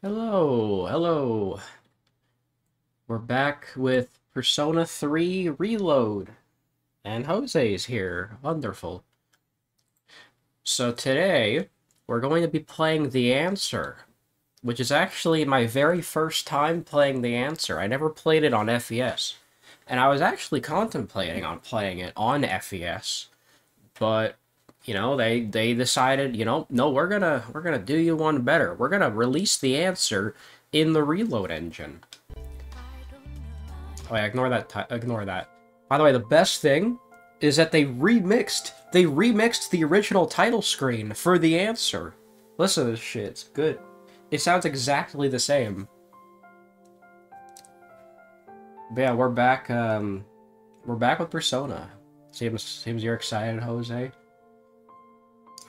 Hello, hello. We're back with Persona 3 Reload. And Jose's here. Wonderful. So today, we're going to be playing The Answer, which is actually my very first time playing The Answer. I never played it on FES. And I was actually contemplating on playing it on FES, but you know, they decided, you know, no, we're gonna do you one better. We're gonna release The Answer in the Reload engine. Oh, yeah, ignore that. By the way, the best thing is that they remixed the original title screen for The Answer. Listen to this shit, it's good. It sounds exactly the same. But yeah, we're back with Persona. Seems you're excited, Jose.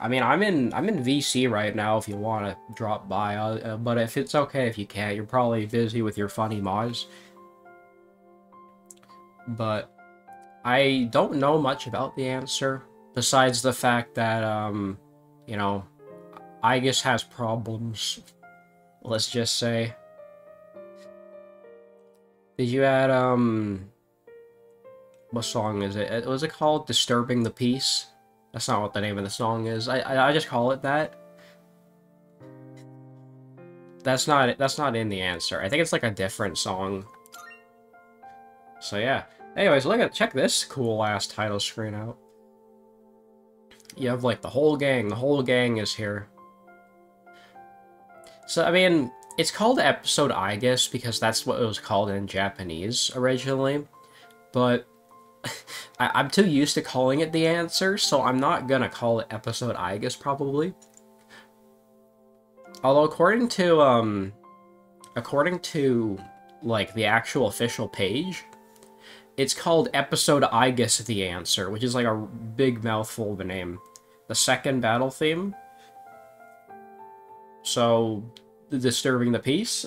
I mean, I'm in VC right now if you want to drop by, but if it's okay if you can't, you're probably busy with your funny mods. But I don't know much about The Answer, besides the fact that, you know, Aigis has problems, let's just say. Did you add, what song is it? Was it called Disturbing the Peace? That's not what the name of the song is. I just call it that. That's not in The Answer. I think it's like a different song. So yeah. Anyways, check this cool ass title screen out. You have like the whole gang. The whole gang is here. So I mean, it's called Episode Aigis because that's what it was called in Japanese originally. But I'm too used to calling it The Answer, so I'm not gonna call it Episode Aigis, probably. Although according to like the actual official page, it's called Episode Aigis The Answer, which is like a big mouthful of a name. The second battle theme. So Disturbing the Peace.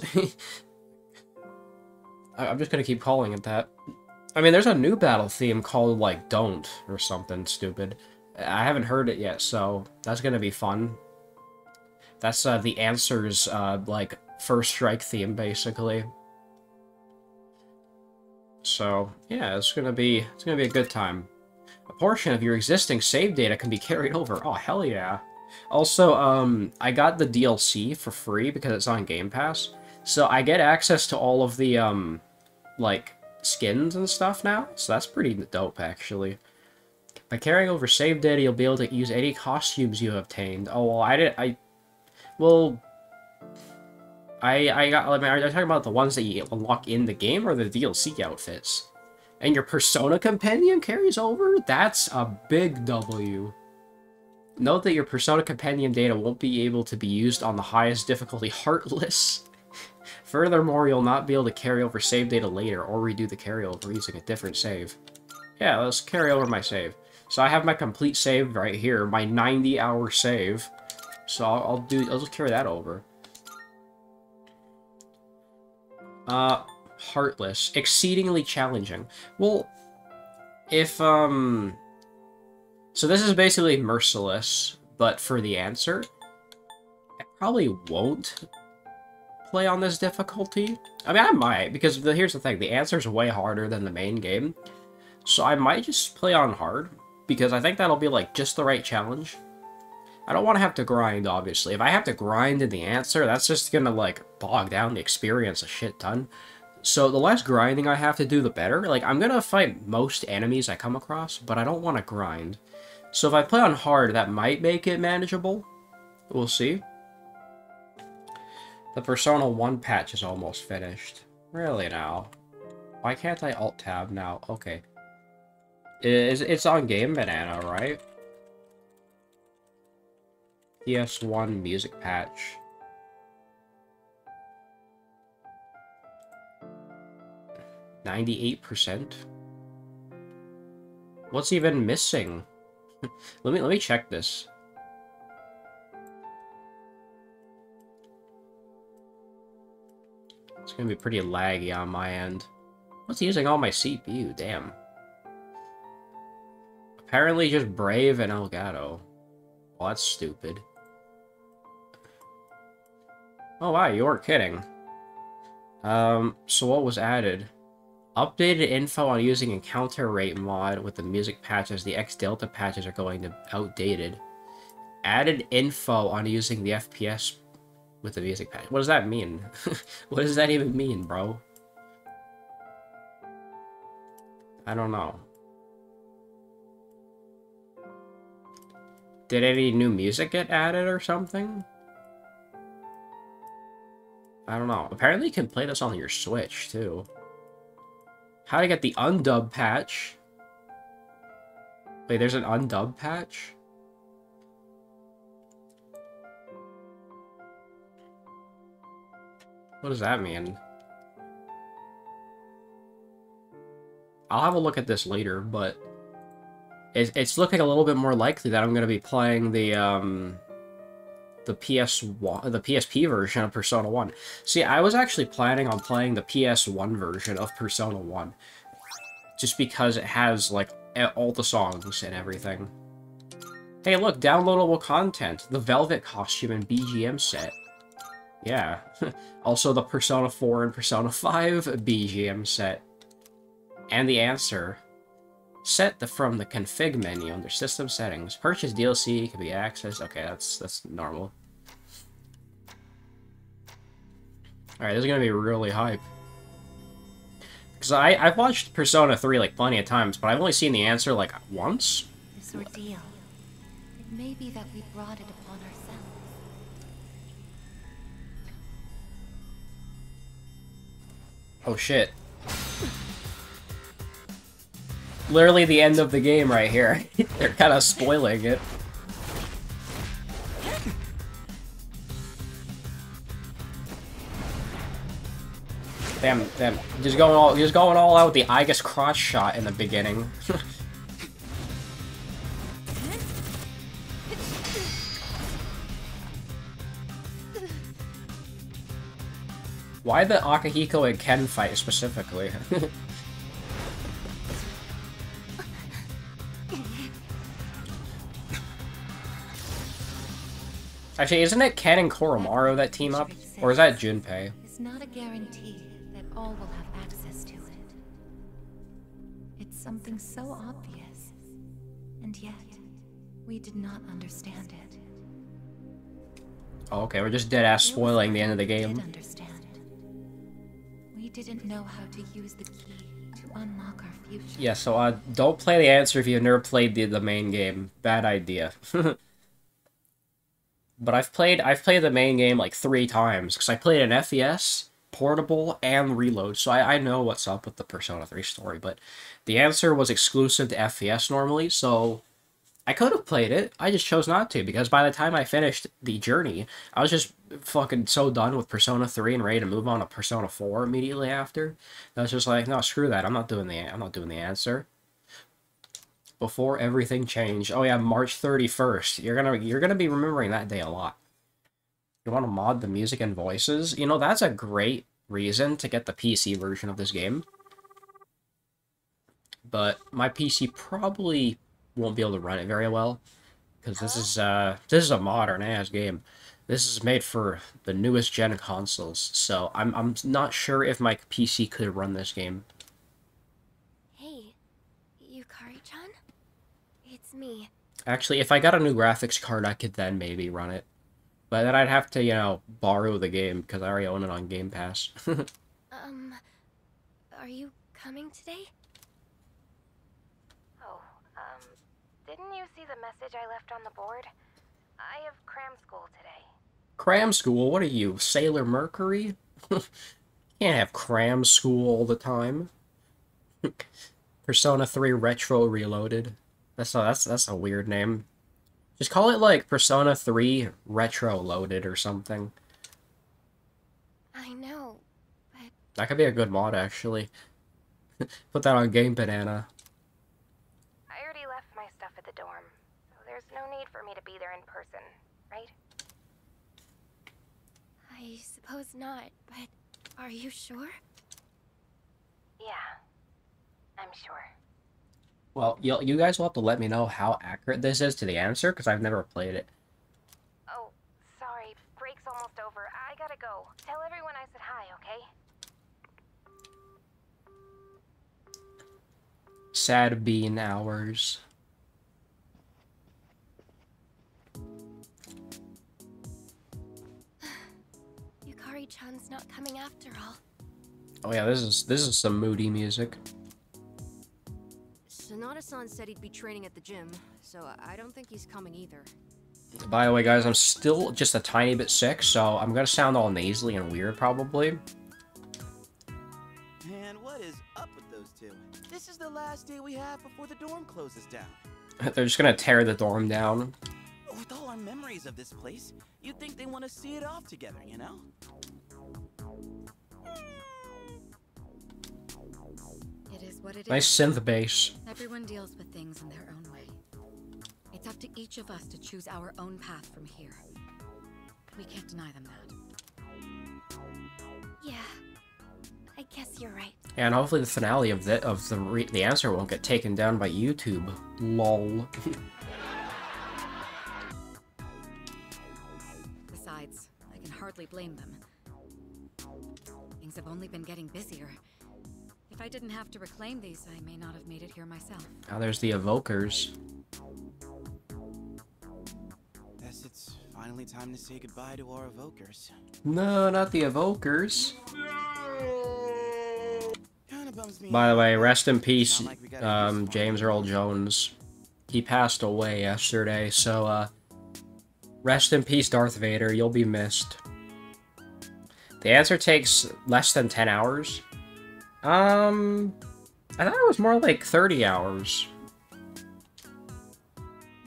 I'm just gonna keep calling it that. I mean, there's a new battle theme called, like, Don't, or something stupid. I haven't heard it yet, so that's gonna be fun. That's, The Answer's, like, first strike theme, basically. So, yeah, it's gonna be a good time. A portion of your existing save data can be carried over. Oh, hell yeah. Also, I got the DLC for free because it's on Game Pass, so I get access to all of the, like, skins and stuff now, so that's pretty dope actually. By carrying over save data, you'll be able to use any costumes you have obtained. Oh well, are you talking about the ones that you unlock in the game or the DLC outfits? And your Persona Companion carries over? That's a big W. Note that your Persona Companion data won't be able to be used on the highest difficulty Heartless. Furthermore, you'll not be able to carry over save data later or redo the carryover using a different save. Yeah, let's carry over my save. So I have my complete save right here, my 90-hour save. So I'll just carry that over. Heartless. Exceedingly challenging. Well, if, so this is basically Merciless, but for The Answer. I probably won't play on this difficulty. I mean, I might, because here's the thing, The Answer's way harder than the main game, so I might just play on hard, because I think that'll be, like, just the right challenge. I don't want to have to grind, obviously. If I have to grind in The Answer, that's just gonna, like, bog down the experience a shit ton. So the less grinding I have to do, the better. Like, I'm gonna fight most enemies I come across, but I don't want to grind. So if I play on hard, that might make it manageable. We'll see. The Persona 1 patch is almost finished. Really now? Why can't I alt-tab now? Okay. It's on Game Banana, right? PS1 music patch. %? What's even missing? let me check this. It's gonna be pretty laggy on my end. What's using all my CPU? Damn. Apparently just Brave and Elgato. Well, that's stupid. Oh wow, you're kidding. So what was added? Updated info on using encounter rate mod with the music patches. The X-Delta patches are going to outdated. Added info on using the FPS with the music patch. What does that mean? What does that even mean, bro? I don't know. Did any new music get added or something? I don't know. Apparently you can play this on your Switch, too. How to get the undubbed patch? Wait, there's an undubbed patch? What does that mean? I'll have a look at this later, but it's looking a little bit more likely that I'm going to be playing the PSP version of Persona 1. See, I was actually planning on playing the PS1 version of Persona 1, just because it has, like, all the songs and everything. Hey, look, downloadable content. The Velvet costume and BGM set. Yeah. Also the Persona 4 and Persona 5 BGM set. And The Answer. Set from the config menu under system settings. Purchase DLC can be accessed. Okay, that's normal. Alright, this is gonna be really hype. Because I've watched Persona 3 like plenty of times, but I've only seen The Answer like once. This ordeal. It may be that we brought it upon ourselves. Oh shit. Literally the end of the game right here. They're kind of spoiling it. Damn. Just going all out with the Aigis cross shot in the beginning. Why the Akihiko and Ken fight specifically? Actually, isn't it Ken and Koromaru that team up? Or is that Junpei? It's not a guarantee that all will have access to it. It's something so obvious. And yet, we did not understand it. Oh, okay, we're just dead-ass spoiling the end of the game. We didn't know how to use the key to unlock our future. Yeah, so don't play The Answer if you've never played the main game. Bad idea. But I've played the main game like 3 times, because I played an FES, Portable, and Reload, so I know what's up with the Persona 3 story, but The Answer was exclusive to FES normally, so I could have played it, I just chose not to, because by the time I finished the journey, I was just fucking so done with Persona 3 and ready to move on to Persona 4 immediately after. I was just like, no, screw that, I'm not doing the Answer. Before everything changed. Oh yeah, March 31st. You're gonna be remembering that day a lot. You want to mod the music and voices? You know, that's a great reason to get the PC version of this game. But my PC probably won't be able to run it very well, because this is a modern ass game. This is made for the newest gen consoles, so I'm not sure if my PC could run this game. Me. Actually, if I got a new graphics card, I could then maybe run it. But then I'd have to, you know, borrow the game, because I already own it on Game Pass. Are you coming today? Oh, didn't you see the message I left on the board? I have cram school today. Cram school? What are you, Sailor Mercury? Can't have cram school all the time. Persona 3 Retro Reloaded. That's a weird name. Just call it like Persona 3 Retro Loaded or something. I know, but that could be a good mod actually. Put that on Game Banana. I already left my stuff at the dorm, so there's no need for me to be there in person, right? I suppose not, but are you sure? Yeah, I'm sure. Well, you guys will have to let me know how accurate this is to The Answer, because I've never played it. Oh, sorry. Break's almost over. I gotta go. Tell everyone I said hi, okay? Sad bean hours. Yukari-chan's not coming after all. Oh yeah, this is some moody music. Sonata-san said he'd be training at the gym, so I don't think he's coming either. By the way, guys, I'm still just a tiny bit sick, so I'm gonna sound all nasally and weird, probably. Man, what is up with those two? This is the last day we have before the dorm closes down. They're just gonna tear the dorm down. With all our memories of this place, you'd think they want to see it off together, you know? It is what it is. Nice synth bass. Everyone deals with things in their own way. It's up to each of us to choose our own path from here. We can't deny them that. Yeah, I guess you're right. And hopefully the finale of the answer won't get taken down by YouTube. Lol. Besides, I can hardly blame them. Things have only been getting busier. If I didn't have to reclaim these, I may not have made it here myself. Now there's the evokers. It's finally time to say goodbye to our evokers. No, not the evokers. No. By the way, rest in peace, James Earl Jones. He passed away yesterday, so rest in peace, Darth Vader. You'll be missed. The answer takes less than 10 hours. I thought it was more like 30 hours.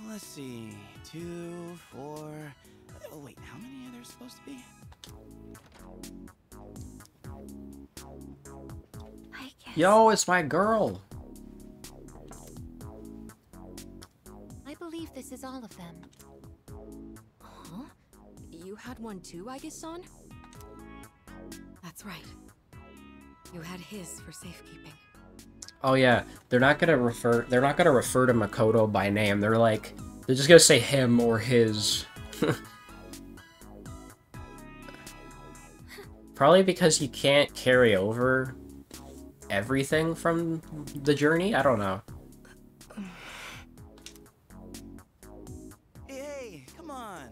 Let's see. 2, 4... Oh wait, how many are there supposed to be? I guess. Yo, it's my girl! I believe this is all of them. Huh? You had one too, Aigis-san? That's right. You had his for safekeeping. Oh yeah, they're not gonna refer to Makoto by name. They're like... they're just gonna say him or his. Probably because you can't carry over everything from the journey? I don't know. Hey, come on.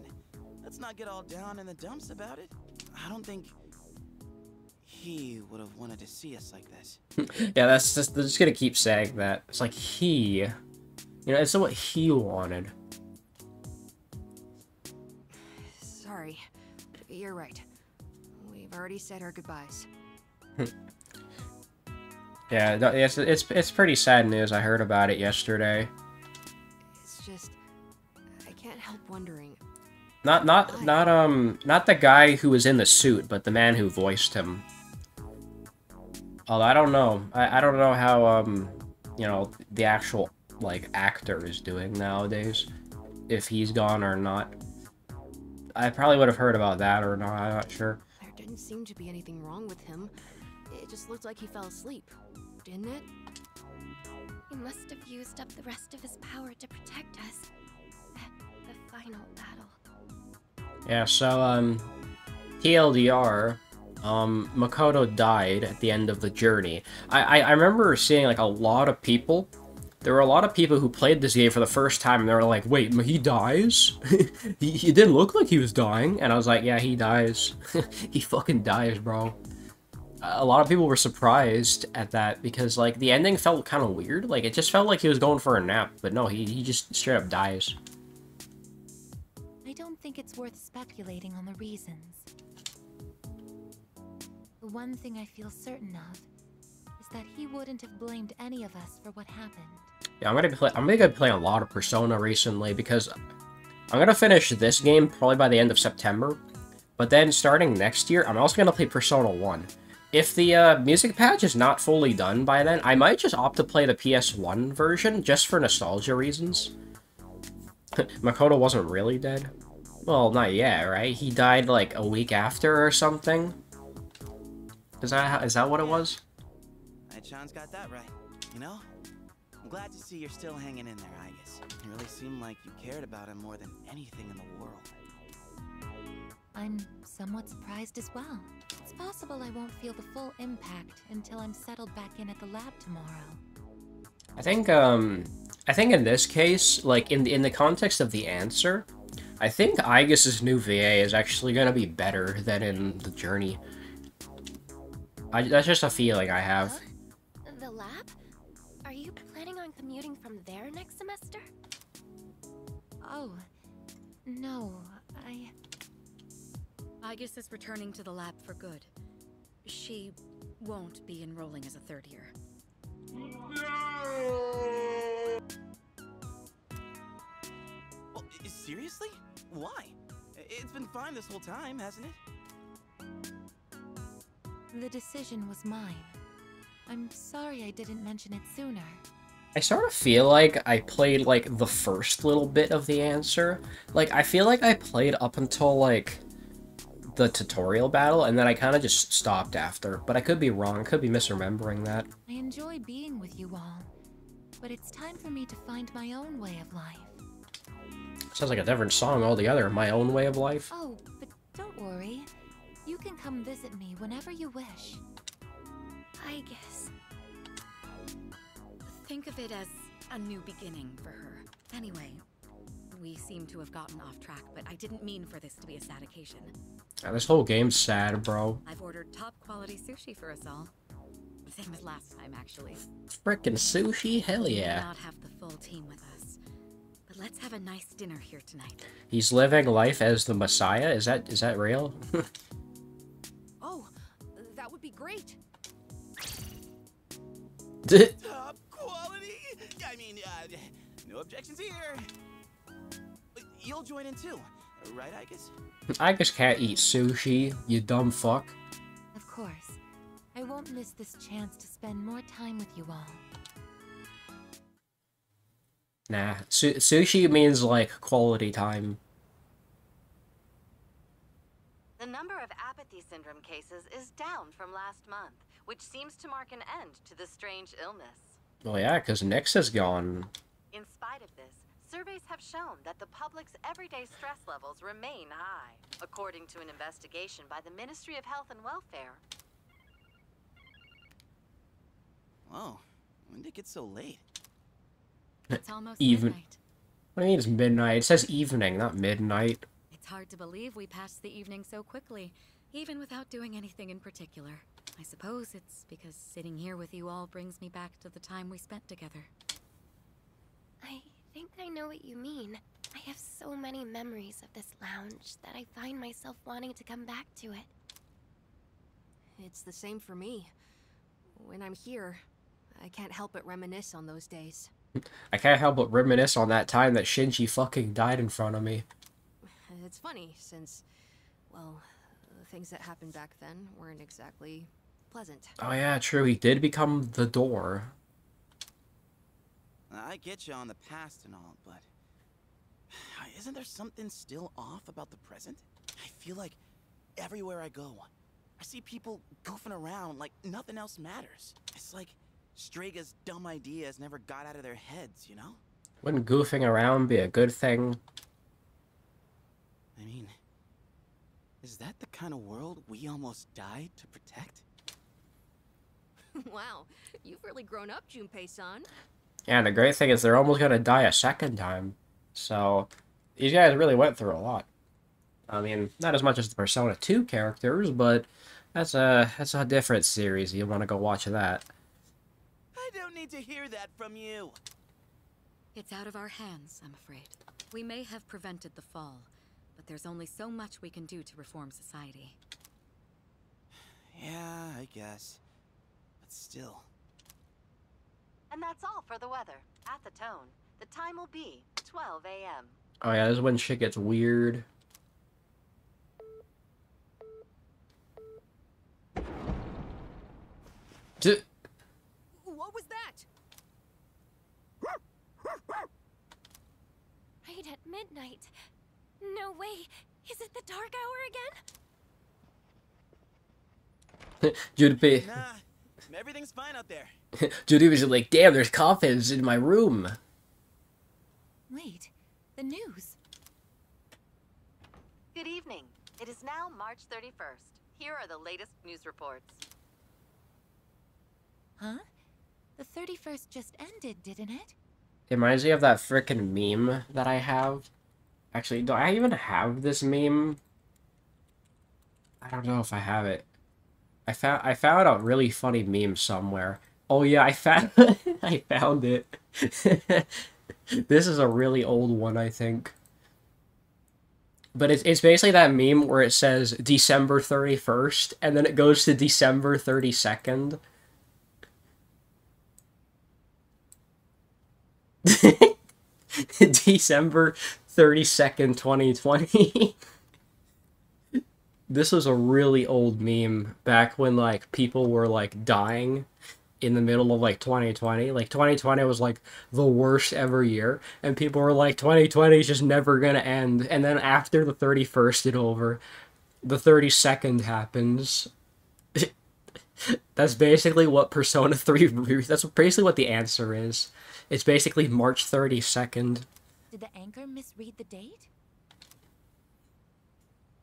Let's not get all down in the dumps about it. I don't think he would have wanted to see us like this. Yeah, that's just, they're just gonna keep saying that. It's like he. You know, it's not what he wanted. You're right. We've already said our goodbyes. Yeah, it's pretty sad news. I heard about it yesterday. It's just I can't help wondering. Not the guy who was in the suit, but the man who voiced him. Although I don't know. I don't know how you know, the actual like actor is doing nowadays, if he's gone or not. I probably would have heard about that or not, I'm not sure. There didn't seem to be anything wrong with him. It just looked like he fell asleep, didn't it? He must have used up the rest of his power to protect us at the final battle. Yeah, so, TLDR, Makoto died at the end of the journey. I remember seeing, like, a lot of people. There were a lot of people who played this game for the first time, and they were like, wait, he dies? he didn't look like he was dying. And I was like, yeah, he dies. He fucking dies, bro. A lot of people were surprised at that, because, like, the ending felt kind of weird. Like, it just felt like he was going for a nap, but no, he just straight up dies. I don't think it's worth speculating on the reasons. The one thing I feel certain of is that he wouldn't have blamed any of us for what happened. Yeah, I'm gonna play a lot of Persona recently, because I'm gonna finish this game probably by the end of September. But then starting next year, I'm also gonna play Persona 1. If the music patch is not fully done by then, I might just opt to play the PS1 version just for nostalgia reasons. Makoto wasn't really dead. Well, not yet, right? He died like a week after or something. Is that what it was? Sean's got that right, you know? I'm glad to see you're still hanging in there, Aigis. It really seemed like you cared about him more than anything in the world. I'm somewhat surprised as well. It's possible I won't feel the full impact until I'm settled back in at the lab tomorrow. I think in this case, like in the context of The Answer, I think Aigis' new VA is actually going to be better than in The Journey. That's just a feeling I have. Huh? The lab? Are you planning on commuting from there next semester? Oh, no, Aigis is returning to the lab for good. She won't be enrolling as a third year. No! Well, seriously? Why? It's been fine this whole time, hasn't it? The decision was mine. I'm sorry I didn't mention it sooner. I sort of feel like I played, like, the first little bit of The Answer. Like, I feel like I played up until, like, the tutorial battle, and then I kind of just stopped after. But I could be wrong. Could be misremembering that. I enjoy being with you all, but it's time for me to find my own way of life. Sounds like a different song altogether. My Own Way of Life. Oh, but don't worry. You can come visit me whenever you wish. Aigis. Think of it as a new beginning for her. Anyway, we seem to have gotten off track, but I didn't mean for this to be a sad occasion. Yeah, this whole game's sad, bro. I've ordered top-quality sushi for us all. Same as last time, actually. Frickin' sushi? Hell yeah. We may not have the full team with us, but let's have a nice dinner here tonight. He's living life as the Messiah? Is that real? Oh, that would be great. Top quality? I mean, no objections here. You'll join in too, right, Aigis? Aigis can't eat sushi, you dumb fuck. Of course. I won't miss this chance to spend more time with you all. Nah, sushi means, like, quality time. The number of apathy syndrome cases is down from last month, which seems to mark an end to this strange illness. Well, yeah, because Nyx is gone. In spite of this, surveys have shown that the public's everyday stress levels remain high, according to an investigation by the Ministry of Health and Welfare. Whoa, when did it get so late? It's almost midnight. What do you mean it's midnight? It says evening, not midnight. It's hard to believe we passed the evening so quickly, even without doing anything in particular. I suppose it's because sitting here with you all brings me back to the time we spent together. I think I know what you mean. I have so many memories of this lounge that I find myself wanting to come back to it. It's the same for me. When I'm here, I can't help but reminisce on those days. I can't help but reminisce on that time that Shinji fucking died in front of me. It's funny since, well, the things that happened back then weren't exactly pleasant. Oh yeah, true. He did become the door. I get you on the past and all, but isn't there something still off about the present? I feel like everywhere I go, I see people goofing around like nothing else matters. It's like Strega's dumb ideas never got out of their heads, you know? Wouldn't goofing around be a good thing? I mean, is that the kind of world we almost died to protect? Wow, you've really grown up, Junpei-san. Yeah, and the great thing is they're almost gonna die a second time. So, these guys really went through a lot. I mean, not as much as the Persona 2 characters, but that's a different series. You want to go watch that. I don't need to hear that from you. It's out of our hands, I'm afraid. We may have prevented the fall, but there's only so much we can do to reform society. Yeah, I guess. But still... And that's all for the weather. At the tone, the time will be 12 a.m. Oh yeah, this is when shit gets weird. What was that? Right at midnight. No way. Is it the dark hour again? Junpei. Nah, everything's fine out there. Judy was like, damn, there's coffins in my room. Wait, the news. Good evening. It is now March 31st. Here are the latest news reports. Huh? The 31st just ended, didn't it? It reminds me of that frickin' meme that I have. Actually, do I even have this meme? I don't know if I have it. I found a really funny meme somewhere. Oh yeah, I found it. This is a really old one, I think. But it's basically that meme where it says December 31st, and then it goes to December 32nd. December 32nd, 2020. This was a really old meme back when, like, people were, like, dying in the middle of, like, 2020. Like, 2020 was, like, the worst ever year. And people were like, 2020 is just never gonna end. And then after the 31st it over, the 32nd happens. That's basically what Persona 3... That's basically what The Answer is. It's basically March 32nd. Did the anchor misread the date?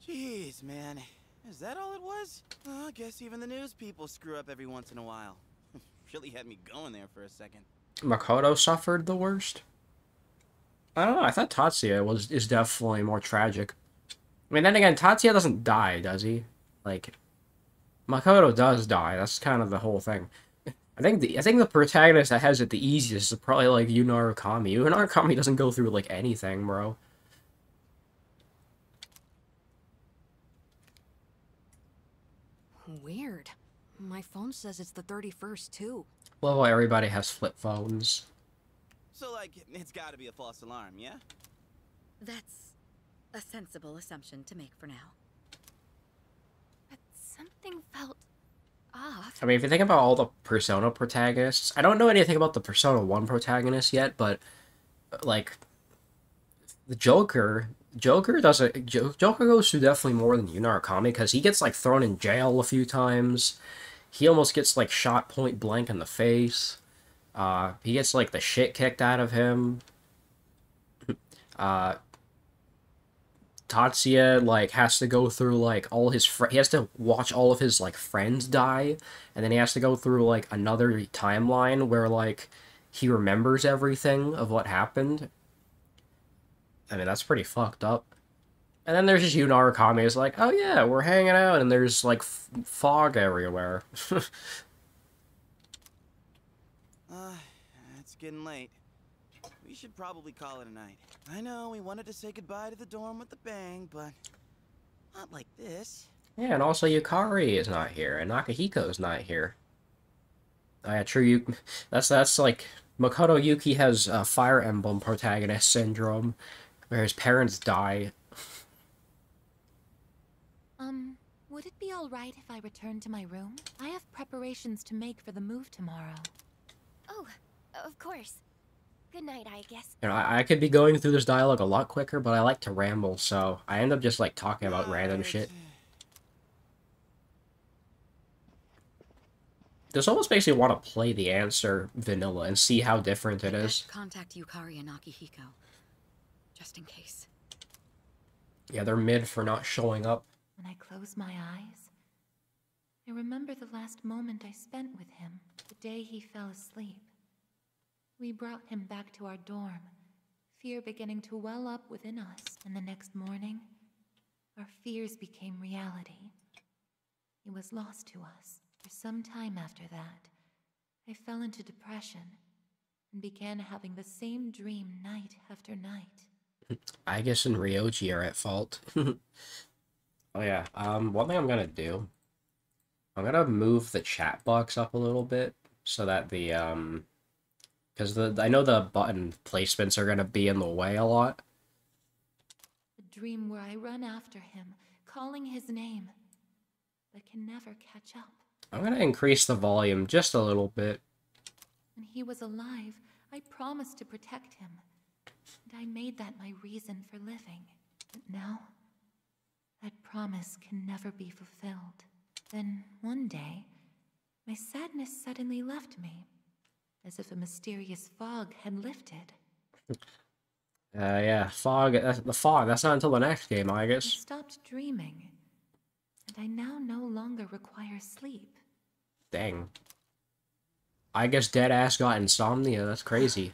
Jeez, man. Is that all it was? Oh, I guess even the news people screw up every once in a while. Really had me going there for a second. Makoto suffered the worst? I don't know. I thought Tatsuya is definitely more tragic. I mean, then again, Tatsuya doesn't die, does he? Like, Makoto does die. That's kind of the whole thing. I think the protagonist that has it the easiest is probably, like, Yunari Kami. Yunari Kami doesn't go through, like, anything, bro. Weird. My phone says it's the 31st, too. Well, everybody has flip phones. So, like, it's gotta be a false alarm, yeah? That's a sensible assumption to make for now. But something felt off. I mean, if you think about all the Persona protagonists, I don't know anything about the Persona 1 protagonist yet, but, like, the Joker goes through definitely more than Yunari Kami, because he gets, like, thrown in jail a few times. He almost gets, like, shot point blank in the face. He gets, like, the shit kicked out of him. Tatsuya, like, has to go through, like, all his friends. He has to watch all of his, like, friends die, and then he has to go through, like, another timeline where, like, he remembers everything of what happened. I mean, that's pretty fucked up. And then there's just Yunari Kami is like, oh yeah, we're hanging out, and there's, like, fog everywhere. It's getting late. We should probably call it a night. I know, we wanted to say goodbye to the dorm with a bang, but not like this. Yeah, and also Yukari is not here, and Akihiko's not here. Oh yeah, true, that's like, Makoto Yuki has Fire Emblem protagonist syndrome, where his parents die. Would it be all right if I return to my room? I have preparations to make for the move tomorrow. Oh, of course. Good night, I guess. You know, I could be going through this dialogue a lot quicker, but I like to ramble, so I end up just, like, talking about random shit. This almost makes me want to play The Answer vanilla and see how different it is. Contact Yukari and Akihiko, just in case. Yeah, they're mid for not showing up. When I close my eyes, I remember the last moment I spent with him, the day he fell asleep. We brought him back to our dorm, fear beginning to well up within us, and the next morning, our fears became reality. He was lost to us. For some time after that, I fell into depression and began having the same dream night after night. Aigis and Ryoji are at fault. Oh yeah, one thing I'm gonna do, I'm gonna move the chat box up a little bit so that the, because I know the button placements are gonna be in the way a lot. A dream where I run after him, calling his name, but can never catch up. I'm gonna increase the volume just a little bit. When he was alive, I promised to protect him, and I made that my reason for living, but now that promise can never be fulfilled. Then, one day, my sadness suddenly left me, as if a mysterious fog had lifted. Yeah, fog. The fog. That's not until the next game, I guess. I stopped dreaming, and I now no longer require sleep. Dang. I guess deadass got insomnia. That's crazy.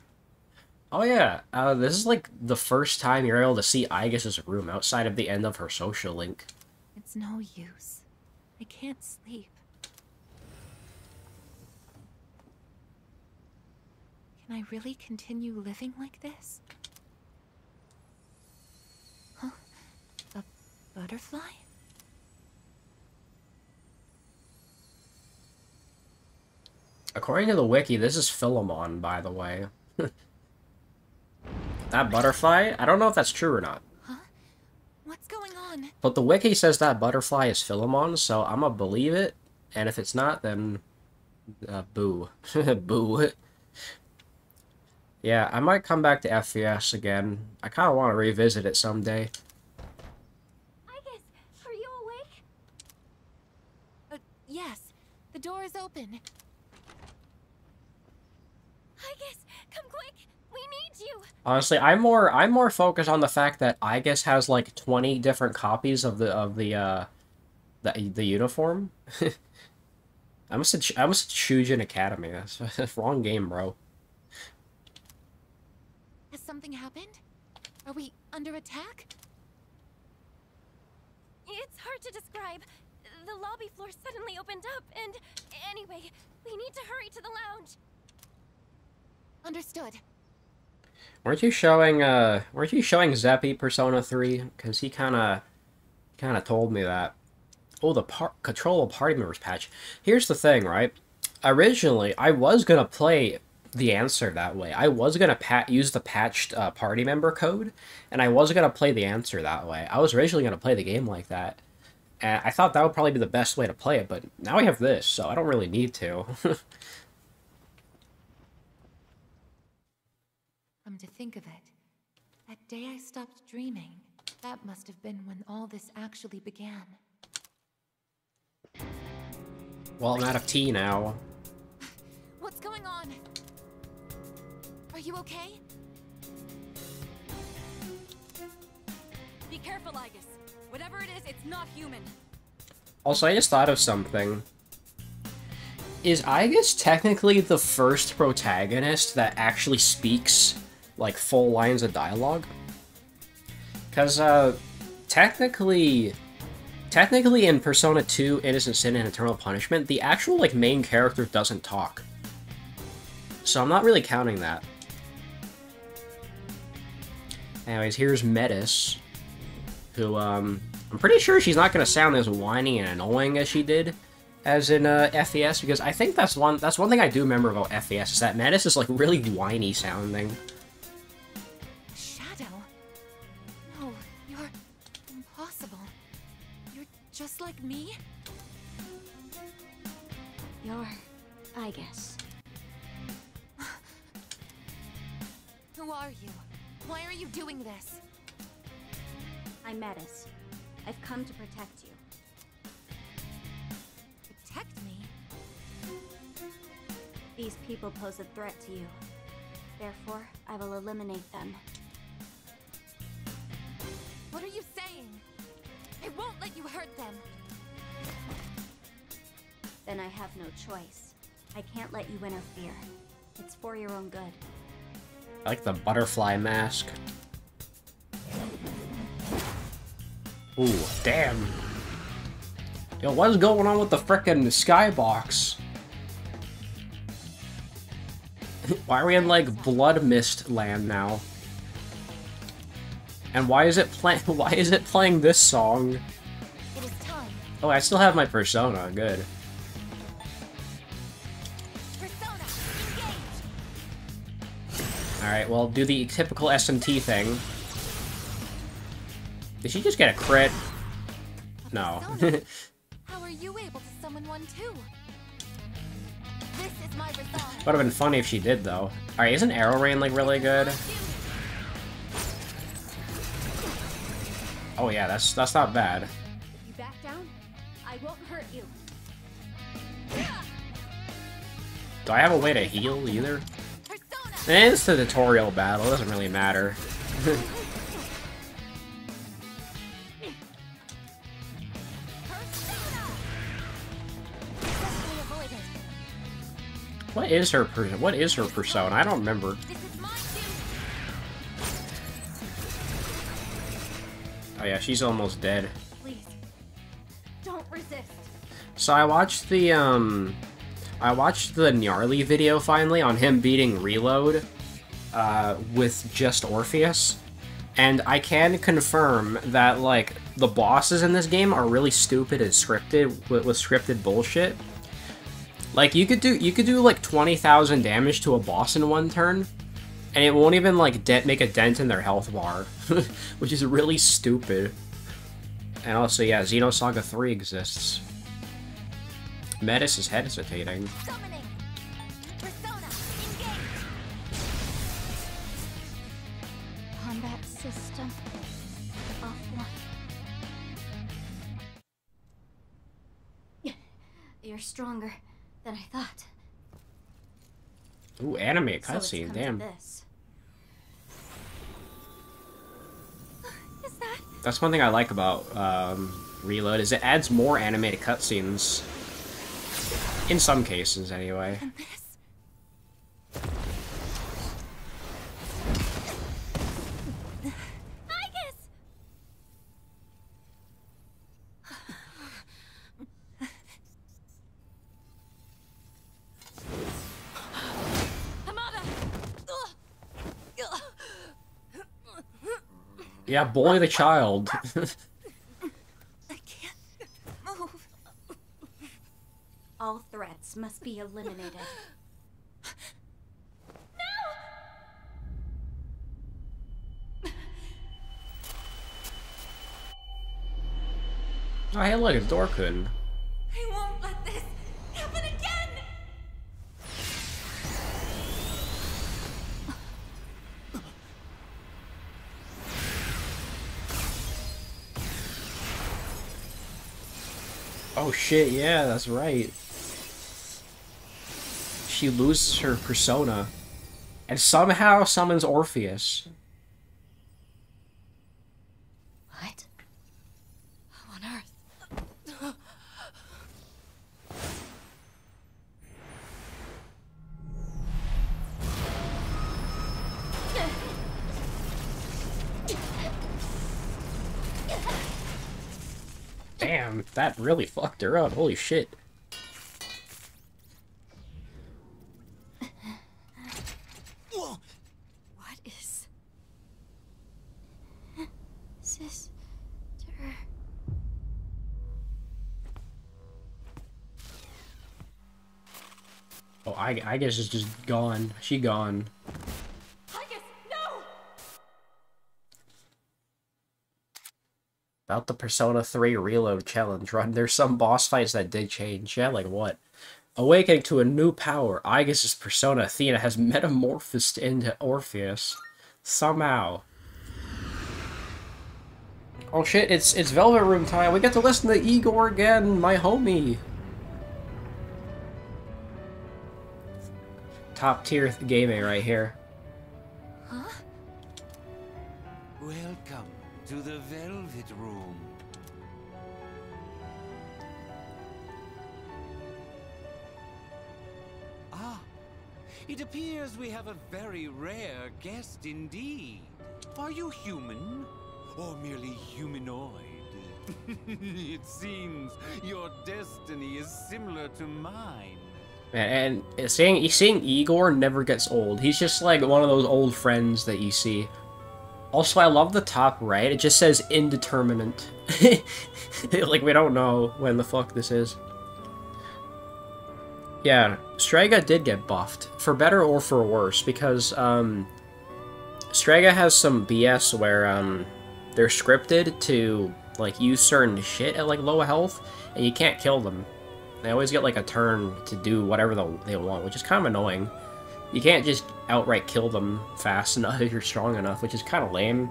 Oh yeah, this is like the first time you're able to see Aigis' room outside of the end of her social link. It's no use. I can't sleep. Can I really continue living like this? Huh? A butterfly? According to the wiki, this is Philemon, by the way. That butterfly? I don't know if that's true or not. Huh? What's going on? But the wiki says that butterfly is Philemon, so I'm gonna believe it. And if it's not, then... boo. Boo. Yeah, I might come back to FES again. I kinda wanna revisit it someday. Aigis, are you awake? Yes. The door is open. Aigis, come quick! We need you! Honestly, I'm more focused on the fact that Aigis has like 20 different copies of the uniform. I must Chujin Academy. That's wrong game, bro. Has something happened? Are we under attack? It's hard to describe. The lobby floor suddenly opened up, and anyway, we need to hurry to the lounge. Understood. Weren't you showing Zeppy Persona 3? Because he kind of told me that. Oh, the control of party members patch. Here's the thing, right? Originally, I was gonna play The Answer that way. I was gonna use the patched party member code, and I was gonna play The Answer that way. I was originally gonna play the game like that, and I thought that would probably be the best way to play it. But now I have this, so I don't really need to. To think of it, that day I stopped dreaming, that must have been when all this actually began. Well, I'm out of tea now. What's going on? Are you okay? Be careful, Aigis. Whatever it is, it's not human. Also, I just thought of something. Is Aigis technically the first protagonist that actually speaks like full lines of dialogue? Because technically in Persona 2, Innocent Sin and Eternal Punishment, the actual like main character doesn't talk. So I'm not really counting that. Anyways, here's Metis, who I'm pretty sure she's not gonna sound as whiny and annoying as she did as in FES, because I think that's one thing I do remember about FES is that Metis is like really whiny sounding. Just like me? You're... Aigis. Who are you? Why are you doing this? I'm Metis. I've come to protect you. Protect me? These people pose a threat to you. Therefore, I will eliminate them. What are you saying? I won't let you hurt them! Then I have no choice. I can't let you interfere. It's for your own good. I like the butterfly mask. Ooh, damn. Yo, what is going on with the frickin' skybox? Why are we in, like, blood mist land now? And why is it playing this song? It is time. Oh, I still have my Persona. Good. Persona, engage. All right, well, do the typical SMT thing. Did she just get a crit? No. How are you able to summon one too? This is my response. Would have been funny if she did though. All right, isn't Arrow Rain like really good? Oh yeah, that's not bad. You back down? I won't hurt you. Do I have a way to heal either? It's a tutorial battle, it doesn't really matter. What is her persona? What is her persona? I don't remember. Oh yeah, she's almost dead. Please, don't resist. So I watched the Gnarly video finally on him beating Reload with just Orpheus, and I can confirm that like the bosses in this game are really stupid and scripted with scripted bullshit. Like you could do like 20,000 damage to a boss in one turn, and it won't even like make a dent in their health bar, which is really stupid. And also, yeah, Xenosaga 3 exists. Metis is hesitating. Combat system offline. You're stronger than I thought. Ooh, anime cutscene, damn. That's one thing I like about Reload, is it adds more animated cutscenes. In some cases, anyway. Yeah, bully the child. I can't move. All threats must be eliminated. No! Oh, hey, look, a door couldn't. I won't let this happen again! Oh shit, yeah, that's right. She loses her persona and somehow summons Orpheus. What? How on earth? Damn, that really fucked her up. Holy shit. I guess it's just gone. She gone. I guess, no! About the Persona 3 Reload challenge run, there's some boss fights that did change. Yeah, like what? Awakening to a new power, Aigis' persona Athena has metamorphosed into Orpheus. Somehow. Oh shit, it's Velvet Room time. We get to listen to Igor again, my homie. Top tier gaming right here. Huh? Welcome to the Velvet Room. Ah, it appears we have a very rare guest indeed. Are you human or merely humanoid? It seems your destiny is similar to mine. Man, and seeing Igor never gets old. He's just like one of those old friends that you see. Also, I love the top right. It just says indeterminate. Like, we don't know when the fuck this is. Yeah, Strega did get buffed. For better or for worse, because, Strega has some BS where, they're scripted to, like, use certain shit at, like, low health, and you can't kill them. They always get, like, a turn to do whatever they want, which is kind of annoying. You can't just outright kill them fast enough if you're strong enough, which is kind of lame.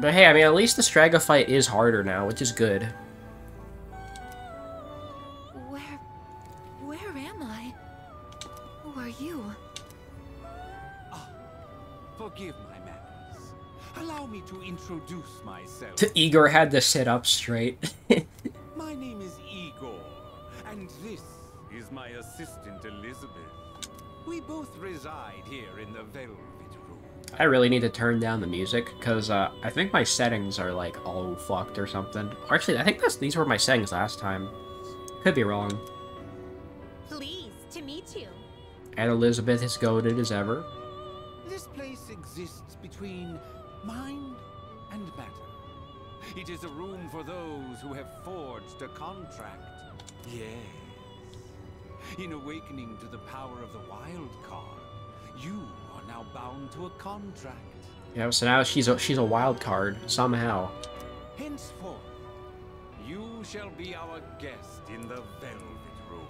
But hey, I mean, at least the Strega fight is harder now, which is good. Where am I? Who are you? Oh, Forgive my manners. Allow me to introduce myself. Igor had to sit up straight. My name is Igor, and this is my assistant Elizabeth. We both reside here in the Velvet Room. I really need to turn down the music, because I think my settings are, like, all fucked or something. Or actually, I think these were my settings last time. Could be wrong. Pleased to meet you. And Elizabeth is goated as ever. This place exists between mind and matter. It is a room for those who have forged a contract. Yes. In awakening to the power of the wild card, you are now bound to a contract. Yeah, so now she's a wild card somehow. Henceforth, you shall be our guest in the Velvet Room.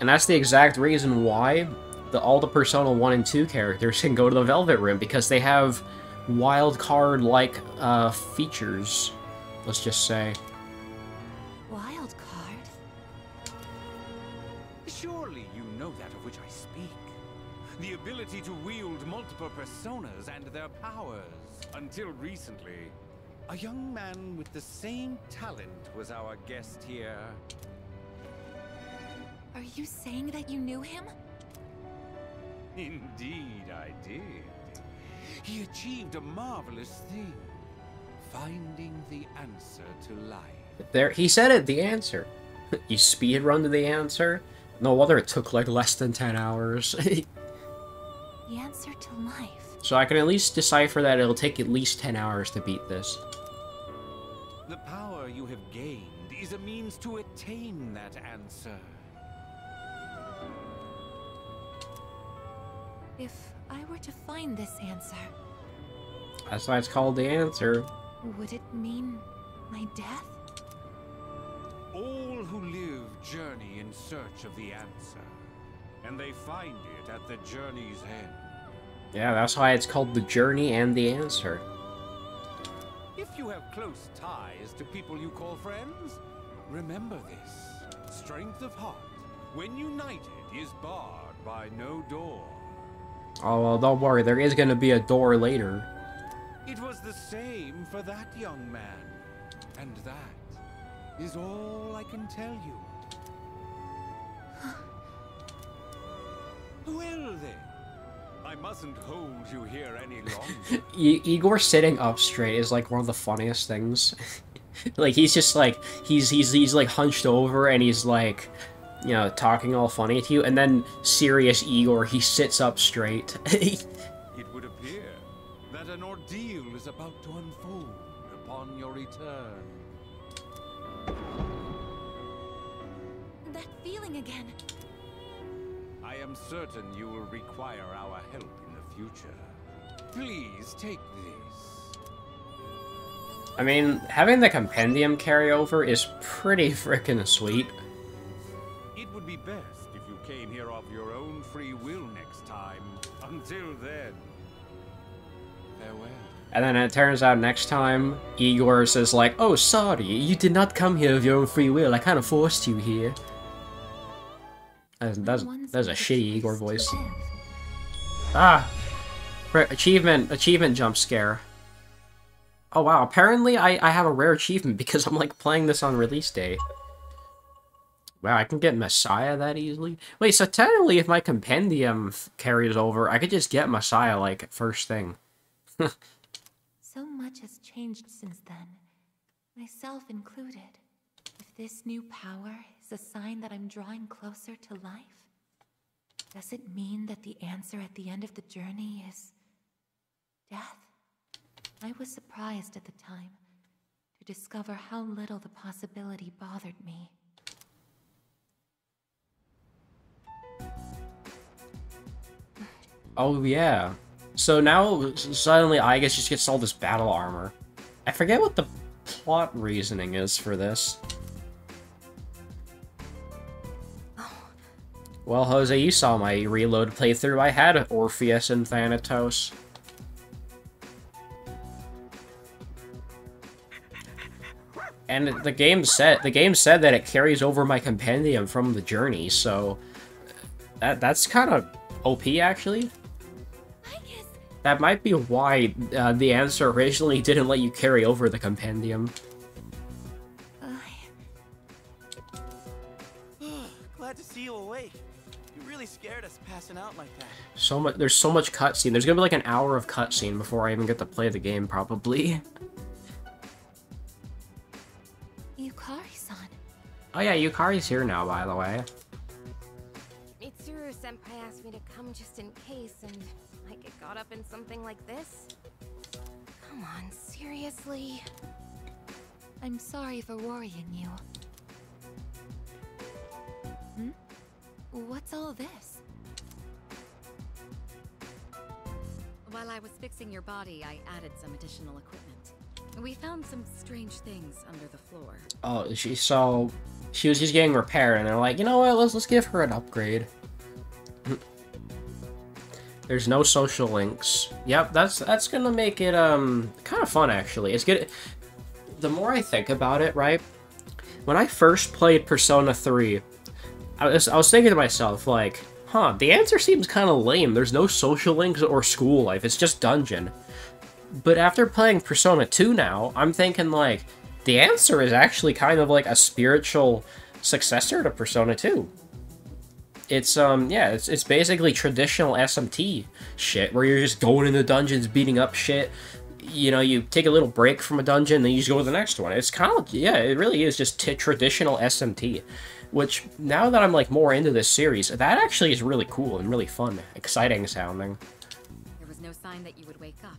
And that's the exact reason why all the Persona 1 and 2 characters can go to the Velvet Room, because they have wild card like features, let's just say. Wild card? Surely you know that of which I speak. The ability to wield multiple personas and their powers. Until recently, a young man with the same talent was our guest here. Are you saying that you knew him? Indeed, I did. He achieved a marvelous thing. Finding the answer to life. There, he said it, the answer. You speedrun to the answer? No wonder it took like less than 10 hours. The answer to life. So I can at least decipher that it'll take at least 10 hours to beat this. The power you have gained is a means to attain that answer. If I were to find this answer... That's why it's called the answer. Would it mean my death? All who live journey in search of the answer, and they find it at the journey's end. Yeah, that's why it's called the journey and the answer. If you have close ties to people you call friends, remember this. Strength of heart, when united, is barred by no door. Oh, well, don't worry. There is going to be a door later. It was the same for that young man. And that is all I can tell you. Well, then. I mustn't hold you here any longer. Igor sitting up straight is, like, one of the funniest things. Like, he's just, like, he's like, hunched over and he's, like... You know, talking all funny to you, and then serious Igor, he sits up straight. It would appear that an ordeal is about to unfold upon your return. That feeling again. I am certain you will require our help in the future. Please take this. I mean, having the compendium carryover is pretty frickin' sweet. Would be best if you came here of your own free will next time. Until then, farewell. And then it turns out next time, Igor says like, oh, sorry, you did not come here of your own free will. I kind of forced you here. That's a shitty Igor voice. Ah! Achievement jump scare. Oh wow, apparently I have a rare achievement because I'm like playing this on release day. Wow, I can get Messiah that easily? Wait, so technically if my compendium carries over, I could just get Messiah, like, first thing. So much has changed since then, myself included. If this new power is a sign that I'm drawing closer to life, does it mean that the answer at the end of the journey is... death? I was surprised at the time to discover how little the possibility bothered me. Oh, yeah. So now, suddenly, Aigis just gets all this battle armor. I forget what the plot reasoning is for this. Oh. Well, Jose, you saw my Reload playthrough. I had Orpheus and Thanatos. And the game said that it carries over my compendium from the journey, so... That's kind of OP, actually. That might be why The Answer originally didn't let you carry over the compendium. Glad to see you awake. You really scared us passing out like that. So much. There's so much cutscene. There's gonna be like an hour of cutscene before I even get to play the game, probably. Yukari-san. Oh yeah, Yukari's here now, by the way. Mitsuru-senpai asked me to come just in case, and I get caught up in something like this? Come on, seriously? I'm sorry for worrying you. Hmm? What's all this? While I was fixing your body, I added some additional equipment. We found some strange things under the floor. Oh, she was just getting repaired, and they're like, you know what? Let's give her an upgrade. There's no social links. Yep, that's gonna make it kind of fun actually. It's good. The more I think about it, right? When I first played Persona 3, I was thinking to myself like, huh, The Answer seems kind of lame. There's no social links or school life. It's just dungeon. But after playing Persona 2 now, I'm thinking, like, The Answer is actually kind of like a spiritual successor to Persona 2. It's, yeah, it's basically traditional SMT shit, where you're just going into dungeons, beating up shit. You know, you take a little break from a dungeon, then you just go to the next one. It's kind of, yeah, it really is just traditional SMT. Which, now that I'm, like, more into this series, that actually is really cool and really fun. Exciting sounding. There was no sign that you would wake up.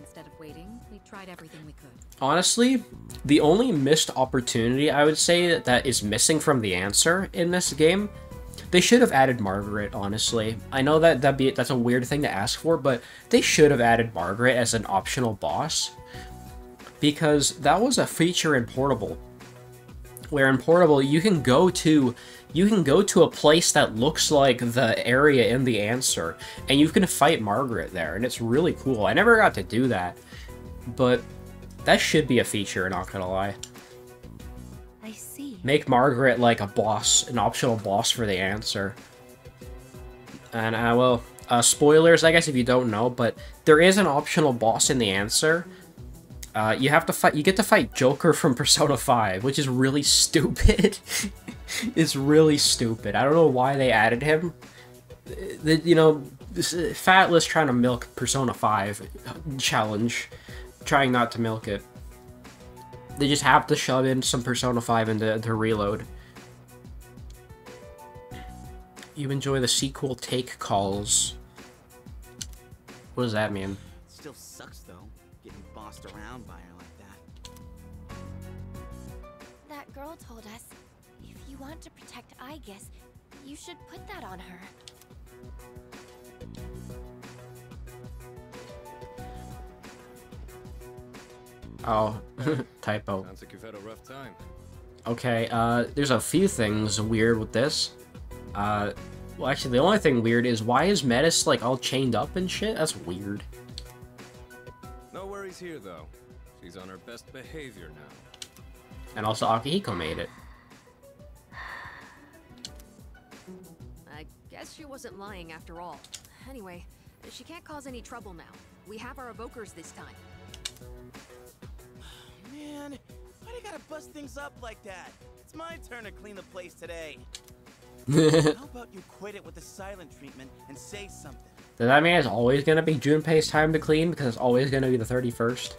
Instead of waiting, we tried everything we could. Honestly, the only missed opportunity I would say that is missing from The Answer in this game, they should have added Margaret, honestly. I know that that's a weird thing to ask for, but they should have added Margaret as an optional boss, because that was a feature in Portable, where in Portable you can go to a place that looks like the area in The Answer, and you can fight Margaret there, and it's really cool. I never got to do that, but that should be a feature, not gonna lie. I see. Make Margaret like a boss, an optional boss for The Answer. And I will, spoilers, I guess if you don't know, but there is an optional boss in The Answer. You get to fight Joker from Persona 5, which is really stupid. It's really stupid. I don't know why they added him. You know, Fatless trying to milk Persona 5 challenge. Trying not to milk it. They just have to shove in some Persona 5 into Reload. You enjoy the sequel take calls. What does that mean? Still sucks though, getting bossed around by her like that. That girl told us, if you want to protect Aigis, you should put that on her. Oh, typo. Sounds like you've had a rough time. Okay, there's a few things weird with this. Well, actually, the only thing weird is why is Metis like all chained up and shit? That's weird. No worries here though. She's on her best behavior now. And also Akihiko made it. Guess she wasn't lying after all. Anyway, she can't cause any trouble now. We have our evokers this time. Man, why do you gotta bust things up like that? It's my turn to clean the place today. How about you quit it with the silent treatment and say something? Does that mean it's always gonna be Junpei's time to clean because it's always gonna be the 31st?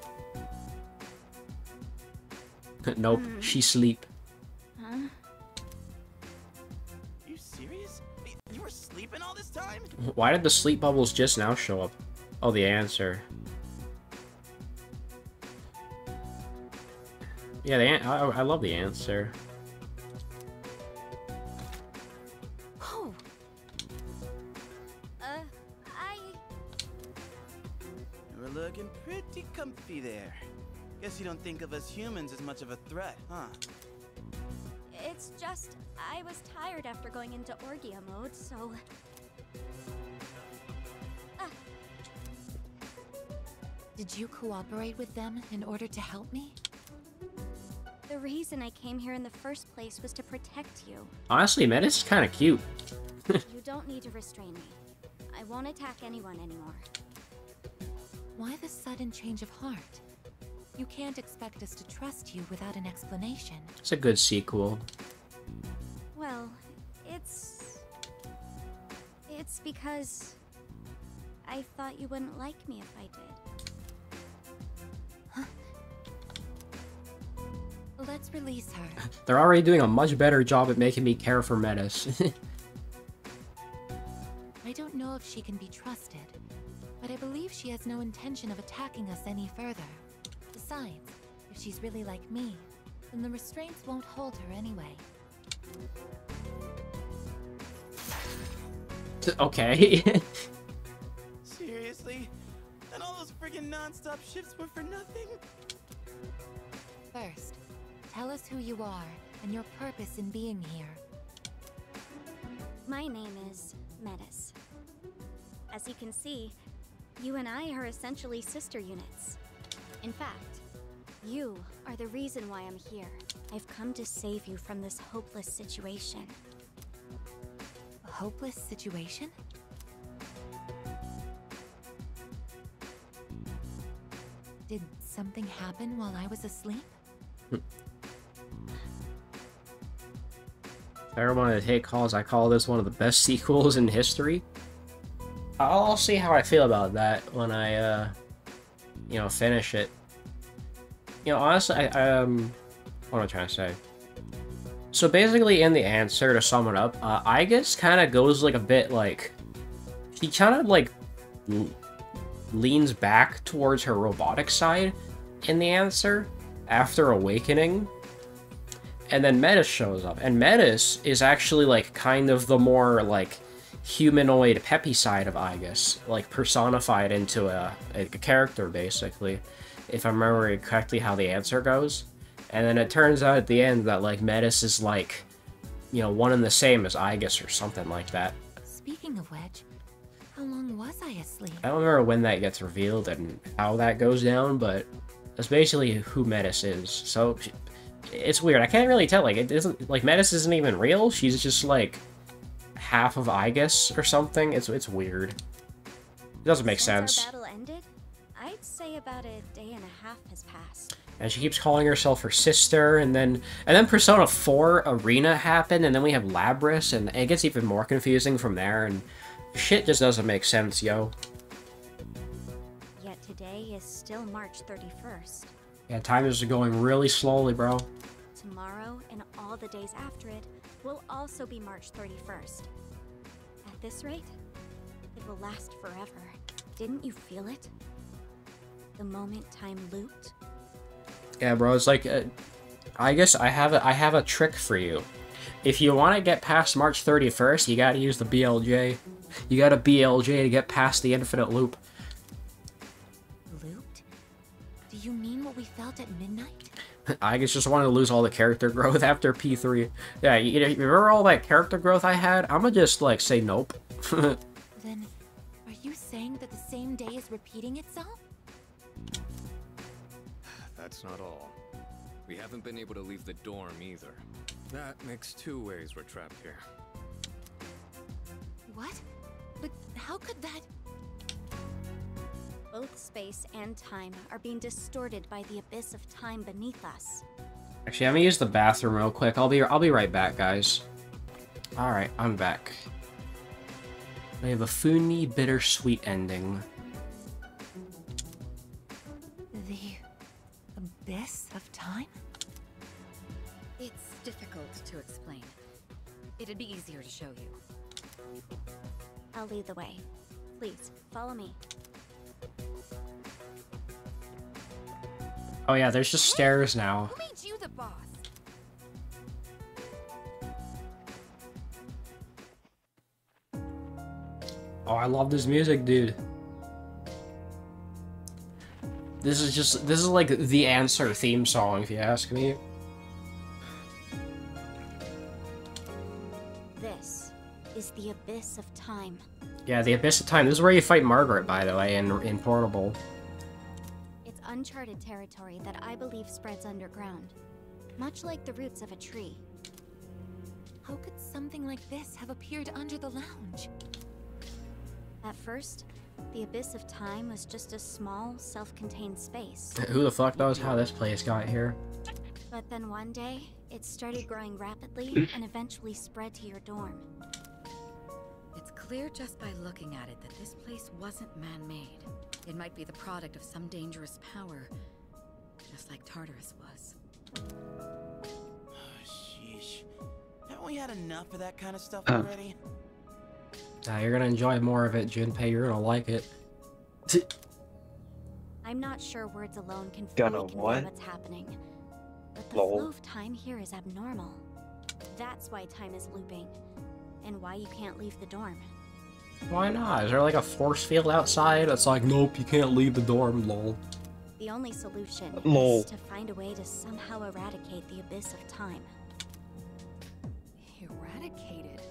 Nope, she sleep. Why did the sleep bubbles just now show up? Oh, The Answer. Yeah, I love The Answer. Oh. You're looking pretty comfy there. Guess you don't think of us humans as much of a threat, huh? It's just, I was tired after going into Orgia mode, so... Did you cooperate with them in order to help me? The reason I came here in the first place was to protect you. Honestly, Metis is kind of cute. You don't need to restrain me. I won't attack anyone anymore. Why the sudden change of heart? You can't expect us to trust you without an explanation. It's a good sequel. Well, it's because I thought you wouldn't like me if I did. Huh? Let's release her. They're already doing a much better job at making me care for Metis. I don't know if she can be trusted, but I believe she has no intention of attacking us any further. Besides, if she's really like me, then the restraints won't hold her anyway. Okay. Seriously? And all those friggin' non-stop shifts were for nothing? First, tell us who you are and your purpose in being here. My name is Metis. As you can see, you and I are essentially sister units. In fact, you are the reason why I'm here. I've come to save you from this hopeless situation. A hopeless situation? Did something happen while I was asleep? If I ever wanted to take calls, I call this one of the best sequels in history. I'll see how I feel about that when I, you know, finish it. You know, honestly, what am I trying to say? So basically, in The Answer, to sum it up, Aigis kind of goes like a bit like... She kind of like leans back towards her robotic side in The Answer after awakening. And then Metis shows up. And Metis is actually like kind of the more like humanoid peppy side of Aigis, like personified into a character, basically, if I remember correctly how The Answer goes. And then it turns out at the end that, like, Metis is, like, you know, one and the same as Aigis or something like that. Speaking of which, how long was I asleep? I don't remember when that gets revealed and how that goes down, but that's basically who Metis is. So, it's weird. I can't really tell. Like, it isn't, like, Metis isn't even real. She's just, like, half of Aigis or something. It's weird. It doesn't make sense. Since our battle ended, I'd say about a day and a half has passed. And she keeps calling herself her sister, and then Persona 4 Arena happened, and then we have Labrys, and it gets even more confusing from there, and shit just doesn't make sense, yo. Yet today is still March 31st. Yeah, time is going really slowly, bro. Tomorrow, and all the days after it, will also be March 31st. At this rate, it will last forever. Didn't you feel it? The moment time looped? Yeah, bro, it's like, Aigis, I have a trick for you. If you want to get past March 31st, you gotta use the BLJ. You gotta BLJ to get past the infinite loop. Looped? Do you mean what we felt at midnight? Aigis just wanted to lose all the character growth after P3. Yeah, you remember all that character growth I had? I'ma just, like, say nope. Then, are you saying that the same day is repeating itself? That's not all. We haven't been able to leave the dorm either. That makes two ways we're trapped here. What? But how could that? Both space and time are being distorted by the abyss of time beneath us. Actually, I'm gonna use the bathroom real quick. I'll be right back, guys. All right, I'm back. We have a funny, bittersweet ending. Abyss of time? It's difficult to explain. It'd be easier to show you. I'll lead the way. Please, follow me. Oh yeah, there's just stairs now. Who made you the boss? Oh, I love this music, dude. This is like The Answer theme song, if you ask me. This is the abyss of time. Yeah, the abyss of time. This is where you fight Margaret, by the way, in Portable. It's uncharted territory that I believe spreads underground, much like the roots of a tree. How could something like this have appeared under the lounge? At first, The abyss of time was just a small, self-contained space. Who the fuck knows how this place got here? But then one day, it started growing rapidly and eventually spread to your dorm. It's clear just by looking at it that this place wasn't man-made. It might be the product of some dangerous power, just like Tartarus was. Oh, sheesh. Haven't we had enough of that kind of stuff already? You're gonna enjoy more of it, Junpei. You're gonna like it. I'm not sure words alone can fully convey what's happening. But the flow of time here is abnormal. That's why time is looping, and why you can't leave the dorm. Why not? Is there like a force field outside that's like, nope, you can't leave the dorm, lol. The only solution is to find a way to somehow eradicate the abyss of time. Eradicate it?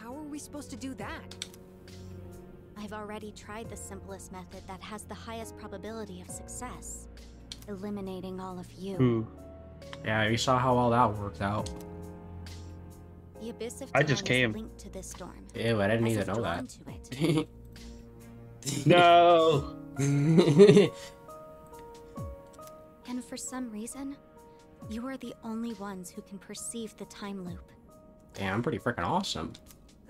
How are we supposed to do that? I've already tried the simplest method that has the highest probability of success. Eliminating all of you. Ooh. Yeah, you saw how all that worked out. The abyss of time is linked to this storm. Ew, I didn't even know that. No! And for some reason, you are the only ones who can perceive the time loop. Damn, I'm pretty freaking awesome.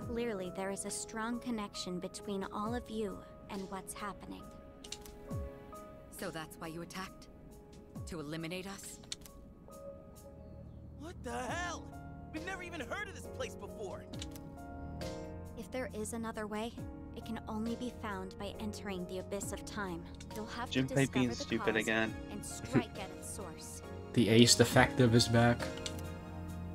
Clearly, there is a strong connection between all of you and what's happening. So that's why you attacked? To eliminate us? What the hell? We've never even heard of this place before. If there is another way, it can only be found by entering the abyss of time. You'll have to discover being the stupid cause again and strike at its source. The ace defective is back.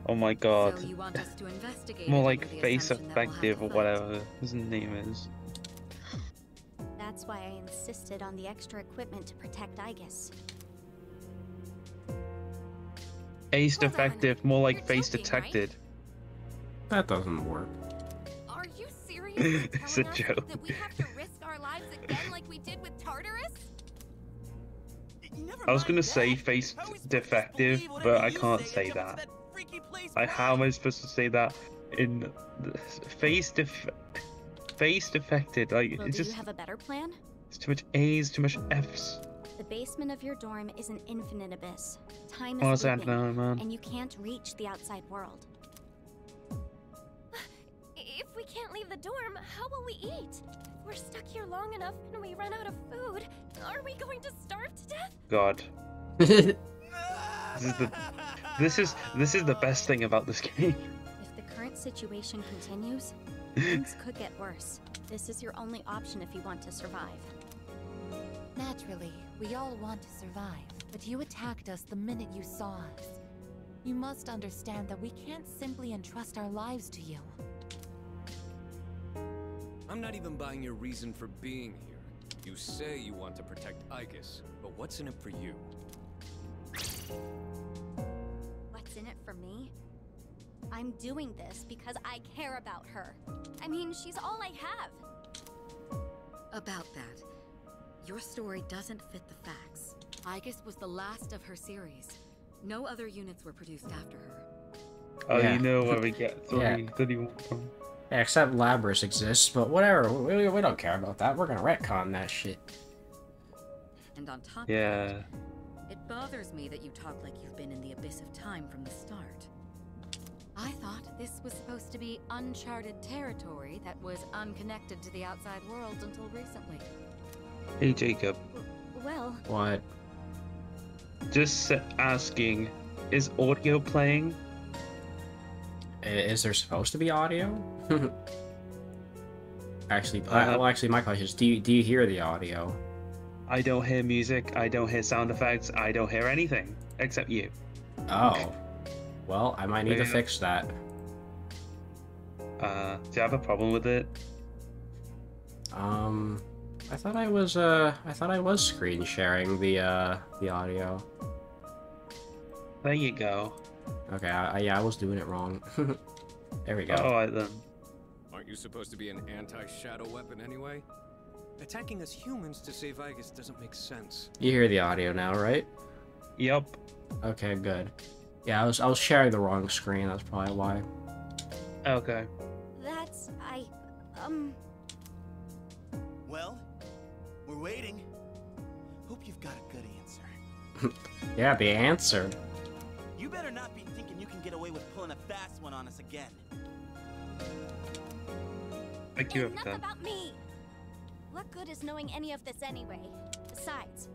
Oh my god. So you want us to investigate more like face effective or whatever his name is. That's why I insisted on the extra equipment to protect Aigis. Ace defective, more like face detected. Right? That doesn't work. Are you serious? It's a joke. That we have to risk our lives again like we did with Tartarus? I was gonna say face defective, but I can't say that. Like, how am I supposed to say that in face defected? Like, well, it's just. Do you have a better plan? It's too much A's, too much F's. The basement of your dorm is an infinite abyss. Time is looping, and you can't reach the outside world. If we can't leave the dorm, how will we eat? We're stuck here long enough and we run out of food. Are we going to starve to death? God. This is the best thing about this game. If the current situation continues, things could get worse. This is your only option if you want to survive. Naturally, we all want to survive, but you attacked us the minute you saw us. You must understand that we can't simply entrust our lives to you. I'm not even buying your reason for being here. You say you want to protect Aigis, but what's in it for you? What's in it for me? I'm doing this because I care about her. I mean, she's all I have. About that. Your story doesn't fit the facts. Aigis was the last of her series. No other units were produced after her. Oh, yeah. You know what we get. Yeah, except Labrys exists, but whatever. We don't care about that. We're gonna retcon that shit. And on top of that, it bothers me that you talk like you've been in the abyss of time from the start. I thought this was supposed to be uncharted territory that was unconnected to the outside world until recently. Hey, Jacob. Well. What? Just asking, is audio playing? Is there supposed to be audio? Actually, well, actually, my question is, do you hear the audio? I don't hear music. I don't hear sound effects. I don't hear anything except you. Oh. Well, I might need to fix that. Do you have a problem with it? I thought I was I thought I was screen sharing the audio. There you go. Okay, yeah, I was doing it wrong. There we go. All right then. Aren't you supposed to be an anti-shadow weapon anyway? Attacking us humans to save Aigis doesn't make sense. You hear the audio now, right? Yep. Okay, good. Yeah, I was sharing the wrong screen. That's probably why. Okay. Well. We're waiting. Hope you've got a good answer. Yeah, the answer. You better not be thinking you can get away with pulling a fast one on us again. Thank you. Enough about me. What good is knowing any of this anyway? Besides,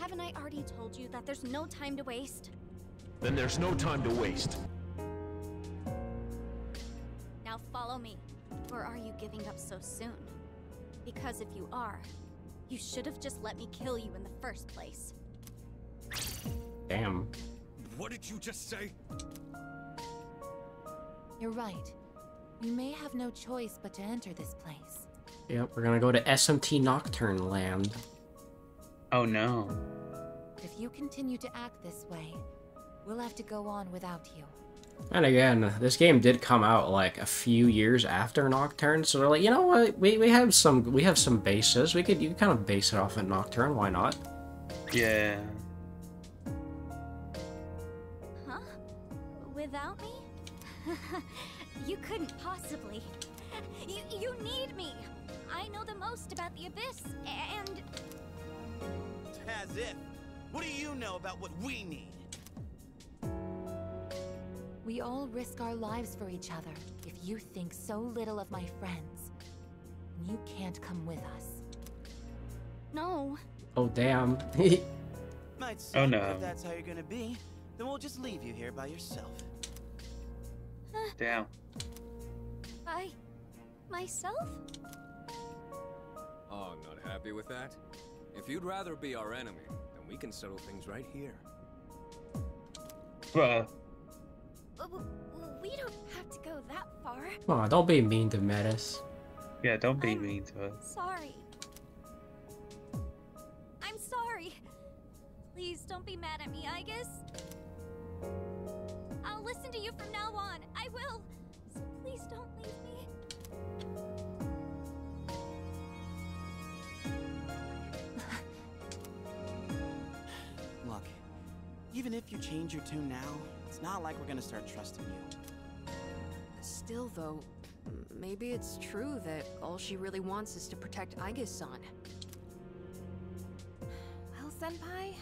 haven't I already told you that there's no time to waste? Then there's no time to waste. Now follow me. Or are you giving up so soon? Because if you are, you should have just let me kill you in the first place. Damn. What did you just say? You're right. We may have no choice but to enter this place. Yep, we're gonna go to SMT Nocturne Land. Oh no. If you continue to act this way, we'll have to go on without you. And again, this game did come out like a few years after Nocturne, so they're like, you know what, we have some bases. You can kind of base it off of Nocturne, why not? Yeah. Huh? Without me? You couldn't possibly. You need me. I know the most about the abyss, and as if. What do you know about what we need? We all risk our lives for each other. If you think so little of my friends, you can't come with us. No. Oh damn. Might say, oh no. If that's how you're gonna be, then we'll just leave you here by yourself. Damn. I myself? Oh, I'm not happy with that. If you'd rather be our enemy, then we can settle things right here. Bruh. We don't have to go that far. Come on, don't be mean to Metis. Yeah, don't be mean to us. Sorry. I'm sorry. Please don't be mad at me, Aigis. I'll listen to you from now on. I will. So please don't leave me. Look, even if you change your tune now, it's not like we're gonna start trusting you. Still though, maybe it's true that all she really wants is to protect Aigis-san. Well, senpai,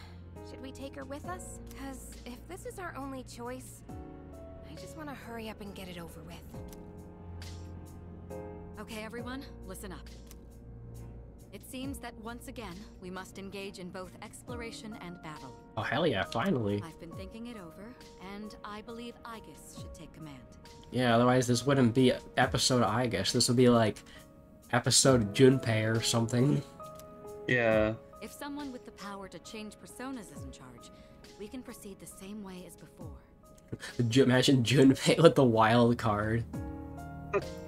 should we take her with us? Cause if this is our only choice, I just wanna hurry up and get it over with. Okay everyone, listen up. It seems that once again, we must engage in both exploration and battle. Oh, hell yeah, finally. I've been thinking it over, and I believe Aigis should take command. Yeah, otherwise this wouldn't be episode Aigis. This would be like episode Junpei or something. Yeah. If someone with the power to change personas is in charge, we can proceed the same way as before. Imagine Junpei with the wild card.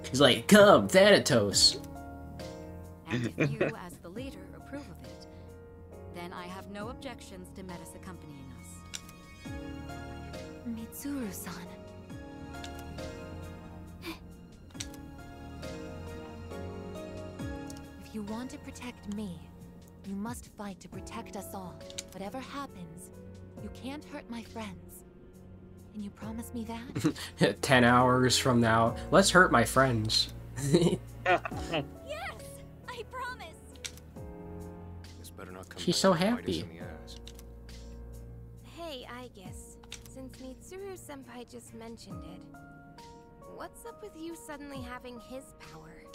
He's like, come, Thanatos. And if you, as the leader, approve of it, then I have no objections to Metis accompanying us. Mitsuru-san. If you want to protect me, you must fight to protect us all. Whatever happens, you can't hurt my friends. Can you promise me that? 10 hours from now, let's hurt my friends. She's so happy. Hey, Aigis. Since Mitsuru-senpai just mentioned it, what's up with you suddenly having his power?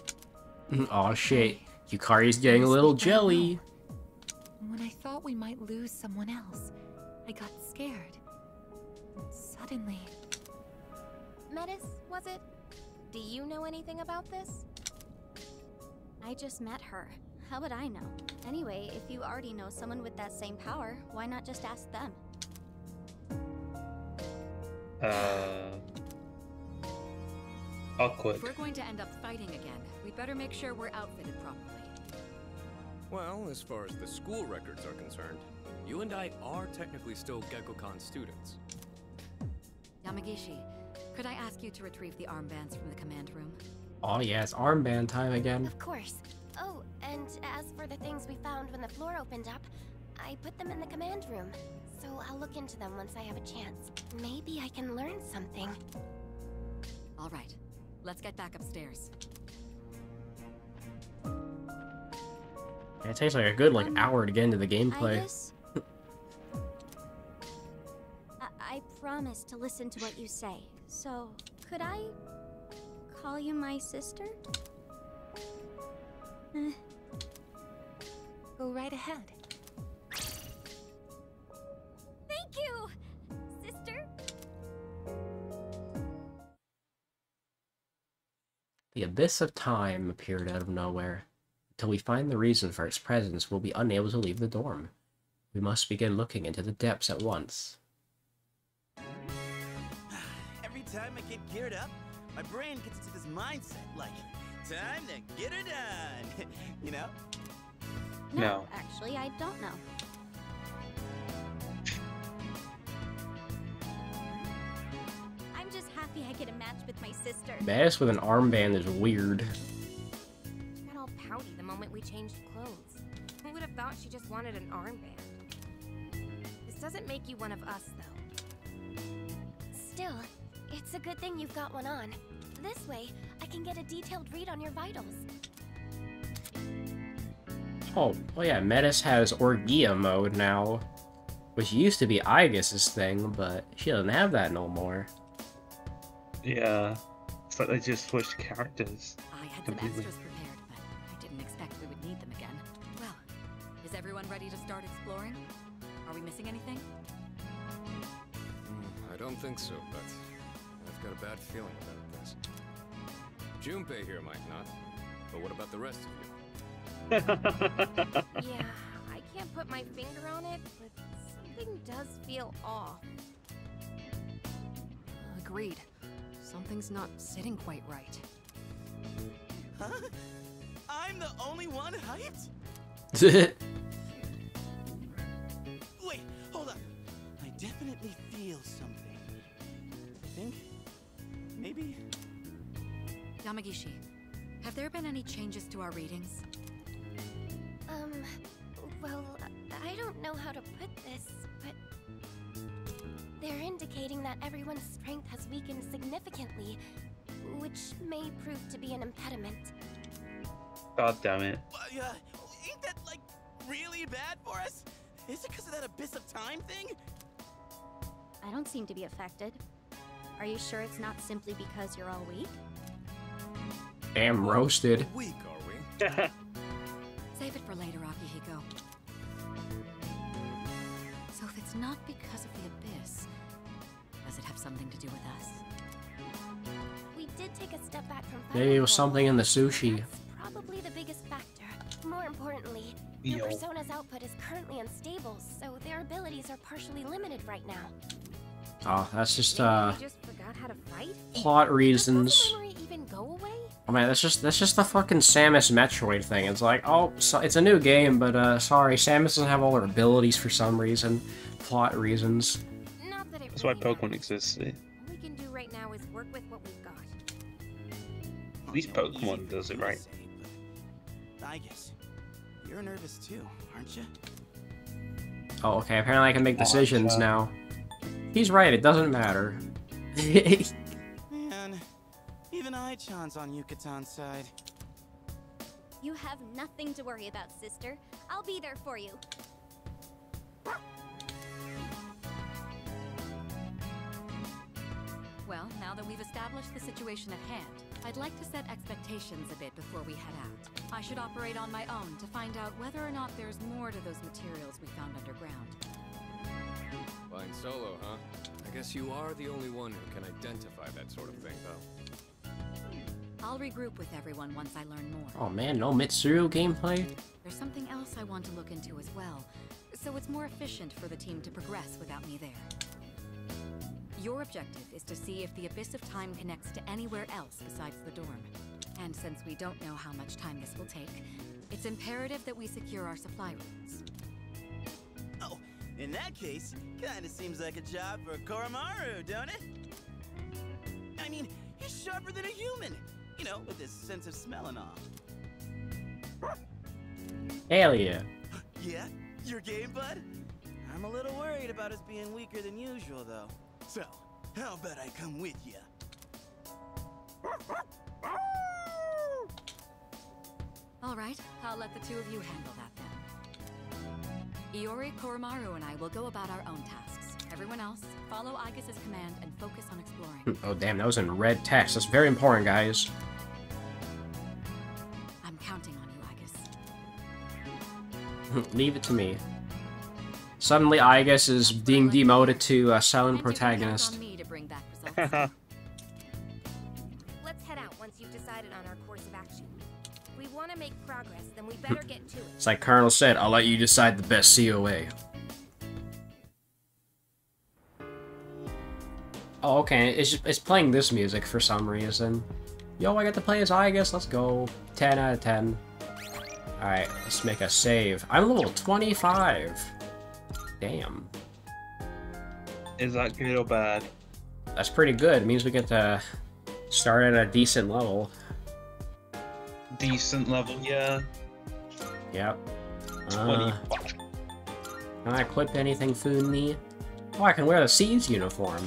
Aw, shit. Yukari's getting a little jelly. When I thought we might lose someone else, I got scared. Suddenly. Metis, was it? Do you know anything about this? I just met her. How would I know? Anyway, if you already know someone with that same power, why not just ask them? Awkward. If we're going to end up fighting again, we better make sure we're outfitted properly. Well, as far as the school records are concerned, you and I are technically still Gekko-kan students. Yamagishi, could I ask you to retrieve the armbands from the command room? Oh yeah, it's armband time again. Of course. Oh, and as for the things we found when the floor opened up, I put them in the command room. So I'll look into them once I have a chance. Maybe I can learn something. All right, let's get back upstairs. It takes like a good hour to get into the gameplay. I promise to listen to what you say. So, could I call you my sister? Go right ahead. Thank you, sister. The abyss of time appeared out of nowhere. Until we find the reason for its presence, we'll be unable to leave the dorm. We must begin looking into the depths at once. Every time I get geared up, my brain gets into this mindset like, time to get it done. You know? No, actually, I don't know. I'm just happy I get a match with my sister. Metis with an armband is weird. She got all pouty the moment we changed clothes. Who would have thought she just wanted an armband? This doesn't make you one of us, though. Still, it's a good thing you've got one on. This way, I can get a detailed read on your vitals. Oh, well yeah, Metis has Orgia mode now, which used to be Aigis' thing, but she doesn't have that no more. Yeah, it's like they just switched characters. I had completely. Some extras prepared, but I didn't expect we would need them again. Well, is everyone ready to start exploring? Are we missing anything? I don't think so, but I've got a bad feeling about this. Junpei here might not, but what about the rest of you? Yeah, I can't put my finger on it, but something does feel off. Agreed. Something's not sitting quite right. Huh? I'm the only one hyped? Wait, hold up. I definitely feel something. I think, maybe? Yamagishi, have there been any changes to our readings? Well, I don't know how to put this, but they're indicating that everyone's strength has weakened significantly, which may prove to be an impediment. God damn it. Ain't that, like, really bad for us? Is it because of that abyss of time thing? I don't seem to be affected. Are you sure it's not simply because you're all weak? Damn roasted. Weak, are we? Save it for later, Akihiko. So if it's not because of the abyss, does it have something to do with us? We did take a step back from. Maybe it was something in the sushi. That's probably the biggest factor. More importantly, your persona's output is currently unstable, so their abilities are partially limited right now. Oh, that's just just forgot how to fight? Plot reasons. I mean, that's just the fucking Samus Metroid thing. It's like, oh, so, it's a new game, but sorry, Samus doesn't have all her abilities for some reason, plot reasons. Not that it that's really why Pokemon exists. Eh? All we can do right now is work with what we've got. At least Pokemon does it right. I guess you're nervous too, aren't you? Oh, okay. Apparently, I can make decisions now. He's right. It doesn't matter. Even I-chan's on Yucatan's side. You have nothing to worry about, sister. I'll be there for you. Well, now that we've established the situation at hand, I'd like to set expectations a bit before we head out. I should operate on my own to find out whether or not there's more to those materials we found underground. Flying solo, huh? I guess you are the only one who can identify that sort of thing, though. I'll regroup with everyone once I learn more. Oh man, no Mitsuru gameplay? There's something else I want to look into as well, so it's more efficient for the team to progress without me there. Your objective is to see if the abyss of time connects to anywhere else besides the dorm. And since we don't know how much time this will take, it's imperative that we secure our supply routes. Oh, in that case, kinda seems like a job for Koromaru, don't it? I mean, he's sharper than a human! You know, with this sense of smell and all. Hell yeah. Yeah? You're game, bud? I'm a little worried about us being weaker than usual, though. So, how about I come with ya? Alright, I'll let the two of you handle that then. Iori, Koromaru, and I will go about our own tasks. Everyone else, follow Aigis' command and focus on exploring. Oh, damn, that was in red text. That's very important, guys. I'm counting on you, Aigis. Leave it to me. Suddenly, Aigis is being demoted to a silent protagonist. Let's head out once you've decided on our course of action. We want to make progress, then we better get to it. It's like Colonel said, I'll let you decide the best COA. Oh, okay, it's playing this music for some reason. Yo, I got to play as Aigis, let's go. 10 out of 10. Alright, let's make a save. I'm level 25. Damn. Is that good or bad? That's pretty good. It means we get to start at a decent level. Decent level, yeah. Yep. 25. Can I equip anything Funmi? Oh, I can wear the Siege uniform.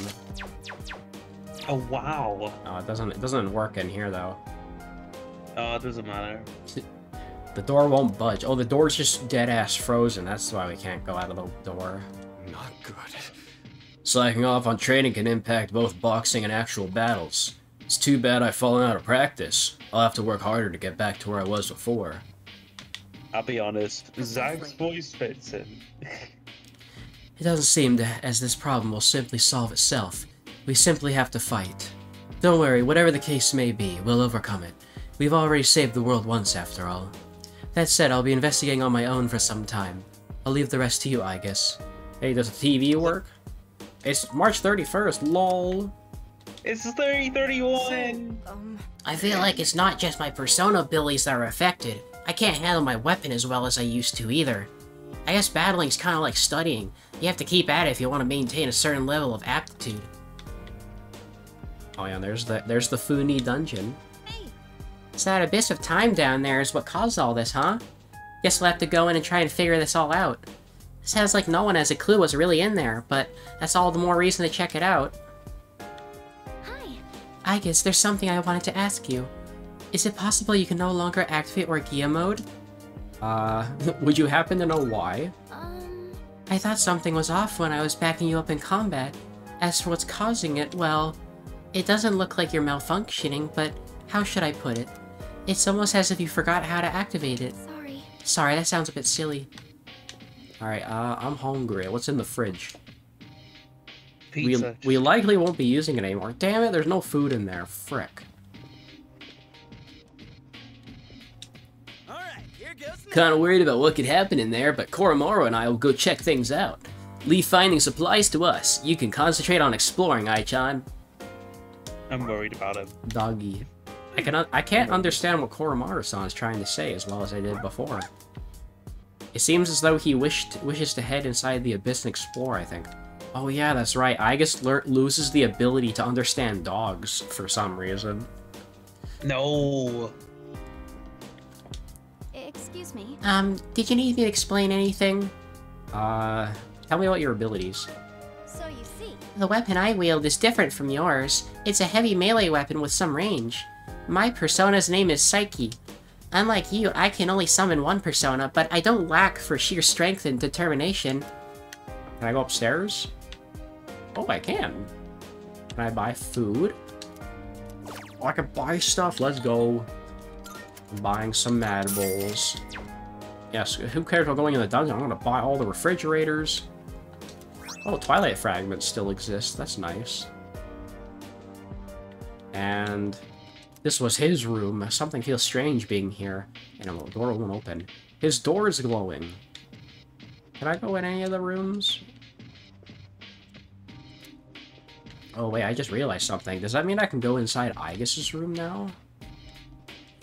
Oh wow. Oh, it doesn't work in here though. Oh, it doesn't matter. The door won't budge. Oh, the door's just dead ass frozen. That's why we can't go out of the door. Not good. Slacking off on training can impact both boxing and actual battles. It's too bad I've fallen out of practice. I'll have to work harder to get back to where I was before. I'll be honest, Zach's voice fits in. It doesn't seem that as this problem will simply solve itself. We simply have to fight. Don't worry, whatever the case may be, we'll overcome it. We've already saved the world once, after all. That said, I'll be investigating on my own for some time. I'll leave the rest to you, I guess. Hey, does the TV work? It's March 31st, lol. It's 30/31! I feel like it's not just my persona abilities that are affected. I can't handle my weapon as well as I used to either. I guess battling's kinda like studying. You have to keep at it if you want to maintain a certain level of aptitude. Oh yeah, there's the Funmi dungeon. Hey. It's that abyss of time down there is what caused all this, huh? Guess we'll have to go in and try and figure this all out. Sounds like no one has a clue what's really in there, but that's all the more reason to check it out. Hi. I guess there's something I wanted to ask you. Is it possible you can no longer activate Orgia mode? Would you happen to know why? I thought something was off when I was backing you up in combat. As for what's causing it, well, it doesn't look like you're malfunctioning, but how should I put it? It's almost as if you forgot how to activate it. Sorry, that sounds a bit silly. Alright, I'm hungry. What's in the fridge? Pizza. We likely won't be using it anymore. Damn it, there's no food in there. Frick. Alright, here goes. Kinda worried about what could happen in there, but Koromaru and I will go check things out. Leave finding supplies to us. You can concentrate on exploring, Aichan. I'm worried about him. Doggy. I can't understand what Koromaru-san is trying to say as well as I did before. It seems as though he wishes to head inside the abyss and explore, I think. Oh yeah, that's right. Aigis loses the ability to understand dogs for some reason. No. Excuse me. Did you need me to explain anything? Tell me about your abilities. So you see. The weapon I wield is different from yours. It's a heavy melee weapon with some range. My persona's name is Psyche. Unlike you, I can only summon one persona, but I don't lack for sheer strength and determination. Can I go upstairs? Oh, I can. Can I buy food? Oh, I can buy stuff. Let's go. I'm buying some Madables. Yes, who cares about going in the dungeon? I'm gonna buy all the refrigerators. Oh, Twilight Fragments still exist. That's nice. And... this was his room. Something feels strange being here. And the door won't open. His door is glowing. Can I go in any of the rooms? Oh wait, I just realized something. Does that mean I can go inside Aigis' room now?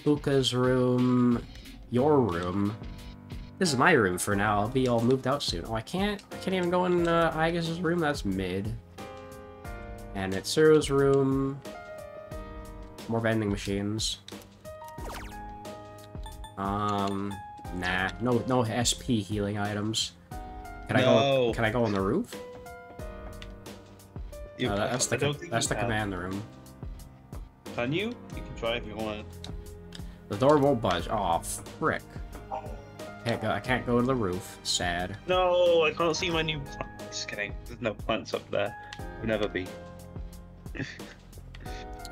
Fuka's room... your room. This is my room for now. I'll be all moved out soon. Oh, I can't even go in Aigis' room? That's mid. And Mitsuru's room... more vending machines. Nah, no SP healing items. Can I go on the roof? No, that's the command room. Can you? You can try if you want. The door won't budge. Oh frick. I can't go to the roof. Sad. No, I can't see my new plants. Just kidding. There's no plants up there. There'll never be.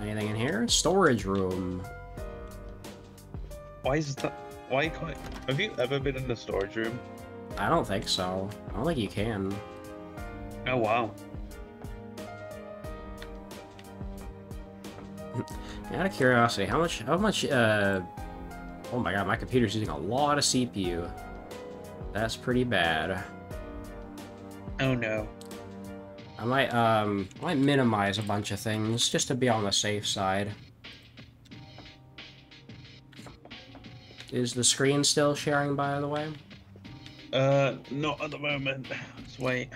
Anything in here? Storage room. Why is that? Why can't? Have you ever been in the storage room? I don't think so. I don't think you can. Oh wow. Out of curiosity, how much oh my god, my computer's using a lot of CPU. That's pretty bad. Oh no. I might minimize a bunch of things just to be on the safe side. Is the screen still sharing, by the way? Not at the moment. Let's wait.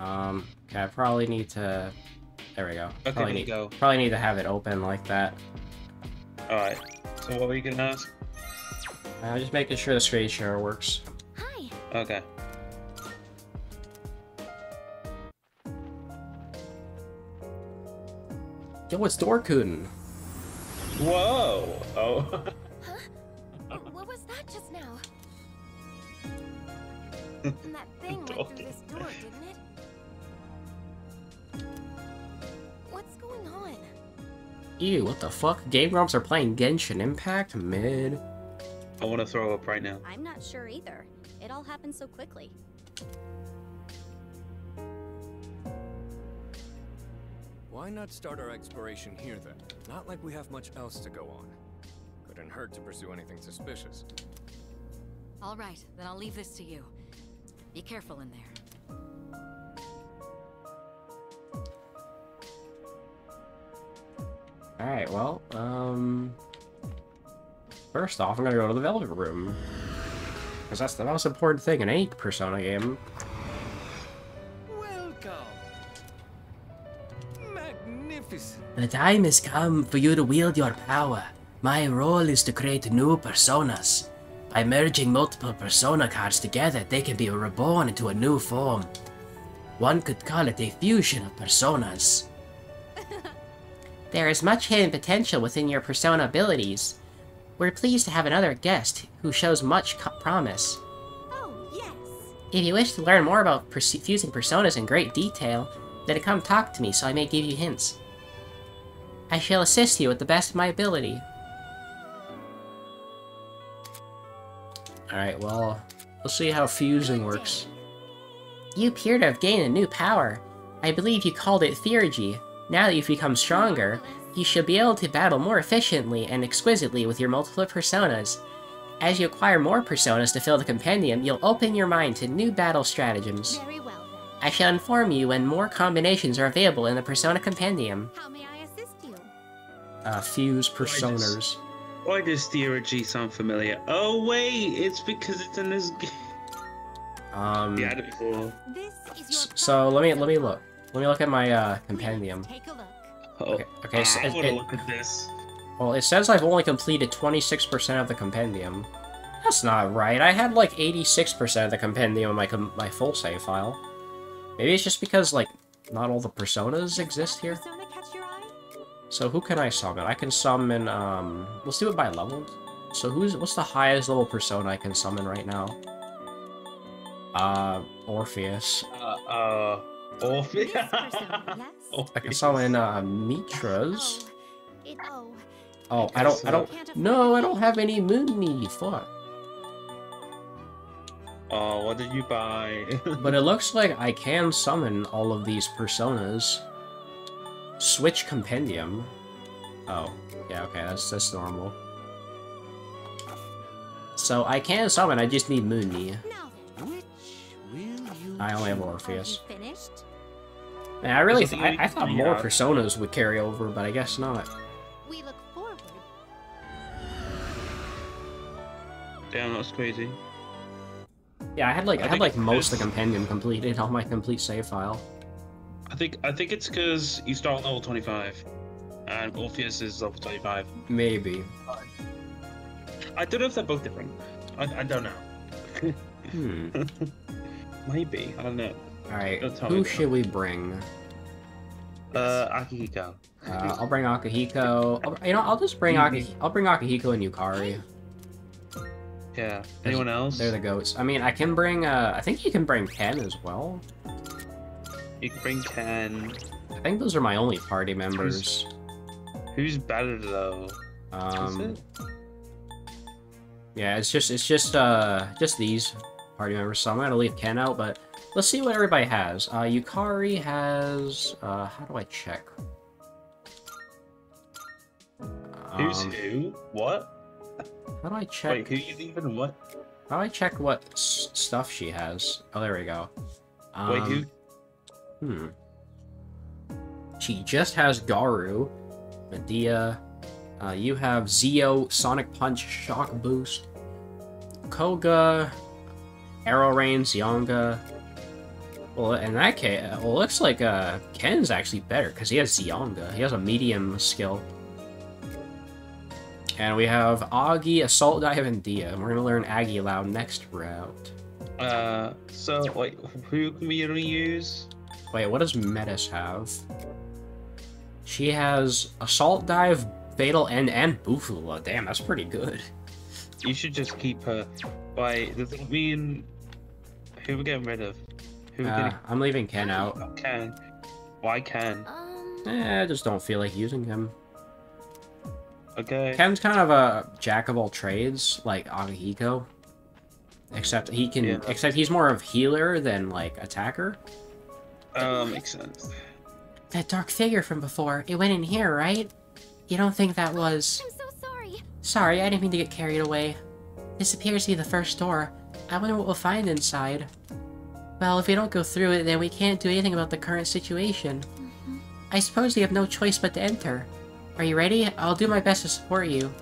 Okay, I probably need to... There we go. Okay, probably need to have it open like that. Alright. So what were you gonna ask? I'm just making sure the screen share works. Hi. Okay. Yo, it's Dorkuden. Whoa! Oh. Huh? What was that just now? And that thing went through this door, didn't it? What's going on? Ew, what the fuck? Game Grumps are playing Genshin Impact? Mid. I want to throw up right now. I'm not sure either. It all happened so quickly. Why not start our exploration here then? Not like we have much else to go on. Couldn't hurt to pursue anything suspicious. All right, then I'll leave this to you. Be careful in there. Alright, well, first off, I'm gonna go to the Velvet Room. Because that's the most important thing in any Persona game. Welcome! Magnificent! The time has come for you to wield your power. My role is to create new Personas. By merging multiple Persona cards together, they can be reborn into a new form. One could call it a fusion of Personas. There is much hidden potential within your Persona abilities. We're pleased to have another guest who shows much promise. Oh, yes! If you wish to learn more about fusing Personas in great detail, then come talk to me so I may give you hints. I shall assist you with the best of my ability. Alright, well, we'll see how fusing works. You appear to have gained a new power. I believe you called it Theurgy. Now that you've become stronger, you should be able to battle more efficiently and exquisitely with your multiple personas. As you acquire more personas to fill the compendium, you'll open your mind to new battle stratagems. Very well, then. I shall inform you when more combinations are available in the Persona Compendium. How may I assist you? Fuse personas. Why does Theurgy sound familiar? Oh wait, it's because it's in this game. Yeah, that'd be cool. So let me look. Let me look at my compendium. Take a look. Okay, so look at this. Well, it says I've only completed 26% of the compendium. That's not right. I had like 86% of the compendium in my full save file. Maybe it's just because like not all the personas exist here. Persona catch your eye? So who can I summon? I can summon let's do it by level. So what's the highest level persona I can summon right now? Orpheus. Orpheus? I can summon Mitras. Oh, I don't. No, I don't have any Moon. Fuck. Oh, what did you buy? But it looks like I can summon all of these personas. Switch compendium. Oh, yeah, okay, that's normal. So I can summon. I just need Moon. I only have Orpheus. Man, I thought more personas would carry over, but I guess not. We look forward. Damn, that's crazy. Yeah, I had like most of the compendium completed on my complete save file. I think it's because you start level 25, and Orpheus is level 25. Maybe. I don't know if they're both different. I don't know. Maybe, I don't know. Alright, who should we bring? Akihiko. I'll bring Akihiko. I'll bring Akihiko and Yukari. Yeah. Anyone else? They're the goats. I mean, I can bring, I think you can bring Ken as well. You can bring Ken. I think those are my only party members. Who's better though? Is it? Yeah, it's just these party members. So I'm gonna leave Ken out, but let's see what everybody has. Yukari has. How do I check? Who's who? What? How do I check? Wait, who's even what? How do I check what stuff she has? Oh, there we go. Wait, who? She just has Garu, Medea. You have Zeo, Sonic Punch, Shock Boost, Koga, Arrow Rain, Zionga. Well, in that case, well, it looks like Ken's actually better because he has Zionga. He has a medium skill. And we have Augie, Assault Dive, and Dia. We're gonna learn Aguilau next route. So wait, who can we use? Wait, what does Metis have? She has Assault Dive, Fatal End, and Bufula. Damn, that's pretty good. You should just keep her. Wait, does it mean who we're getting rid of? Who getting... I'm leaving Ken out. Ken. Why Ken? I just don't feel like using him. Okay. Ken's kind of a jack of all trades, like Akihiko. Except he can. Yeah. Except he's more of healer than like attacker. Makes sense. That dark figure from before, it went in here, right? You don't think that was... I'm so sorry. Sorry, I didn't mean to get carried away. This appears to be the first door. I wonder what we'll find inside. Well, if we don't go through it, then we can't do anything about the current situation. Mm-hmm. I suppose we have no choice but to enter. Are you ready? I'll do my best to support you.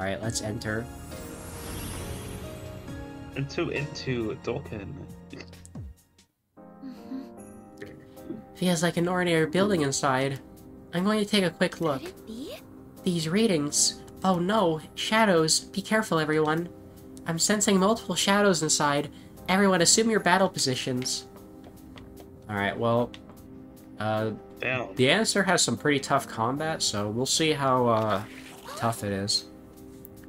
Alright, let's enter. Into Dolken. Mm-hmm. Feels like an ordinary building inside. I'm going to take a quick look. These readings. Oh no, shadows. Be careful, everyone. I'm sensing multiple shadows inside. Everyone, assume your battle positions. Alright, well... The Answer has some pretty tough combat, so we'll see how tough it is.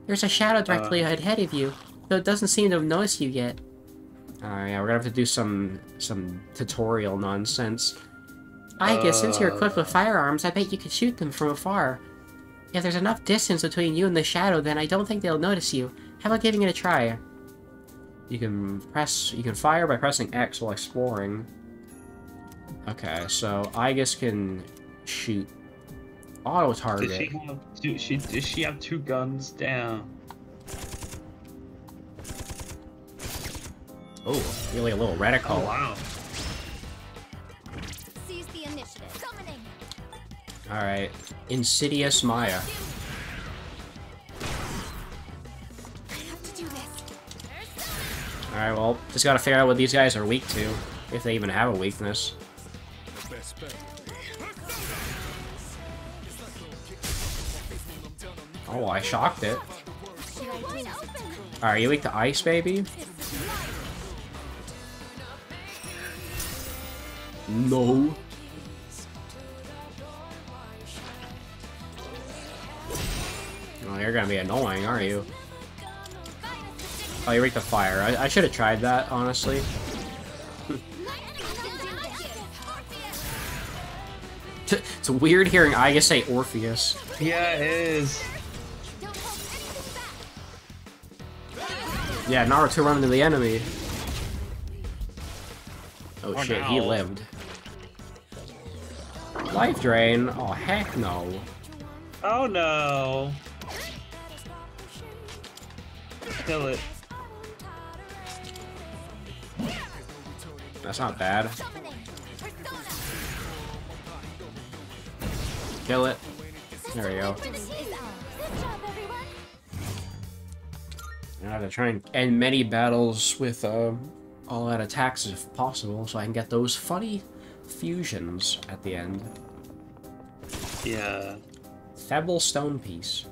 There's a shadow directly ahead of you, though it doesn't seem to have noticed you yet. Alright, yeah, we're gonna have to do some tutorial nonsense. I guess since you're equipped with firearms, I bet you could shoot them from afar. If there's enough distance between you and the shadow, then I don't think they'll notice you. How about giving it a try? You can fire by pressing X while exploring. Okay, so Aigis can shoot auto target. Does she have two guns down? Oh, really a little reticle. Oh, wow. Alright, Insidious Maya. Alright, well, just gotta figure out what these guys are weak to, if they even have a weakness. Oh, I shocked it. Alright, you weak to ice, baby? No. Oh, you're gonna be annoying, aren't you? Oh, you raked the fire. I should have tried that, honestly. It's weird hearing Aigis say Orpheus. Yeah, it is. Yeah, Naruto running to the enemy. Oh shit, no. He lived. Life drain? Oh, heck no. Oh no. Kill it. That's not bad. Kill it. There we go. I have to try and end many battles with all out attacks if possible, so I can get those funny fusions at the end. Yeah. Thebel Stone Piece.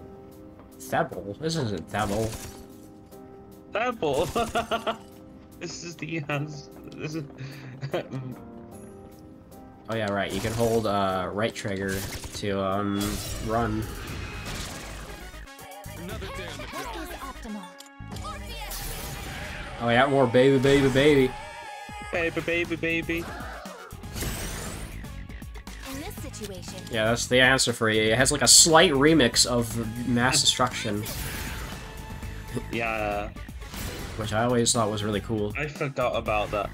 Thebel? This isn't Thebel. Thebel! This is the answer. This is... Oh yeah, right. You can hold right trigger to run. Another day on the job. Oh yeah, more baby, baby, baby. Baby, baby, baby. Yeah, that's the answer for you. It has like a slight remix of Mass Destruction. Yeah. Which I always thought was really cool. I forgot about that.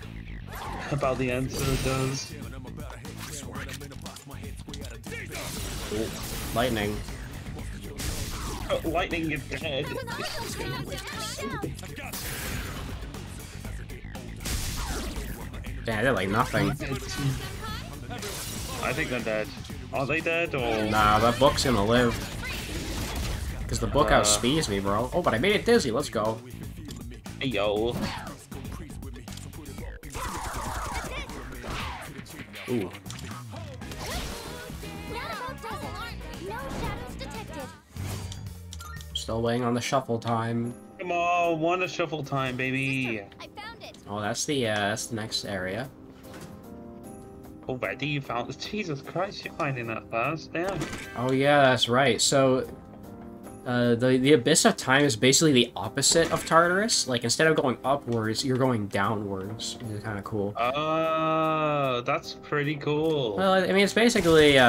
About the answer it does. Ooh, lightning. Oh, lightning is dead. Yeah, they're like nothing. I think they're dead. Are they dead or...? Nah, that book's gonna live. Because the book outspeeds me, bro. Oh, but I made it dizzy, let's go. Hey, yo. Ooh. Still waiting on the shuffle time. Come on, one of shuffle time, baby. I found it. Oh, that's the next area. Already you found it. Jesus Christ, you're finding that fast, damn. Oh yeah, that's right. So the Abyss of Time is basically the opposite of Tartarus. Like instead of going upwards, you're going downwards. It's kinda cool. Oh, that's pretty cool. Well, I mean it's basically you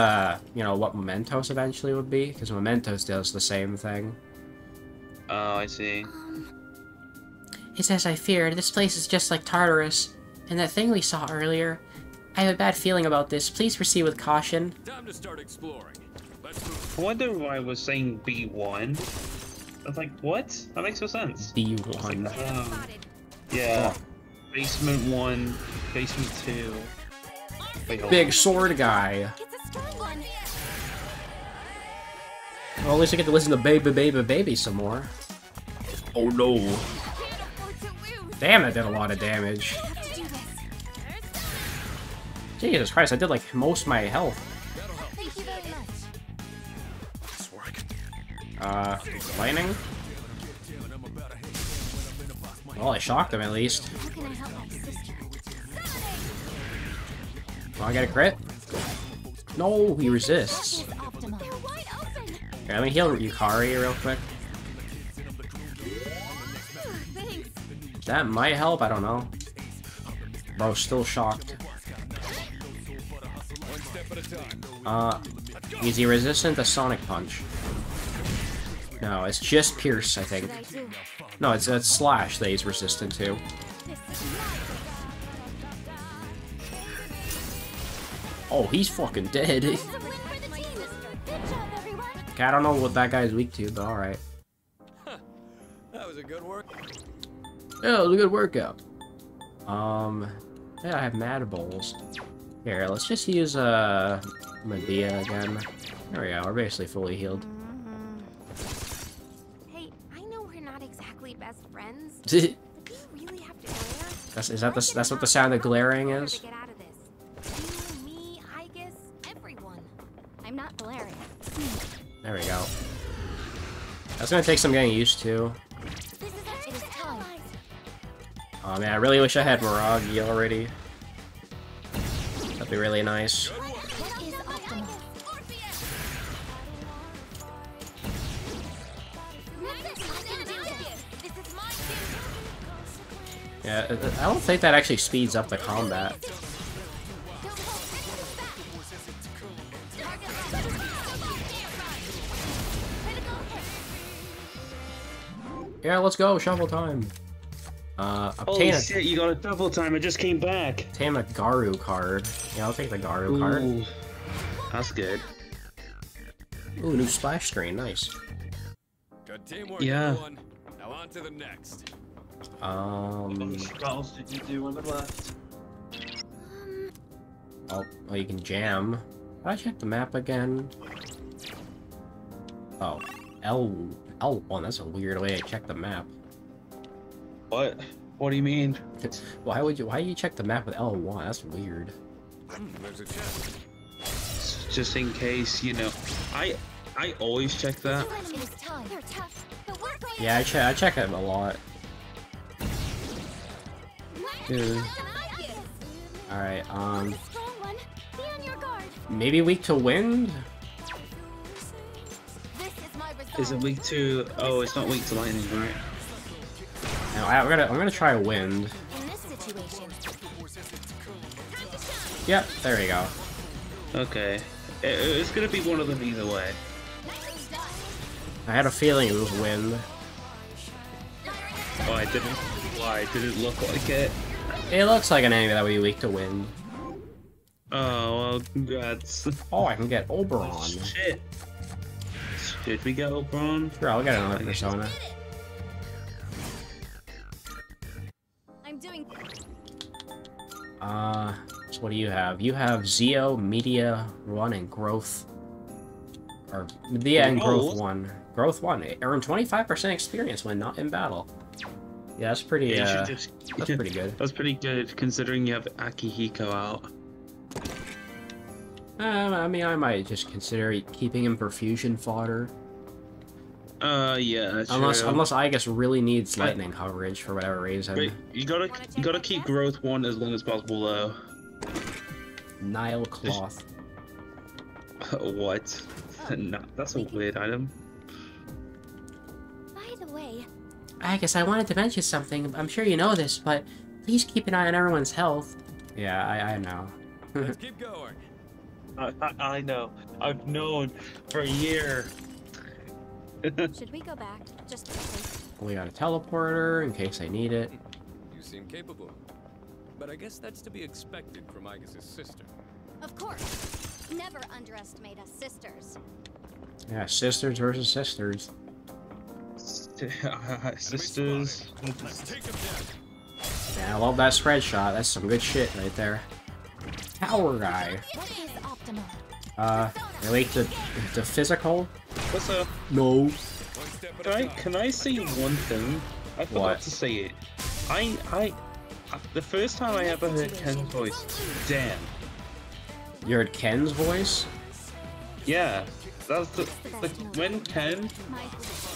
know, what Mementos eventually would be, because Mementos does the same thing. Oh, I see. It's as I feared, this place is just like Tartarus, and that thing we saw earlier. I have a bad feeling about this. Please proceed with caution. Time to start exploring. Let's move. I wonder why I was saying B1. I was like, what? That makes no sense. B1. Like, yeah. Basement 1, basement 2. Wait, big sword guy. Well, at least I get to listen to Baby Baby Baby some more. Oh no. Damn, that did a lot of damage. Jesus Christ, I did like most of my health. Thank you very much. Lightning? Well, I shocked him at least. Well, I got a crit? No, he resists. Okay, let me heal Yukari real quick. That might help, I don't know. Bro, still shocked. Easy resistant to Sonic Punch. No, it's just Pierce, I think. No, it's Slash that he's resistant to. Oh, he's fucking dead. Okay, I don't know what that guy's weak to, but alright. That was a good work. Yeah, it was a good workout. Yeah, I have Mad Bowls. Here, let's just use, Medea again. There we go, we're basically fully healed. Hey, I know we're not exactly best friends. Do we really have to glare? That's what the sound of glaring is? Get out of this. You, me, Aigis, everyone. I'm not glaring. There we go. That's gonna take some getting used to. Oh man, I really wish I had Maragi already. Be really nice. Yeah, I don't think that actually speeds up the combat. Yeah, let's go, shuffle time. Holy shit, you got a double time, I just came back! Obtain a Garu card. Yeah, I'll take the Garu card. That's good. Ooh, new splash screen, nice. Good teamwork, yeah. Everyone. Now on to the next. What else did you do on the left? Oh, well, you can jam. Did I check the map again? Oh, L1, that's a weird way to check the map. What? What do you mean? Why do you check the map with L1? That's weird. Just in case, you know. I always check that. Yeah, I check it a lot. Dude. Alright, maybe weak to wind? Is it weak to... Oh, it's not weak to lightning, right? No, I'm gonna try wind. Yep, there we go. Okay, it's gonna be one of them either way. I had a feeling it was wind. Oh, I didn't. Why did it look like it? It looks like an enemy that would be weak to wind. Oh, well, that's... Oh, I can get Oberon. Oh, shit. Did we get Oberon? Sure, I'll get another Persona. I'm doing... so what do you have? You have Zeo, Media, 1, and Growth. Or, Medea and Growth 1. Growth 1. Earn 25% experience when not in battle. Yeah, that's pretty, yeah, that's pretty good. That's pretty good, considering you have Akihiko out. I mean, I might just consider keeping him for fusion fodder. Yeah, that's unless Aigis really needs lightning coverage for whatever reason. Wait, you gotta keep Growth 1 as long as possible, though. Nile Cloth. What? No, that's a weird item. By the way, Aigis, I wanted to mention something. I'm sure you know this, but please keep an eye on everyone's health. Yeah, I know. Let's keep going. I know. I've known for a year. Should we go back? Just we got a teleporter in case I need it. You seem capable, but I guess that's to be expected from Aigis' sister. Of course. Never underestimate us sisters. Yeah, sisters versus sisters. Sisters. Yeah, I love that spread shot. That's some good shit right there. Power guy. Relate to physical? What's up? No. Can I say one thing? I forgot to say it. The first time I ever heard Ken's voice, damn. You heard Ken's voice? Yeah, that's when Ken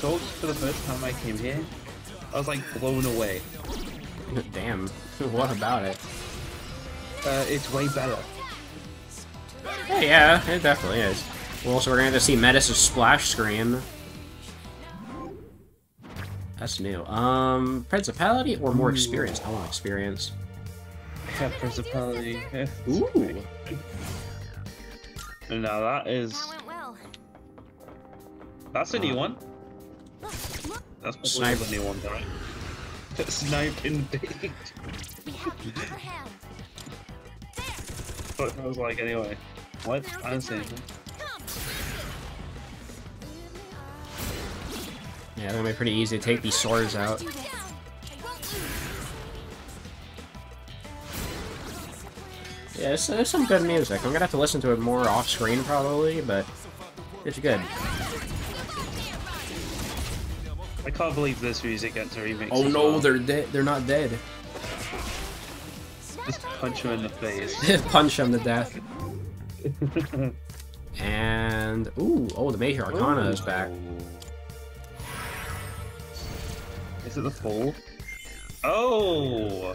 talked for the first time I came here, I was like blown away. Damn, what about it? It's way better. Hey, yeah, it definitely is. Well, also we're gonna have to see Metis' splash screen. That's new. Principality or more experience? I want experience. Yeah, Principality. Ooh. Now that is... That's a new one. That's probably a new one, right? Snipe indeed. But I was like, anyway. What? I don't see anything. Yeah, that'll be pretty easy to take these swords out. Yeah, there's some good music. I'm gonna have to listen to it more off-screen, probably, but it's good. I can't believe this music gets a remix. Oh no, well. They're dead. They're not dead. Just punch him in the face. Punch him to death. And ooh, oh, the Major Arcana is back. Is it the full? Oh.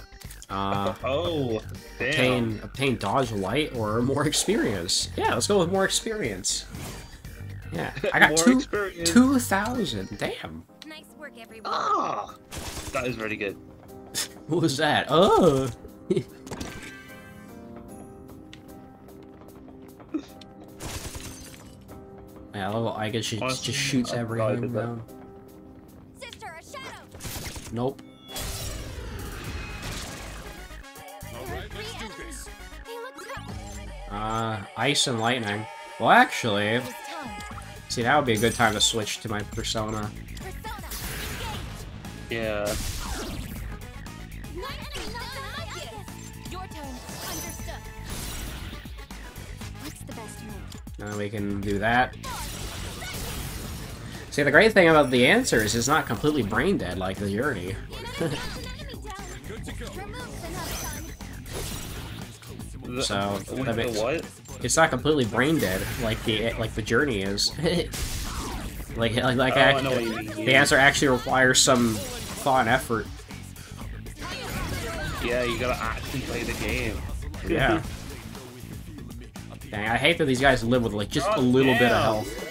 Oh, damn. Obtain dodge light or more experience. Yeah, let's go with more experience. Yeah, I got 2,000. Damn. Nice work, everyone. Ah, that is really good. What was that? Oh. Yeah, I guess she just shoots everything down. Sister, a shadow. Nope. Ice and lightning. Well, actually... See, that would be a good time to switch to my Persona. Yeah. Now we can do that. See, the great thing about the answer is it's not completely brain dead like the Theurgy. So that makes, it's not completely brain dead like the journey is. The answer actually requires some thought and effort. Yeah, you gotta actually play the game. Yeah. Dang, I hate that these guys live with like just a little bit of health.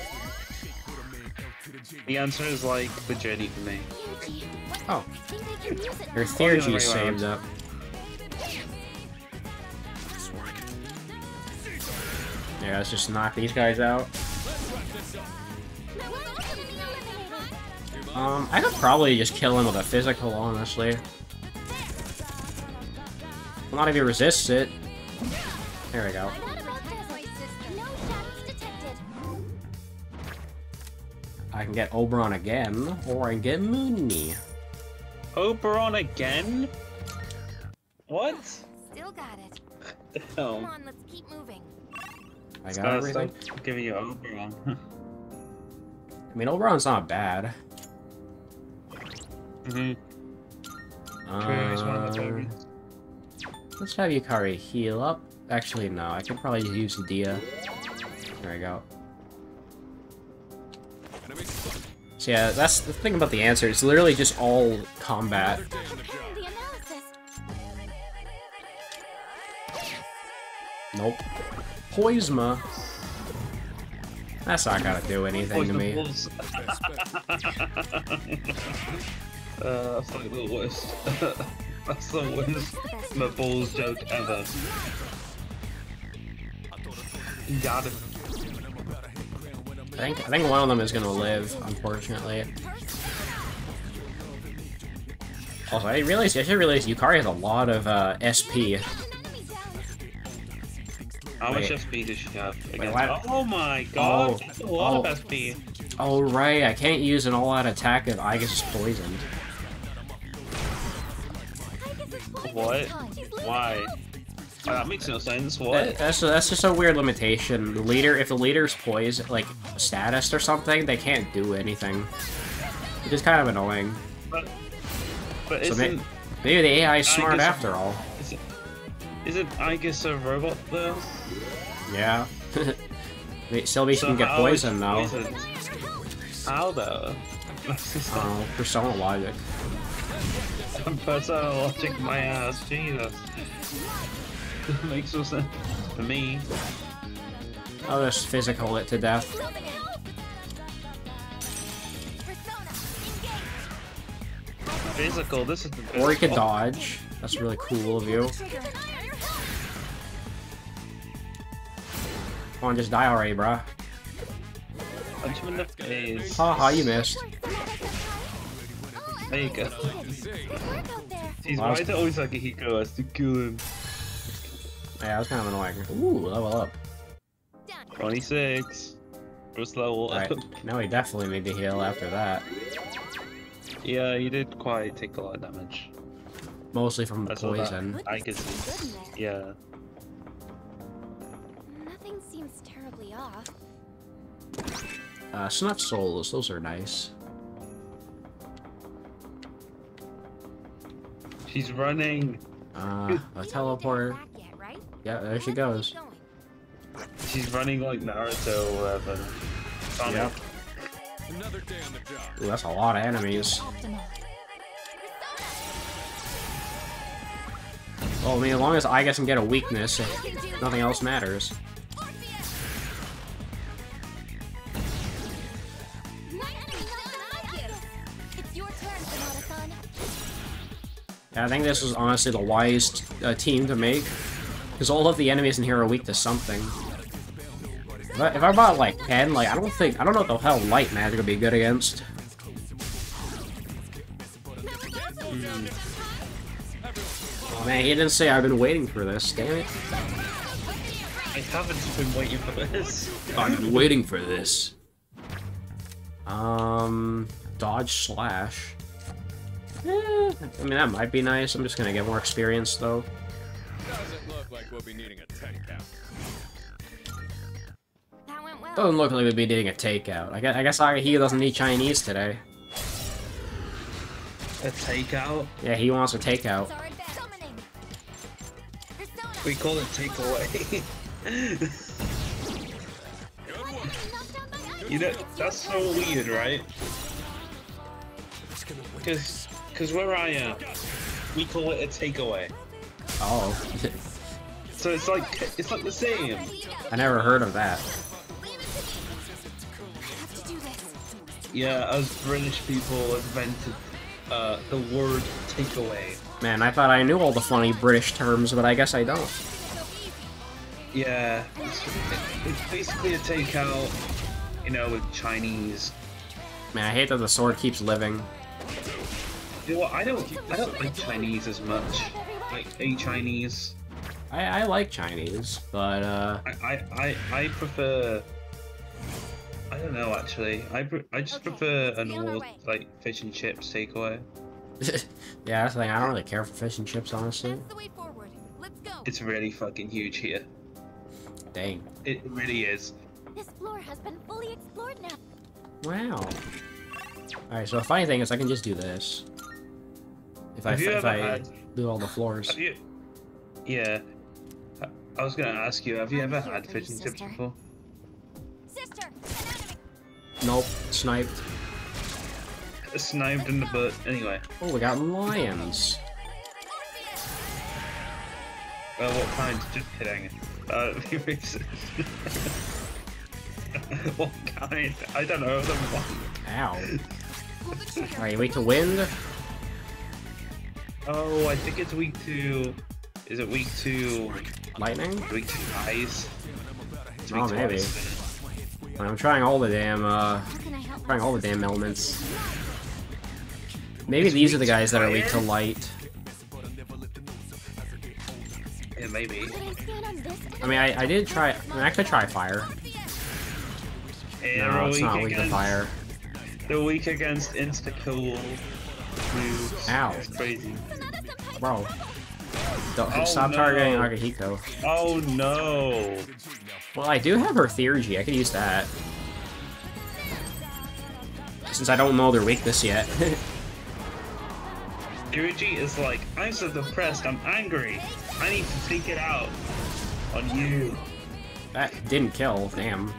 The answer is like the journey for me. Oh. Her Theurgy is saved up. Yeah, let's just knock these guys out. I could probably just kill him with a physical, honestly. A lot of you resists it. There we go. I can get Oberon again, or I can get Mooney. Oberon again? What? Still got it. Come on, let's keep moving. I got everything. Stop giving you Oberon. I mean, Oberon's not bad. Mm-hmm. Let's have Yukari heal up. Actually, no. I could probably use Dia. There we go. So yeah, that's the thing about The Answer. It's literally just all combat. Nope. Poisma. That's not gonna do anything to me. That's like the worst. That's the worst my balls joke ever. God. I think one of them is gonna live, unfortunately. Also, I should realize Yukari has a lot of SP. How much SP does she have? Wait, oh my god, that's a lot of SP. Oh right, I can't use an all-out attack if Aigis is poisoned. What? Why? That makes no sense. What? That's just a weird limitation. The leader, if the leader's poised, like status or something, they can't do anything. It's just kind of annoying. But so maybe the AI is smart after all. Isn't Aigis a robot though? Yeah. Sylvie can get poisoned though. How though? Oh, Persona logic. Persona logic, my ass, Jesus. That makes no sense for me. I'll just physical it to death. Physical, this is the best. Or you can dodge. That's really cool of you. Come on, just die already, bruh. Punch him in the face. Haha, you missed. There you go. Jeez, why is it always like Akihiko has to kill him? Yeah, that was kind of annoying. Ooh, level up. 26. First level up. Right. Now we definitely need to heal after that. Yeah, you did quite take a lot of damage. Mostly from the poison. I guess. Yeah. Nothing seems terribly off. Snuff souls. Those are nice. She's running. A teleport. Yeah, there she goes. She's running like Naruto or whatever. Yep. Ooh, that's a lot of enemies. Well, I mean, as long as Aigis can get a weakness, nothing else matters. Yeah, I think this was honestly the wisest team to make. Because all of the enemies in here are weak to something. But if I bought like 10, like I don't know what the hell light magic would be good against. Oh man, he didn't say I've been waiting for this, damn it. I haven't been waiting for this. I've been waiting for this. Dodge slash. I mean that might be nice. I'm just gonna get more experience though. Doesn't look like we'll be needing a takeout. That went well. Doesn't look like we'll be needing a takeout. I guess Akihiko doesn't need Chinese today. A takeout? Yeah, he wants a takeout. We call it takeaway. You know, that's so weird, right? Because where I am, we call it a takeaway. Oh. So it's like the same. I never heard of that. Yeah, us British people invented the word takeaway. Man, I thought I knew all the funny British terms, but I guess I don't. Yeah, it's basically a takeout, you know, with Chinese. Man, I hate that the sword keeps living. Well, I don't like Chinese as much. Like, a Chinese. I like Chinese, but I prefer. I don't know actually. I just prefer an old like fish and chips takeaway. Yeah, that's the thing. I don't really care for fish and chips, honestly. That's the way forward. Let's go. It's really fucking huge here. Dang. It really is. This floor has been fully explored now. Wow. Alright, so the funny thing is I can just do this. If I do all the floors. Yeah. I was gonna ask you, have you ever had fish and chips before? Nope. Sniped. Sniped in the butt. Anyway. Oh, we got lions. Well, what kind? Just kidding. What kind? I don't know. Ow. Alright, wait to wind? Oh, I think it's week 2. Is it week 2? Lightning? Week 2 ice. Oh, maybe. I'm trying all the damn, elements. Maybe these are the guys that are weak to light. Yeah, maybe. I mean, I did try. I actually try fire. Yeah, no, it's not weak to fire. They're weak against insta-cool moves. Ow! It's crazy, bro. Stop targeting Akihiko. Oh no! Well, I do have her Theurgy. I could use that. Since I don't know their weakness yet. Theurgy is like, I'm so depressed, I'm angry. I need to seek it out on you. That didn't kill, damn.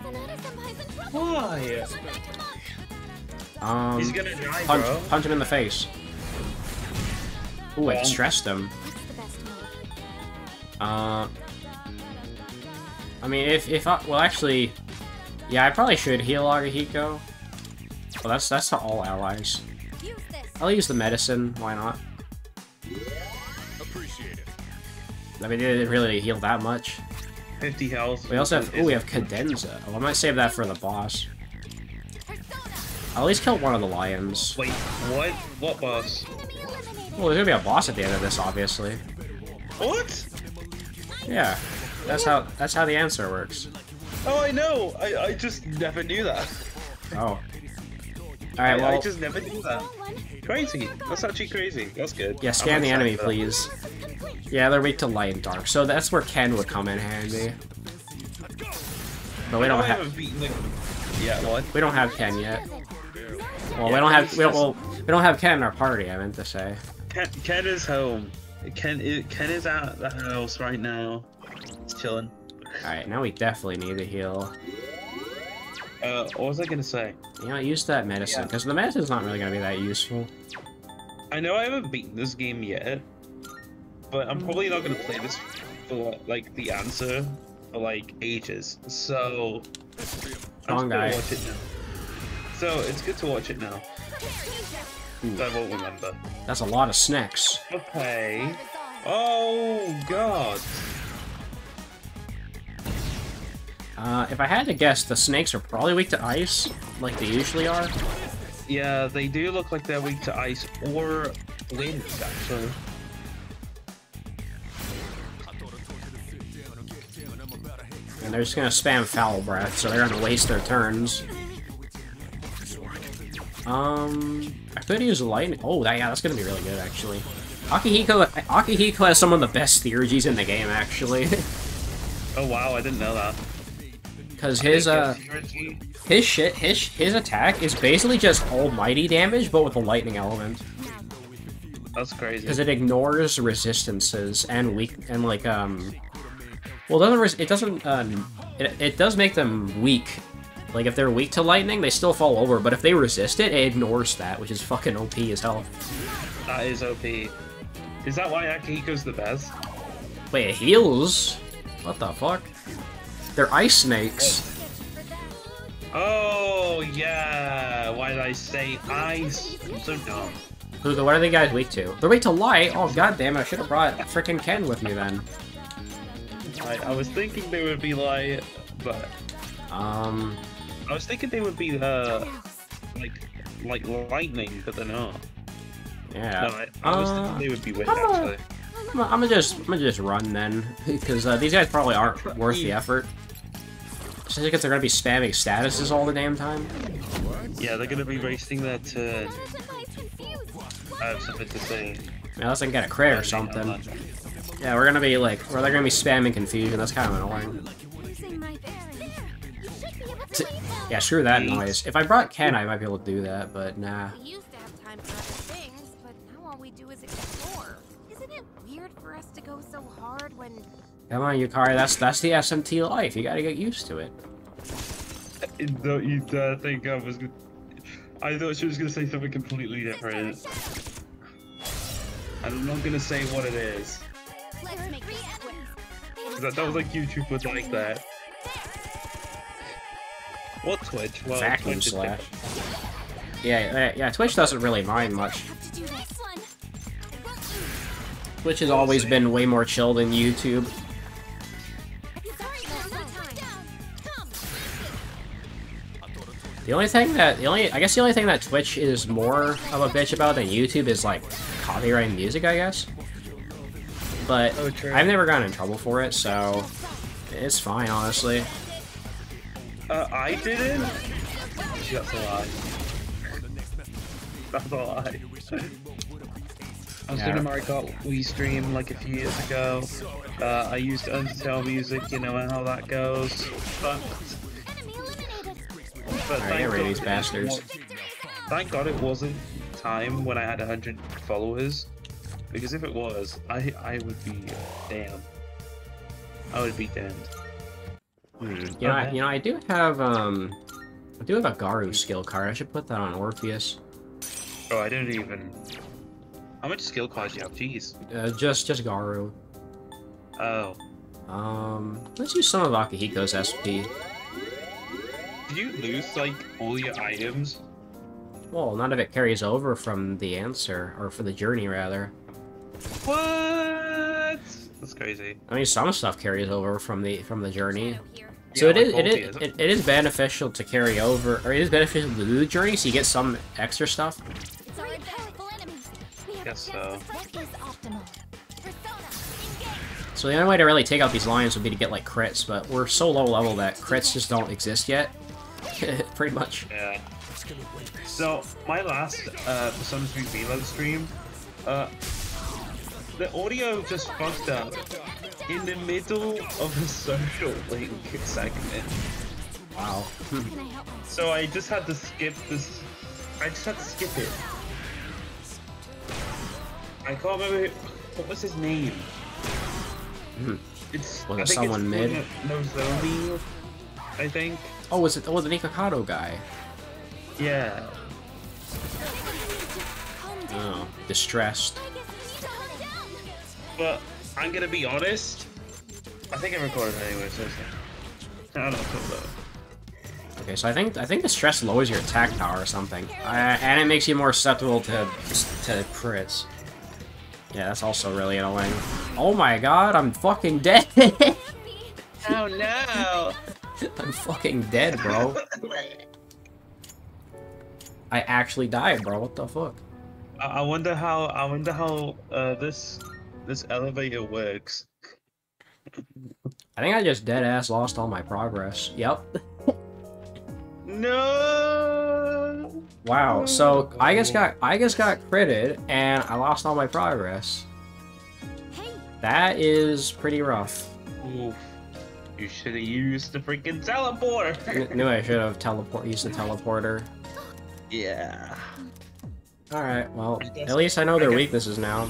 Why? He's gonna die, bro. Punch him in the face. Ooh, I distressed him. I mean, well, actually, yeah, I probably should heal Akihiko. Well, that's to all allies. I'll use the medicine, why not? Appreciate it. I mean, it didn't really heal that much. 50 health. We also have, we have Cadenza. Oh, I might save that for the boss. I'll at least kill one of the lions. Wait, what? What boss? Well, there's gonna be a boss at the end of this, obviously. What? Yeah. That's how the answer works. Oh, I know! I just never knew that. Oh. Alright, well... I just never knew that. Crazy. That's actually crazy. That's good. Yeah, scan the enemy, please. Yeah, they're weak to light and dark, so that's where Ken would come in handy. But we don't have... Yeah, what? We don't have Ken yet. Well, we don't have Ken in our party, I meant to say. Ken is home. Ken is out of the house right now. It's chilling. Alright, now we definitely need to heal. What was I gonna say? You know, use that medicine, because the medicine's not really gonna be that useful. I know I haven't beaten this game yet, but I'm probably not gonna play this for, like, the answer for, like, ages. So... Wrong guy. Watch it now. So, it's good to watch it now. Ooh. I won't remember. That's a lot of snacks. Okay. Oh, God. If I had to guess, the snakes are probably weak to ice, like they usually are. Yeah, they do look like they're weak to ice, or wind, actually. And they're just gonna spam Foul Breath, so they're gonna waste their turns. I could use lightning. Oh, yeah, that's gonna be really good, actually. Akihiko has some of the best Theurgies in the game, actually. Oh, wow, I didn't know that. Because his attack is basically just almighty damage, but with a lightning element. That's crazy. Because it ignores resistances and it does make them weak. Like if they're weak to lightning, they still fall over. But if they resist it, it ignores that, which is fucking OP as hell. That is OP. Is that why Akihiko's the best? Wait, it heals? What the fuck? They're ice snakes. Oh, yeah. Why did I say ice? I'm so dumb. Hugo, what are the guys weak to? They're weak to light? Oh, goddammit, I should have brought frickin' Ken with me then. I was thinking they would be light, but... I was thinking they would be, like lightning, but they're not. Yeah. No, I was thinking they would be weak, actually. I'm gonna just run then, because these guys probably aren't worth the effort. Especially because they're gonna be spamming statuses all the damn time. Yeah, they're gonna be wasting their turn. I have something to say. Unless I can get a crit or something. Yeah, we're gonna be like, or they're gonna be spamming confusion. That's kind of annoying. Yeah, screw that noise. If I brought Ken, I might be able to do that, but nah. Come on, Yukari, that's the SMT life. You gotta get used to it. Don't you think I was gonna... I thought she was gonna say something completely different. I'm not gonna say what it is. That was like YouTube would like that. What Twitch? Well, vacuum Twitch slash. Yeah, Twitch doesn't really mind much. Twitch has always been way more chill than YouTube. The only thing that Twitch is more of a bitch about than YouTube is like copyright music, I guess. But I've never gotten in trouble for it, so it's fine, honestly. I didn't? That's a lie. That's a lie. I was doing a Mario Kart Wii stream like a few years ago. I used Undertale music, you know how that goes. But right, get rid of these bastards. Thank God it wasn't time when I had 100 followers. Because if it was, I would be damned. I would be damned. You know, I do have a Garu skill card. I should put that on Orpheus. Oh, I didn't even. How much skill cards do you have? Jeez. Just Garu. Oh. Let's use some of Akihiko's SP. Did you lose like all your items? Well, none of it carries over from the answer, or for the journey rather. What? That's crazy. I mean, some stuff carries over from the journey. So yeah, it is beneficial to carry over, or it is beneficial to do the journey, so you get some extra stuff. I guess so. So the only way to really take out these lions would be to get like crits, but we're so low level that crits just don't exist yet. Pretty much. Yeah. So my last Persona 3 Reload stream, the audio just fucked up in the middle of a social link segment. Wow. So I just had to skip this. I just had to skip it. I can't remember. What was his name? It's. Was it someone mid? No, Nozomi, I think. Oh, was it? Oh, the Nikocado guy. Yeah. Oh, distressed. But I'm gonna be honest. I think I recorded it anyway, so I don't know. Okay, so I think the stress lowers your attack power or something, and it makes you more susceptible to crits. Yeah, that's also really annoying. Oh my god, I'm fucking dead. Oh no! I'm fucking dead, bro. I actually died, bro. What the fuck? I wonder how this elevator works. I think I just dead ass lost all my progress. Yep. No. Wow. So I just got critted and I lost all my progress. That is pretty rough. Oof. You should have used the freaking teleporter. Knew I should have used the teleporter. Yeah. All right. Well, at least I know their weaknesses now.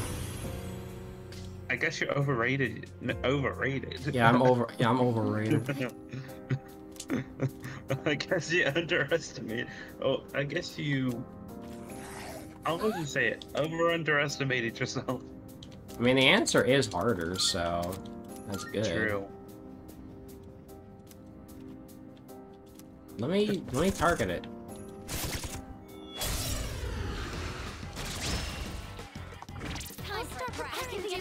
I guess you're overrated. Overrated. Yeah, I'm overrated. I guess you underestimate. Oh, I guess you. How would you say it? Overunderestimated yourself. I mean, the answer is harder, so that's good. True. Let me target it.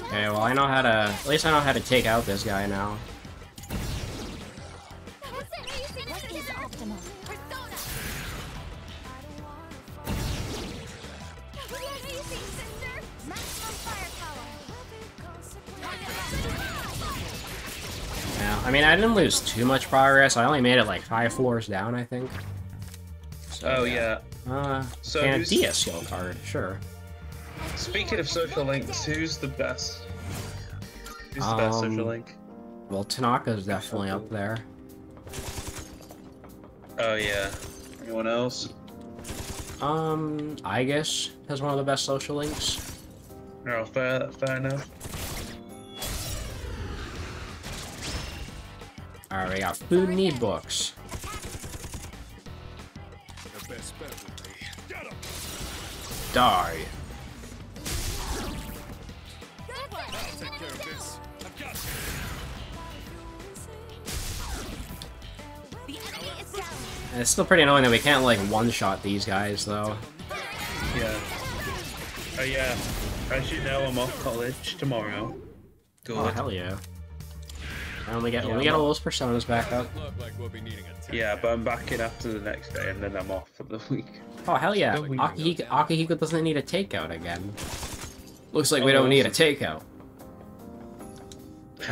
Okay, well I know how to, at least I know how to take out this guy now. Yeah, I mean, I didn't lose too much progress. I only made it like 5 floors down, I think. So, oh, yeah. So and a skill card, sure. Speaking of social links, who's the best? Who's the best social link? Well, Tanaka's definitely up there. Oh, yeah. Anyone else? Aigis has one of the best social links. No, fair enough. Alright, we got food and e-books. Die. And it's still pretty annoying that we can't, like, one-shot these guys, though. Yeah. Oh, yeah. As you know, I'm off college tomorrow. Good. Oh, hell yeah. And when we get all those personas back up. Yeah, but I'm back in after the next day, and then I'm off for the week. Oh, hell yeah. Akihiko doesn't need a takeout again. Looks like we don't need a takeout.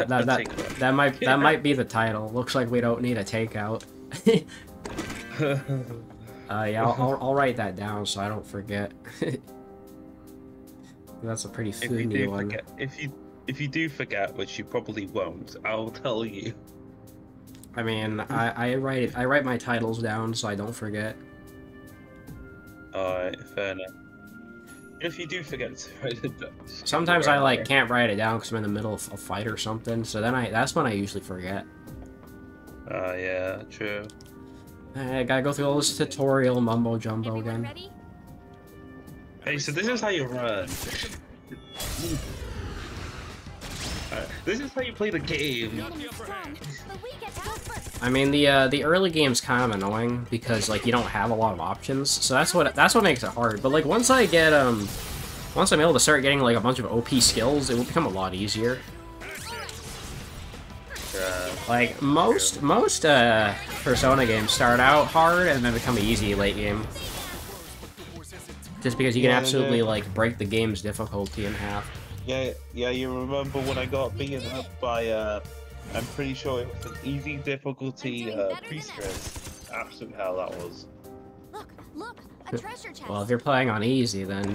That might be the title. Looks like we don't need a takeout. Yeah, I'll write that down so I don't forget. That's a pretty foodie one. If you do forget, which you probably won't, I'll tell you. I mean, I write my titles down so I don't forget. Alright, fair enough. If you do forget to write it down. Sometimes I like can't write it down because I'm in the middle of a fight or something, so then that's when I usually forget. Yeah, true. I gotta go through all this tutorial mumbo jumbo again. Ready? Hey, so this is how you run. This is how you play the game. I mean, the early game's kind of annoying because like you don't have a lot of options, so that's what makes it hard. But like once I get once I'm able to start getting like a bunch of OP skills, it will become a lot easier. Like most Persona games start out hard and then become easy late game, just because you can absolutely like break the game's difficulty in half. Yeah, you remember when I got beaten up by I'm pretty sure it was an easy difficulty priestess. Absolute hell that was. Look, a treasure chest. Well, if you're playing on easy, then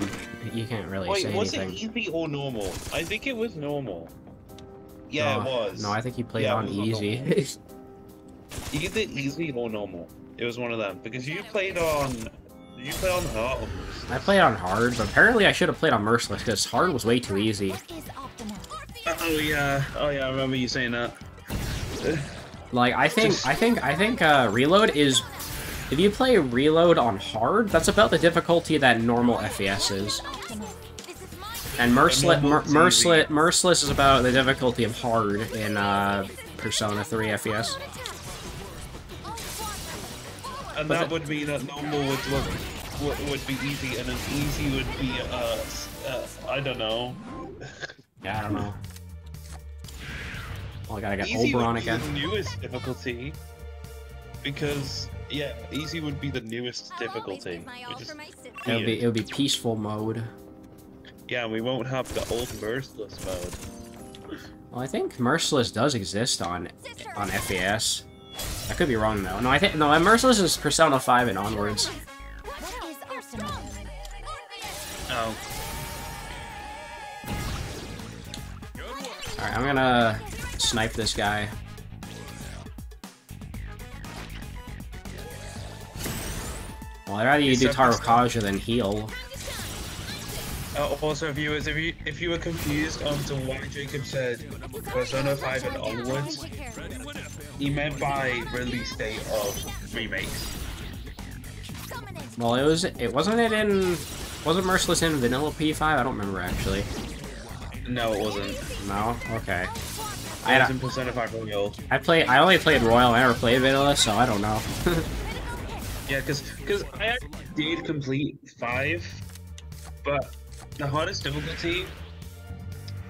you can't really say anything. Wait, was it easy or normal? I think it was normal. Yeah, no, it was. No, I think he played on easy. You did easy or normal. It was one of them because you played on hard. I played on hard, but apparently I should have played on merciless because hard was way too easy. Oh yeah, I remember you saying that. Like I think Reload is. If you play Reload on hard, that's about the difficulty that normal FES is. And Merciless is about the difficulty of hard in Persona 3 FES. And that would mean that normal would be easy, and an easy would be, I don't know. Yeah, I don't know. Well, I gotta get Oberon again. Easy would be the newest difficulty, because, yeah, easy would be the newest difficulty. It would be peaceful mode. Yeah, we won't have the old merciless mode. Well, I think merciless does exist on FES. I could be wrong though. No, merciless is Persona 5 and onwards. Oh. All right, I'm gonna snipe this guy. Well, I'd rather you do Tarokage than heal. Also, viewers, if you were confused on to why Jacob said Persona 5 and onwards, he meant by release date of remakes. Well, wasn't Merciless in Vanilla P5? I don't remember actually. No, it wasn't. No, okay. I was in Persona 5 Royal. I only played Royal. I never played Vanilla, so I don't know. Yeah, because I actually did complete 5, but the hardest difficulty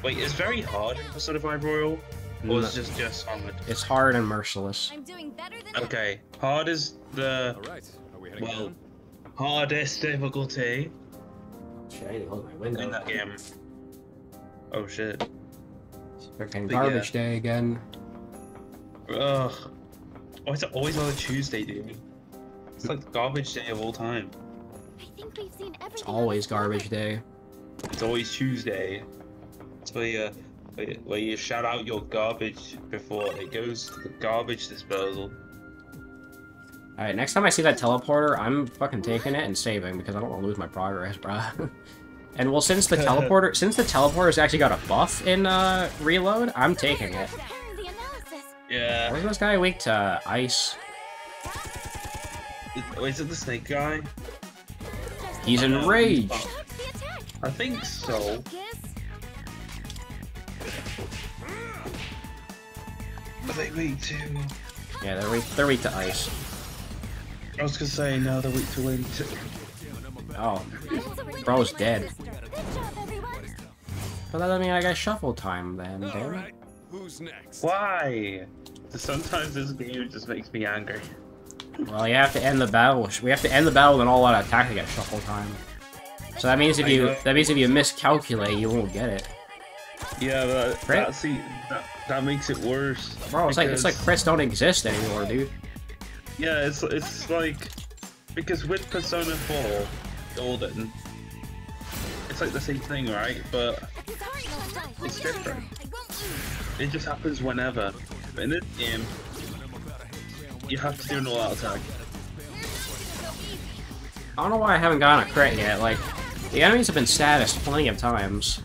Wait, is very hard in Persona 5 Royal? Or is it just hard? It's hard and merciless. I'm doing better than okay, hard is the... Alright, are we heading well, down? Hardest difficulty. Shit, I need to hold my window. In that game. Oh shit. It's freaking garbage day again. Ugh. Why is it always on a Tuesday, dude? It's like garbage day of all time. I think we've seen everything. It's always garbage day. It's always Tuesday. It's where you shout out your garbage before it goes to the garbage disposal. Alright, next time I see that teleporter, I'm fucking taking it and saving because I don't want to lose my progress, bruh. And well, since the teleporter, since the teleporter's actually got a buff in Reload, I'm taking it. Yeah. Wasn't this guy weak to ice? Is it the snake guy? He's enraged. I think so. Are they weak to? Yeah, they're weak to ice. I was gonna say, no, they're weak to wind too. Oh. Bro's dead. But that doesn't mean I got shuffle time then, damn it. Who's next? Why? Sometimes this game just makes me angry. Well, you have to end the battle. We have to end the battle with an all-out attack to get shuffle time. So that means if you miscalculate, you won't get it. Yeah, but that makes it worse. Bro, it's because... it's like crits don't exist anymore, dude. Yeah, it's like because with Persona 4 Golden, it's like the same thing, right? But it's different. It just happens whenever. But in this game, you have to do an all-out attack. I don't know why I haven't gotten a crit yet. Like, the enemies have been statused plenty of times.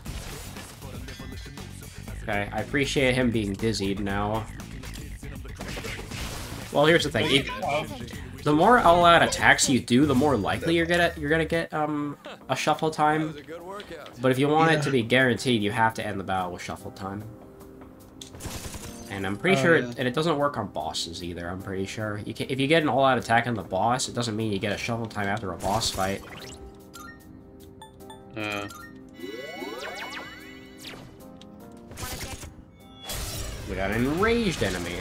Okay, I appreciate him being dizzied now. Well, here's the thing: the more all-out attacks you do, the more likely you're gonna get a shuffle time. But if you want it to be guaranteed, you have to end the battle with shuffle time. And I'm pretty sure, and it doesn't work on bosses either. I'm pretty sure you can, if you get an all-out attack on the boss, it doesn't mean you get a shuffle time after a boss fight. We got an enraged enemy.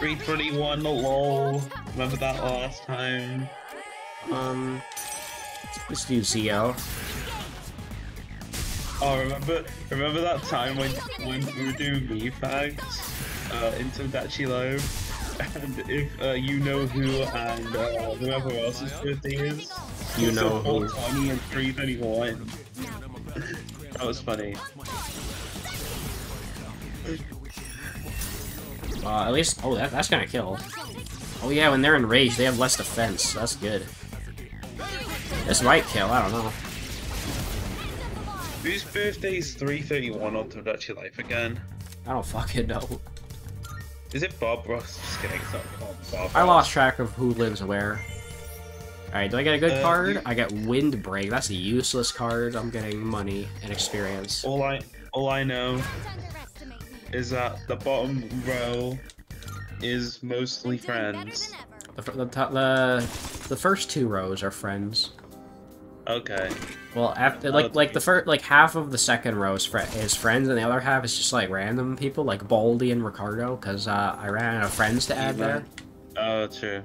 321, lol. Remember that last time? Let's do Zio. Oh, remember that time when we were doing me fags in Todachi Live? And if you know who and whoever else's birthday is, you know who. 420 and 331. That was funny. At least, oh, that's gonna kill. Oh yeah, when they're enraged, they have less defense. That's good. This might kill, I don't know. Whose birthday is 331 on Todachi Life again? I don't fucking know. Is it Bob Ross? Just kidding, it's not Bob Ross. I lost track of who lives where. Alright, do I get a good card? I get Windbreak. That's a useless card. I'm getting money and experience. All I know is that the bottom row is mostly friends. The first two rows are friends. Okay. Well, after, like the first, like half of the second row is friends, and the other half is just like random people, like Baldy and Ricardo, because I ran out of friends to add there. Oh, true.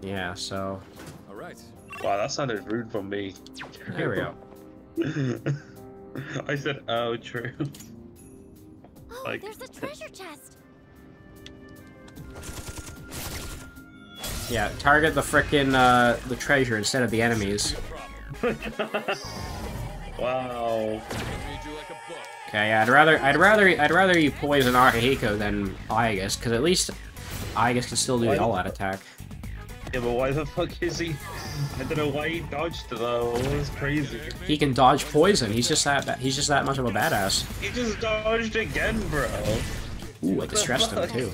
Yeah. So. All right. Wow, that sounded rude from me. Here we go. I said, "Oh, true." Oh, like, there's a treasure chest. Yeah, target the frickin' the treasure instead of the enemies. Wow. Okay, yeah, I'd rather you poison Akihiko than Aigis, because at least Aigis can still do the all-out attack. Yeah, but why the fuck is he? I don't know why he dodged though. It was crazy. He can dodge poison. He's just that much of a badass. He just dodged again, bro. Ooh, I distressed him too.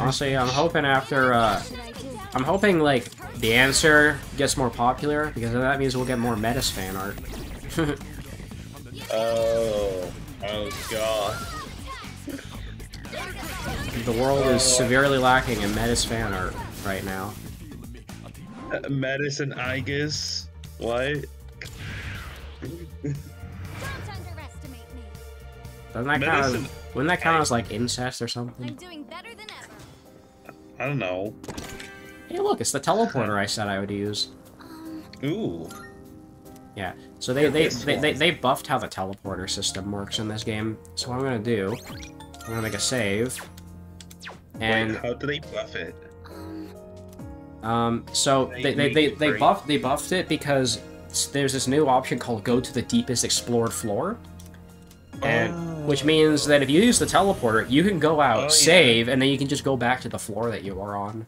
Honestly, I'm hoping after, I'm hoping, like, The Answer gets more popular, because that means we'll get more Metis fan art. Oh god. The world is severely lacking in Metis fan art right now. Metis and Aigis. What? Doesn't that count as, wouldn't that count as like incest or something? I'm doing better than ever. I don't know. Hey, look, it's the teleporter I said I would use. Ooh. Yeah. So they buffed how the teleporter system works in this game. So what I'm gonna do, I'm gonna make a save. And wait, how do they buff it? So they buffed it because there's this new option called Go to the Deepest Explored Floor. And, which means that if you use the teleporter, you can go out, save, and then you can just go back to the floor that you were on.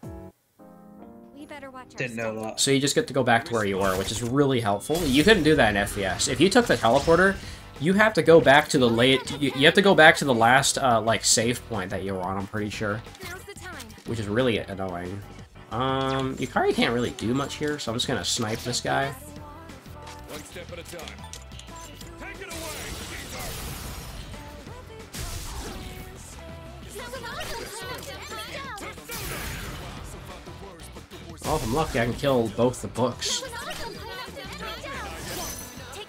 We better watch that. So you just get to go back to where you were, which is really helpful. You couldn't do that in FES. If you took the teleporter, you have to go back to the last like save point that you were on. I'm pretty sure, which is really annoying. Yukari can't really do much here, so I'm just gonna snipe this guy. One step at a time. Well, if I'm lucky, I can kill both the books.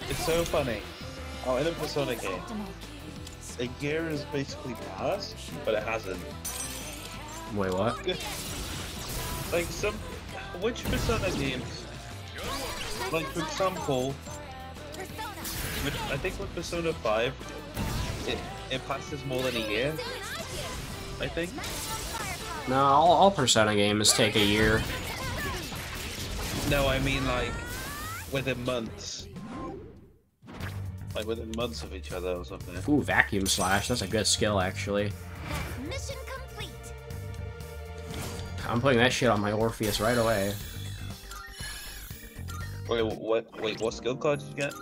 It's so funny. Oh, in a Persona game, a gear is basically passed, but it hasn't. Wait, what? Like, some... Which Persona games? Like, for example... I think with Persona 5, it passes more than a year. I think. No, all Persona games take a year. No, I mean like within months. Like within months of each other or something. Ooh, vacuum slash. That's a good skill, actually. Mission complete. I'm putting that shit on my Orpheus right away. Wait, what? Wait, what skill card did you get?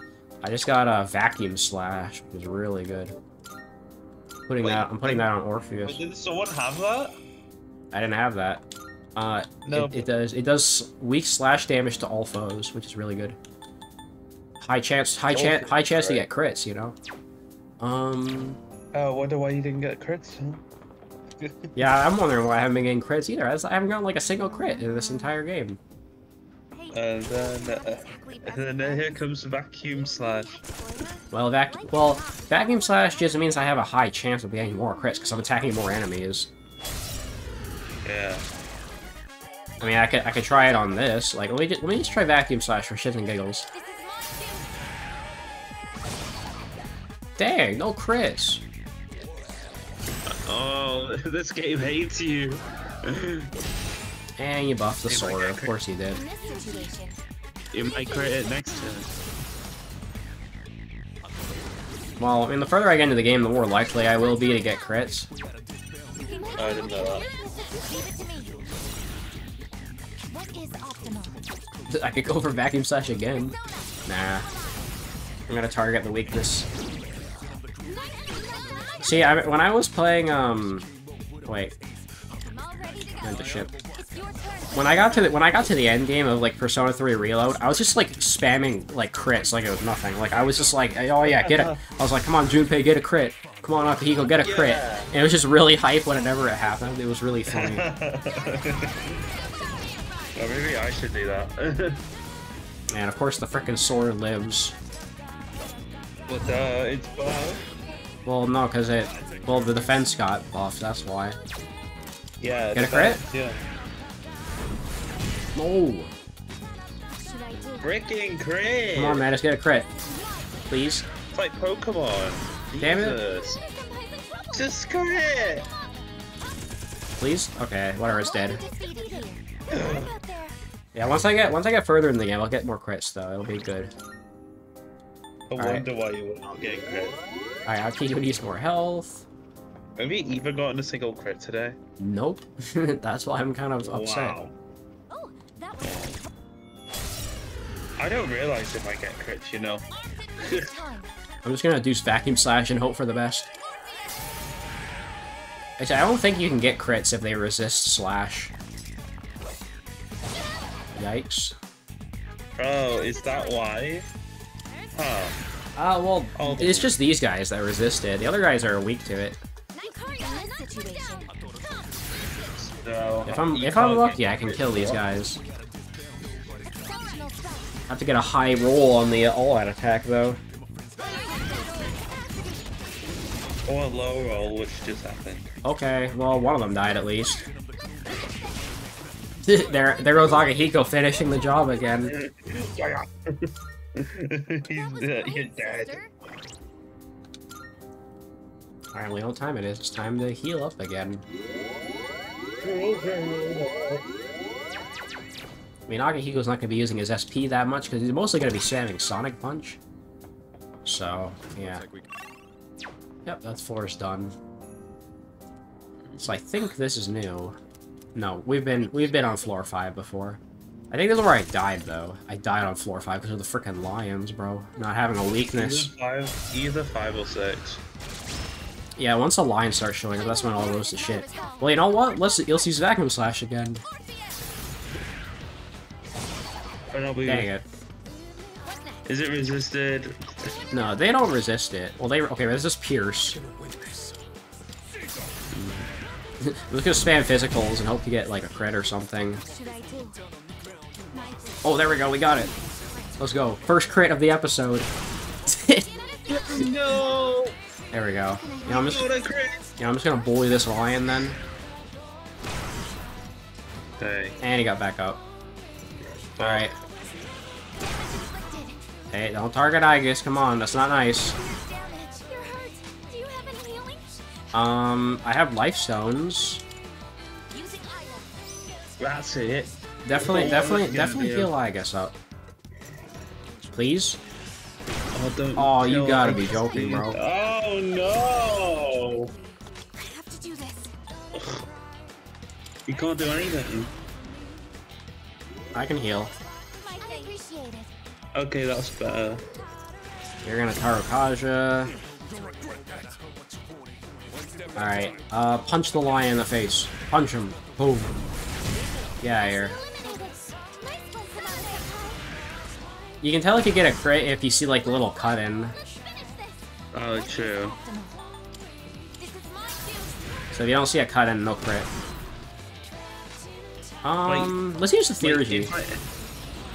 I just got a vacuum slash, which is really good. I'm putting that on Orpheus. Wait, did someone have that? I didn't have that. No. It does weak slash damage to all foes, which is really good. High chance to get crits, you know. Oh, I wonder why you didn't get crits. Huh? Yeah, I'm wondering why I haven't been getting crits either. I haven't gotten like a single crit in this entire game. And then here comes vacuum slash. Well, vacuum slash just means I have a high chance of getting more crits because I'm attacking more enemies. Yeah. I mean, I could try it on this. Like, let me just try vacuum slash for shits and giggles. Dang, no crits. Oh, this game hates you. And you buffed the sword. Of course you did. You might crit it next turn. Well, I mean, the further I get into the game, the more likely I will be to get crits. I didn't know that. I could go for vacuum slash again. Nah. I'm gonna target the weakness. See, when I was playing, wait. End the ship. When I got to the end game of like Persona 3 Reload, I was just like spamming like crits like it was nothing. Like I was just like, oh yeah, get it. I was like, come on Junpei, get a crit. Come on Akihiko, get a crit. And it was just really hype whenever it happened. It was really funny. Well, maybe I should do that. And of course the frickin' sword lives. But it's buffed. Well, no, because the defense got buffed. That's why. Yeah. Get a crit. Yeah. No. Frickin' crit! Come on, man, just get a crit, please. It's like Pokemon. Damn Jesus. It! Just crit! Please. Okay, whatever. It's dead. Yeah, once I get further in the game, I'll get more crits though. It'll be good. I wonder why you were not getting crit. Alright, Akihiko needs more health. Have you even gotten a single crit today? Nope. That's why I'm kind of upset. Wow. Oh, that was... I don't realize if I get crits, you know. I'm just gonna do vacuum slash and hope for the best. Actually, I don't think you can get crits if they resist slash. Yikes. Oh, is that why? Huh. Well, it's just these guys that resisted. The other guys are weak to it. So, if I'm lucky, I can kill these guys. I have to get a high roll on the all-out attack, though. Or a low roll, which just happened. Okay, well, one of them died at least. There goes Akihiko finishing the job again. He's dead. Alright, we know what time it is. It's time to heal up again. I mean, Akihiko's not going to be using his SP that much, because he's mostly going to be spamming Sonic Punch. So, yeah. Yep, that floor is done. So I think this is new. No, we've been on floor 5 before. I think this is where I died, though. I died on floor 5 because of the frickin' lions, bro. Not having a weakness. Either 5 or 6. Yeah, once the lions start showing up, that's when it all goes to shit. Well, you know what? Let's use Vacuum Slash again. Dang it. Is it resisted? No, they don't resist it. Well, okay, this is Pierce. We're just gonna spam physicals and hope you get, like, a crit or something. Oh, there we go, we got it. Let's go. First crit of the episode. No! There we go. You know, I'm just gonna bully this lion, then. Okay. And he got back up. Alright. Hey, don't target Aigis, come on, that's not nice. I have life stones. That's it. Definitely heal Aigis up. Please? Oh, you gotta be joking, bro. Oh, no! I have to do this. You can't do anything. I can heal. Okay, that's better. You're gonna Tarukaja. Alright, punch the lion in the face. Punch him. Boom. Get out of here. You can tell if you get a crit if you see, like, the little cut in. Oh, true. So if you don't see a cut in, no crit. Wait, let's use the Theurgy.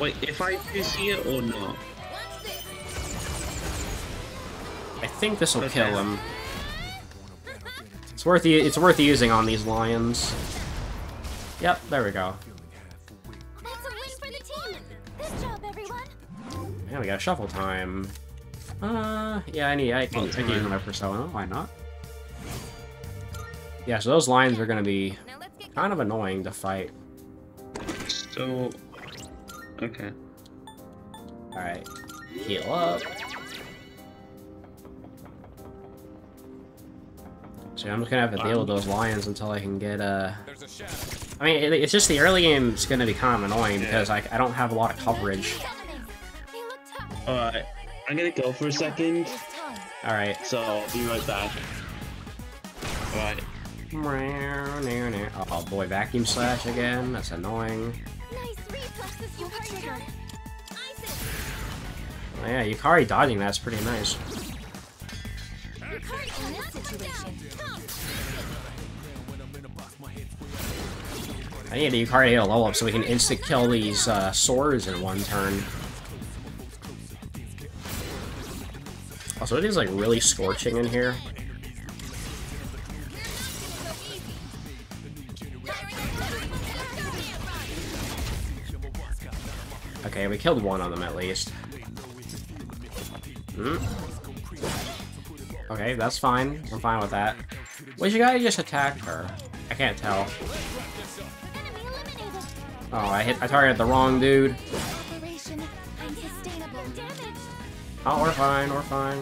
Wait, if I do see it or not? I think this will kill him. It's worth using on these lions. Yep, there we go. Yeah, we got shuffle time. Yeah, I can use my persona. Why not? Yeah, so those lions are gonna be kind of annoying to fight. So, okay. Alright. Heal up. So I'm just gonna have to deal with those lions until I can get, I mean, it's just the early game is gonna be kind of annoying, yeah, because I don't have a lot of coverage. Alright. I'm gonna go for a second. Alright. So, I'll be right back. Alright. Oh boy, Vacuum Slash again. That's annoying. Oh yeah, Yukari dodging that's pretty nice. I need a Yukari to level up so we can instant kill these swords in one turn. Also, it is like really scorching in here. Okay, we killed one of them at least. Okay, that's fine. I'm fine with that. Wait, you gotta just attack her. I can't tell. Oh, I targeted the wrong dude. Oh, we're fine, we're fine.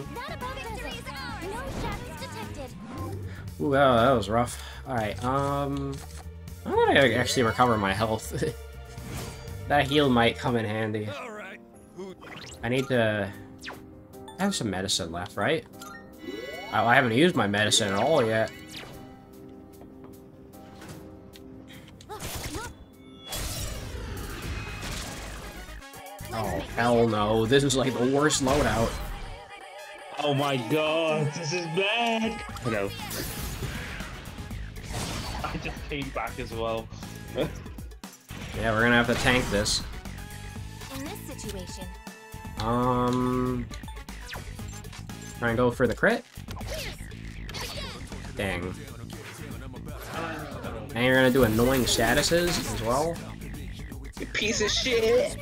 Ooh, that was rough. Alright, I'm gonna actually recover my health. That heal might come in handy. I need to... I have some medicine left, right? I haven't used my medicine at all yet. Oh, hell no. This is like the worst loadout. Oh my god, this is bad! Hello. I just came back as well. Yeah, we're gonna have to tank this. situation. Try and go for the crit? Dang. And you're gonna do annoying statuses as well? You piece of shit!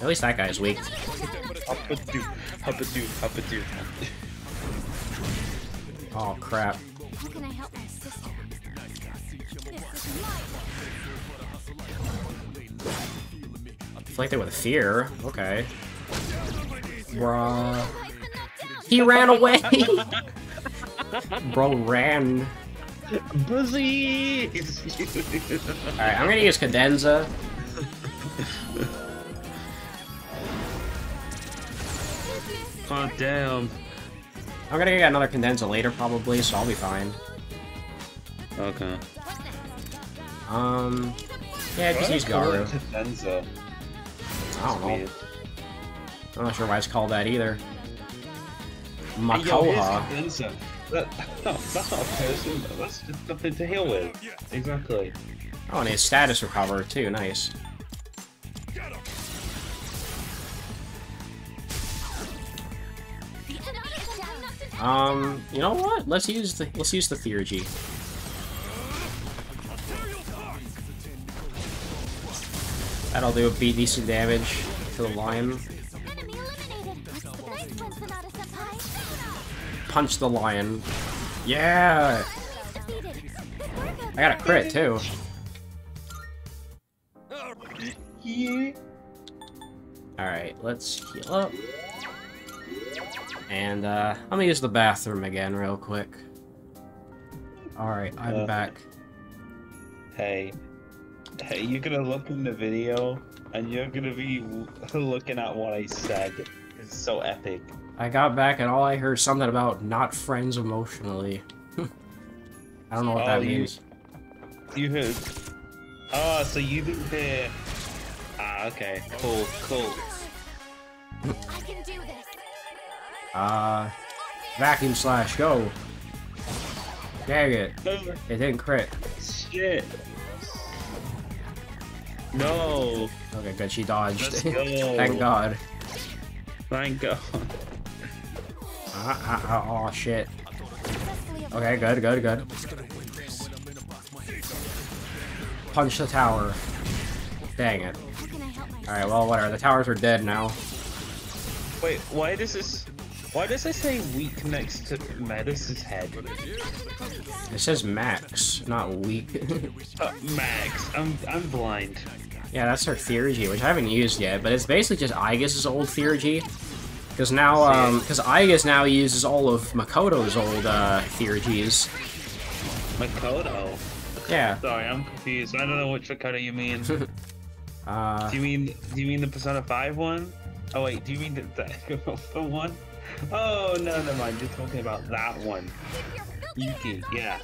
At least that guy's weak. Hop a dude. Oh crap. How can I help my sister? Flanked it with fear. Okay. Bruh. He ran away! Bro ran. Buzzy! Alright, I'm gonna use Cadenza. Oh, damn. I'm gonna get another Cadenza later, probably, so I'll be fine. Okay. Yeah, just use Garu. Cadenza. I don't know. I'm not sure why it's called that either. Makoha. Hey, yo, that's not a person, that's just nothing to heal with. Exactly. Oh, and his status recover, too, nice. You know what? Let's use the Theurgy. That'll do a decent damage to the lion. Punch the lion. Yeah! I got a crit too. Alright, let's heal up. And, I'm gonna use the bathroom again real quick. Alright, I'm back. Hey, you're gonna look in the video, and you're gonna be looking at what I said. It's so epic. I got back, and all I heard something about not friends emotionally. I don't know what that means. You heard... Oh, so you didn't hear... Ah, okay. Cool. I can do this. Vacuum slash, go! Dang it. It didn't crit. Shit. No! Okay, good, she dodged. Thank God. Thank God. Oh, shit. Okay, good. Punch the tower. Dang it. Alright, well, whatever. The towers are dead now. Wait, why does it say weak next to Metis' head? It says max, not weak. Max. I'm blind. Yeah, that's her Theurgy, which I haven't used yet, but it's basically just Aigis' old Theurgy. Because now, because Aigis now uses all of Makoto's old, Theurgies. Makoto? Yeah. Sorry, I'm confused. I don't know which Makoto you mean. Do you mean the Persona 5 one? Oh wait, do you mean the one? Oh, no, never mind. You're talking about that one. Yuki, yeah.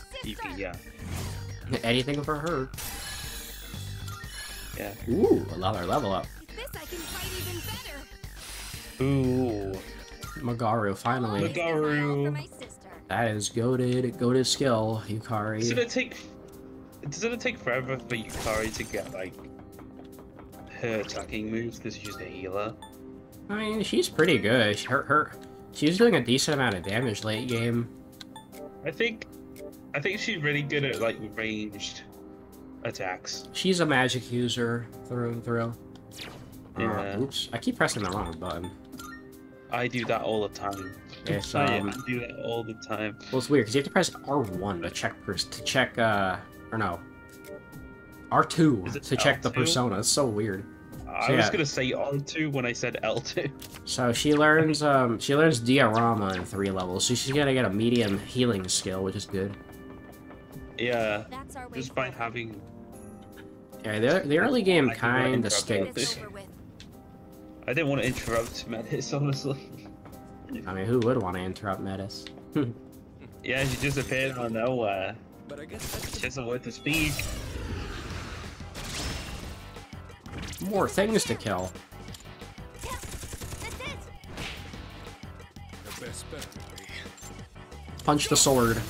Anything for her. Yeah. Ooh, another level up. This I can fight even better. Ooh. Magaru, finally. Magaru. That is goated skill, Yukari. Doesn't it take forever for Yukari to get, like, her attacking moves because she's just a healer? I mean, she's pretty good. She's doing a decent amount of damage late game. I think she's really good at, like, ranged attacks. She's a magic user through and through. Yeah. Oops, I keep pressing the wrong button. I do that all the time. Yes, I do that all the time. Well, it's weird because you have to press R1 to check. Or no, R2 to check the persona. It's so weird. So, I was gonna say R2 when I said L2. So she learns Diorama in 3 levels, so she's gonna get a medium healing skill, which is good. Yeah, just by having... Yeah, the early game kinda stinks. I didn't want to interrupt Metis, honestly. I mean, who would want to interrupt Metis? Yeah, she just appeared out of nowhere. She doesn't want to speak. More things to kill. Punch the sword.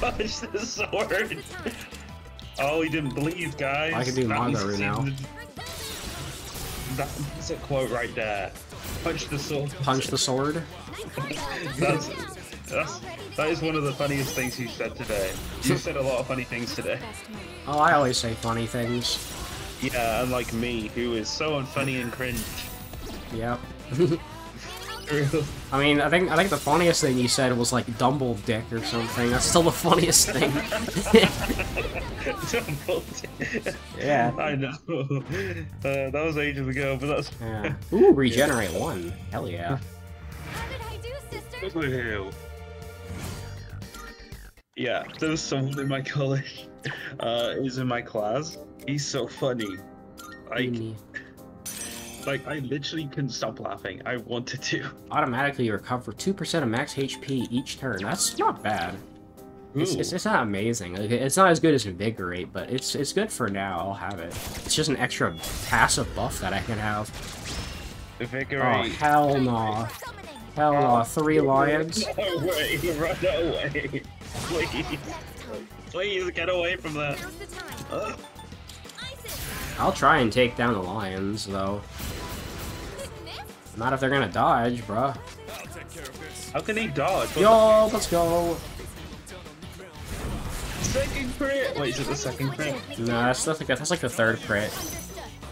Punch the sword. Oh, he didn't bleed, guys. I can do manga right now. That's a quote right there. Punch the sword. Punch the sword? That is one of the funniest things you said today. You said a lot of funny things today. Oh, I always say funny things. Yeah, unlike me, who is so unfunny and cringe. Yep. I mean, I think the funniest thing you said was like Dumble Dick or something. That's still the funniest thing. Dumble Dick. Yeah. I know. That was ages ago, but that's. Yeah. Ooh, regenerate one. Hell yeah. How did I do, sister? Yeah, there was someone in my college. He's in my class. He's so funny. Like, I literally couldn't stop laughing. I wanted to. Automatically recover 2% of max HP each turn. That's not bad. It's not amazing. Like, it's not as good as Invigorate, but it's good for now. I'll have it. It's just an extra passive buff that I can have. Invigorate. Oh, hell no. Hell no. 3 lions. No way. Run away. Please. Please get away from that. I'll try and take down the lions, though. Not if they're gonna dodge, bruh. How can he dodge? Yo, let's go! Second crit! Wait, is it the second crit? No, that's like the third crit.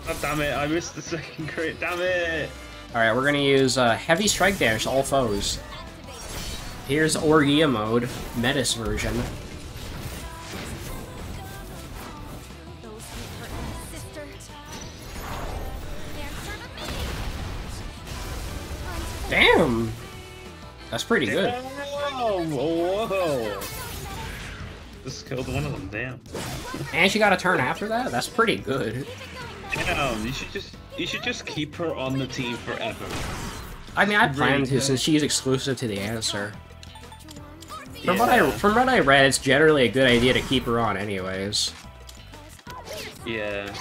Oh, damn it, I missed the second crit, damn it! Alright, we're gonna use heavy strike damage to all foes. Here's Orgia mode, Metis version. Damn! That's pretty good. Whoa! Just killed one of them, damn. And she got a turn after that? That's pretty good. Damn, you should just keep her on the team forever. I mean, I planned to since she's exclusive to The Answer. From what I read, it's generally a good idea to keep her on anyways. Yeah.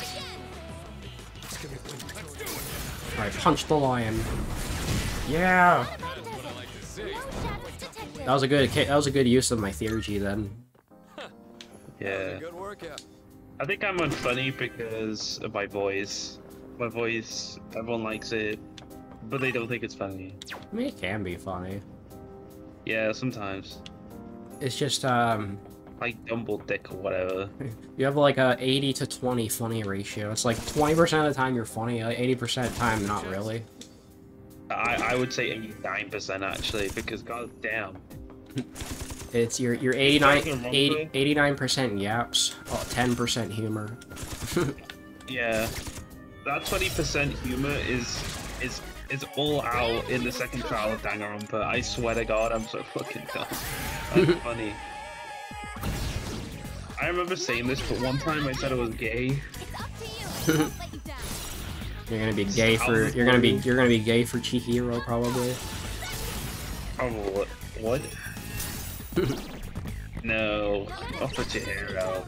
Alright, punch the lion. Yeah. That was a good use of my Theurgy then. Yeah. I think I'm unfunny because of my voice. My voice, everyone likes it, but they don't think it's funny. I mean, it can be funny. Yeah, sometimes. It's just like Dumble Dick or whatever. You have like a 80 to 20 funny ratio. It's like 20% of the time you're funny, like 80% of the time not really. I would say 89% actually, because goddamn. It's your 89% yaps, 10% humor. Yeah, that 20% humor is all out in the second trial of Danganronpa. I swear to God, I'm so fucking dumb. That's funny. I remember saying this, but one time I said I was gay. You're gonna be gay for Chihiro probably. Oh, what? No, I'll put Chihiro.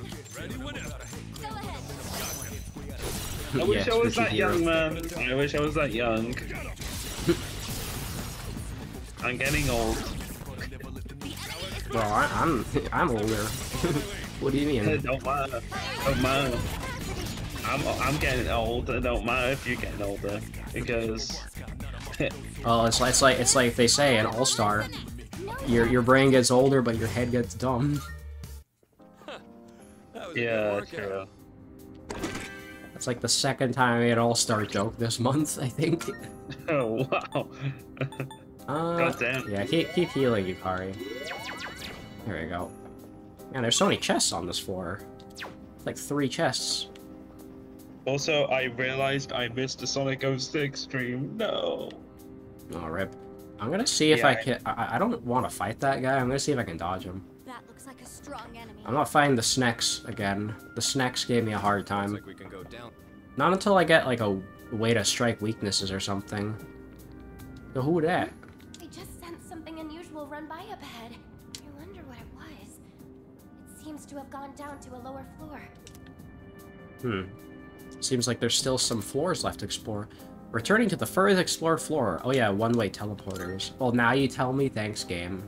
I wish I was that young, man. I wish I was that young. I'm getting old. Well, I'm older. What do you mean? Don't matter. Don't matter. I'm getting older. It don't matter if you're getting older, because. Oh, it's like they say an all-star. Your brain gets older, but your head gets dumb. Yeah, true. That's like the second time I made an all-star joke this month, I think. Oh wow. God damn. Yeah, keep healing, Yukari. There we go. Man, there's so many chests on this floor. Like 3 chests. Also, I realized I missed a Sonic 06 stream. No. Oh, rip. I'm gonna see if I can. I don't want to fight that guy. I'm gonna see if I can dodge him. That looks like a strong enemy. I'm not fighting the Snecks again. The Snecks gave me a hard time. Like we can go down. Not until I get like a way to strike weaknesses or something. So who that? I just sensed something unusual run by up ahead. I wonder what it was. It seems to have gone down to a lower floor. Hmm. Seems like there's still some floors left to explore. Returning to the furthest explored floor. Oh yeah, one-way teleporters. Well, now you tell me. Thanks, game.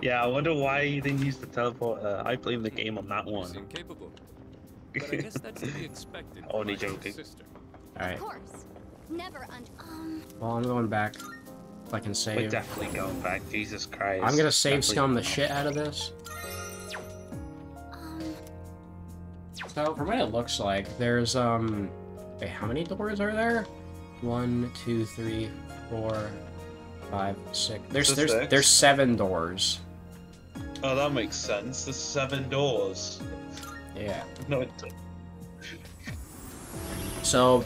Yeah, I wonder why they used the teleport. I blame the game on that one. Incapable. But I guess that's to be expected. Only joking. Alright. Well, I'm going back. If I can save. We're definitely going back. Jesus Christ. I'm gonna save scum the shit out of this. So, from what it looks like, there's wait, how many doors are there? 1, 2, 3, 4, 5, 6. There's 7 doors. Oh, that makes sense. There's 7 doors. Yeah. No, it doesn't. So,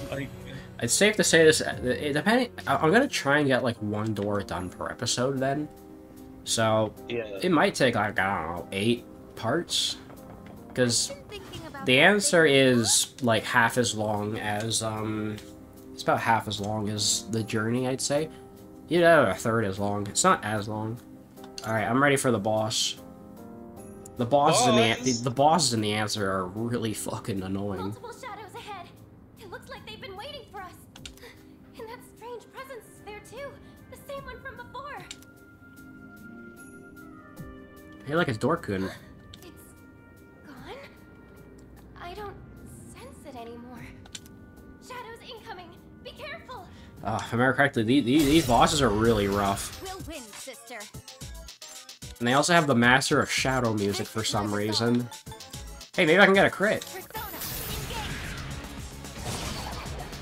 it's safe to say this. Depending, I'm gonna try and get like 1 door done per episode then. So yeah. It might take like, I don't know, 8 parts, because the answer is like half as long as it's about half as long as the journey, I'd say. You know, a third as long. It's not as long. All right, I'm ready for the boss. The bosses in the bosses in the answer are really fucking annoying. Multiple shadows ahead. It looks like they've been waiting for us. And that strange presence is there too. The same one from before. Hey, like a dorkun. It's gone. I don't sense it anymore. Shadows incoming. Be careful. If I remember correctly, these bosses are really rough. We'll win, sister. And they also have the Master of Shadow music for some reason. Hey, maybe I can get a crit.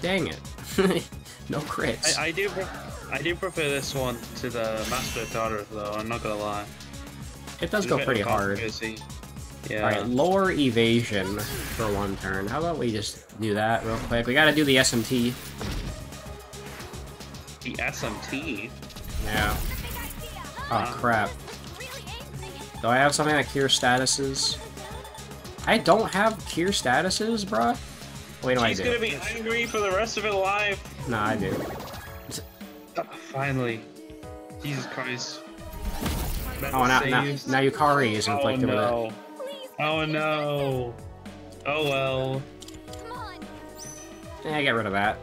Dang it. No crits. I do prefer this one to the Master of Tartarus, though, I'm not gonna lie. It does go pretty hard. Yeah. Alright, lower evasion for 1 turn. How about we just do that real quick? We gotta do the SMT. The SMT? Yeah. Oh, crap. Do I have something like cure statuses? I don't have cure statuses, bruh. Wait, no, I do. She's gonna be angry for the rest of her life. Nah, I do. Finally. Jesus Christ. Oh, now Yukari is inflicted with it. Oh, no. Oh, well. Yeah, get rid of that.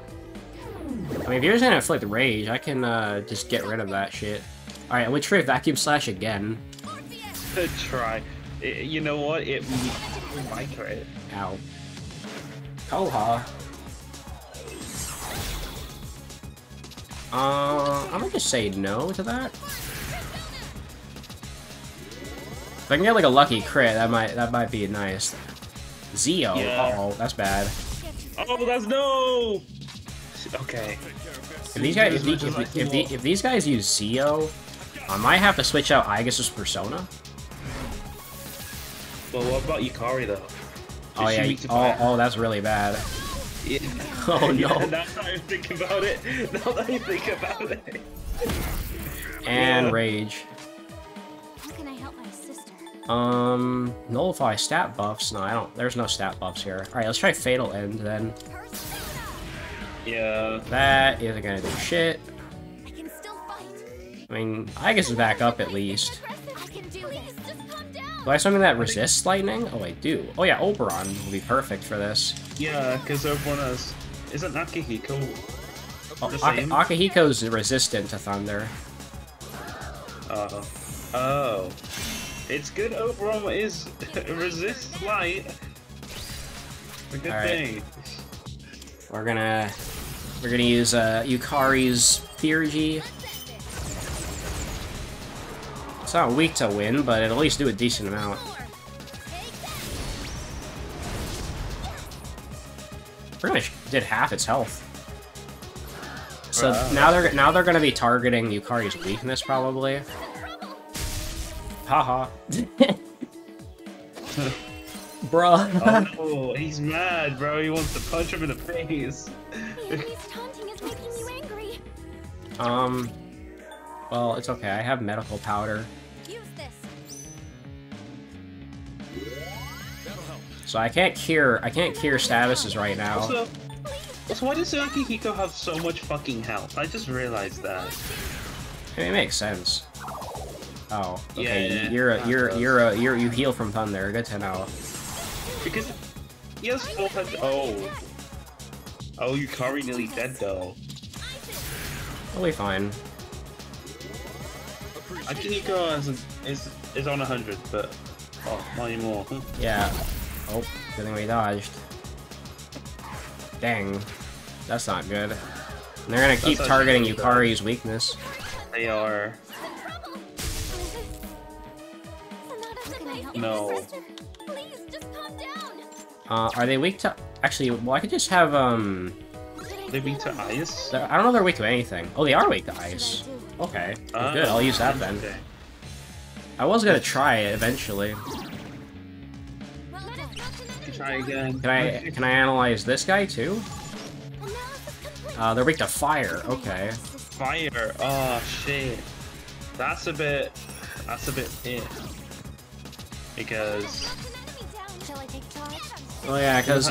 I mean, if you're just gonna inflict rage, I can just get rid of that shit. Alright, we try Vacuum Slash again. Try. You know what? It might crit. Ow. Koha. I'm gonna just say no to that. If I can get like a lucky crit, that might be nice. Zeo. Yeah. Uh-oh, that's bad. Oh, that's no. Okay. If these guys use Zeo, I might have to switch out Aigis' Persona. Well, what about Yukari though? Oh yeah, oh that's really bad. Yeah. Oh no. Yeah, now that I think about it, now that I think about it. And rage. How can I help my sister? Nullify stat buffs. No, I don't. There's no stat buffs here. All right, let's try Fatal End then. Yeah. That isn't gonna do shit. I can still fight. I mean, Aigis is back up at least. Do I have something that resists lightning? Oh, I do. Oh yeah, Oberon will be perfect for this. Yeah, because Oberon is... Isn't Akihiko... Oh, Akihiko's resistant to thunder. Oh. It's good Oberon is... resists light. It's a good thing. We're gonna use Yukari's Theurgy. It's not weak to win, but it'll at least do a decent amount. Pretty much did half its health. So now they're gonna be targeting Yukari's weakness probably. Haha. Bruh. Oh, he's mad, bro. He wants to punch him in the face. Well, it's okay. I have medical powder. So I can't cure statuses right now. Also, why does Akihiko have so much fucking health? I just realized that. I mean, it makes sense. Oh, okay. Yeah, you heal from thunder. Good to know. Because he has 400. Oh, Yukari nearly dead though. We'll be fine. Akihiko is on 100, but not anymore. Yeah. Oh, good thing we dodged. Dang. That's not good. And they're gonna keep targeting Yukari's weakness. They are. No. Are they weak to... Actually, well, I could just have, They're weak to ice? I don't know if they're weak to anything. Oh, they are weak to ice. Okay. Well, good, I'll use that then. Okay. I was gonna try it eventually. Try again. Can I analyze this guy, too? They're weak to fire. Okay. Fire. Oh, shit. That's a bit it. Because... Oh yeah, because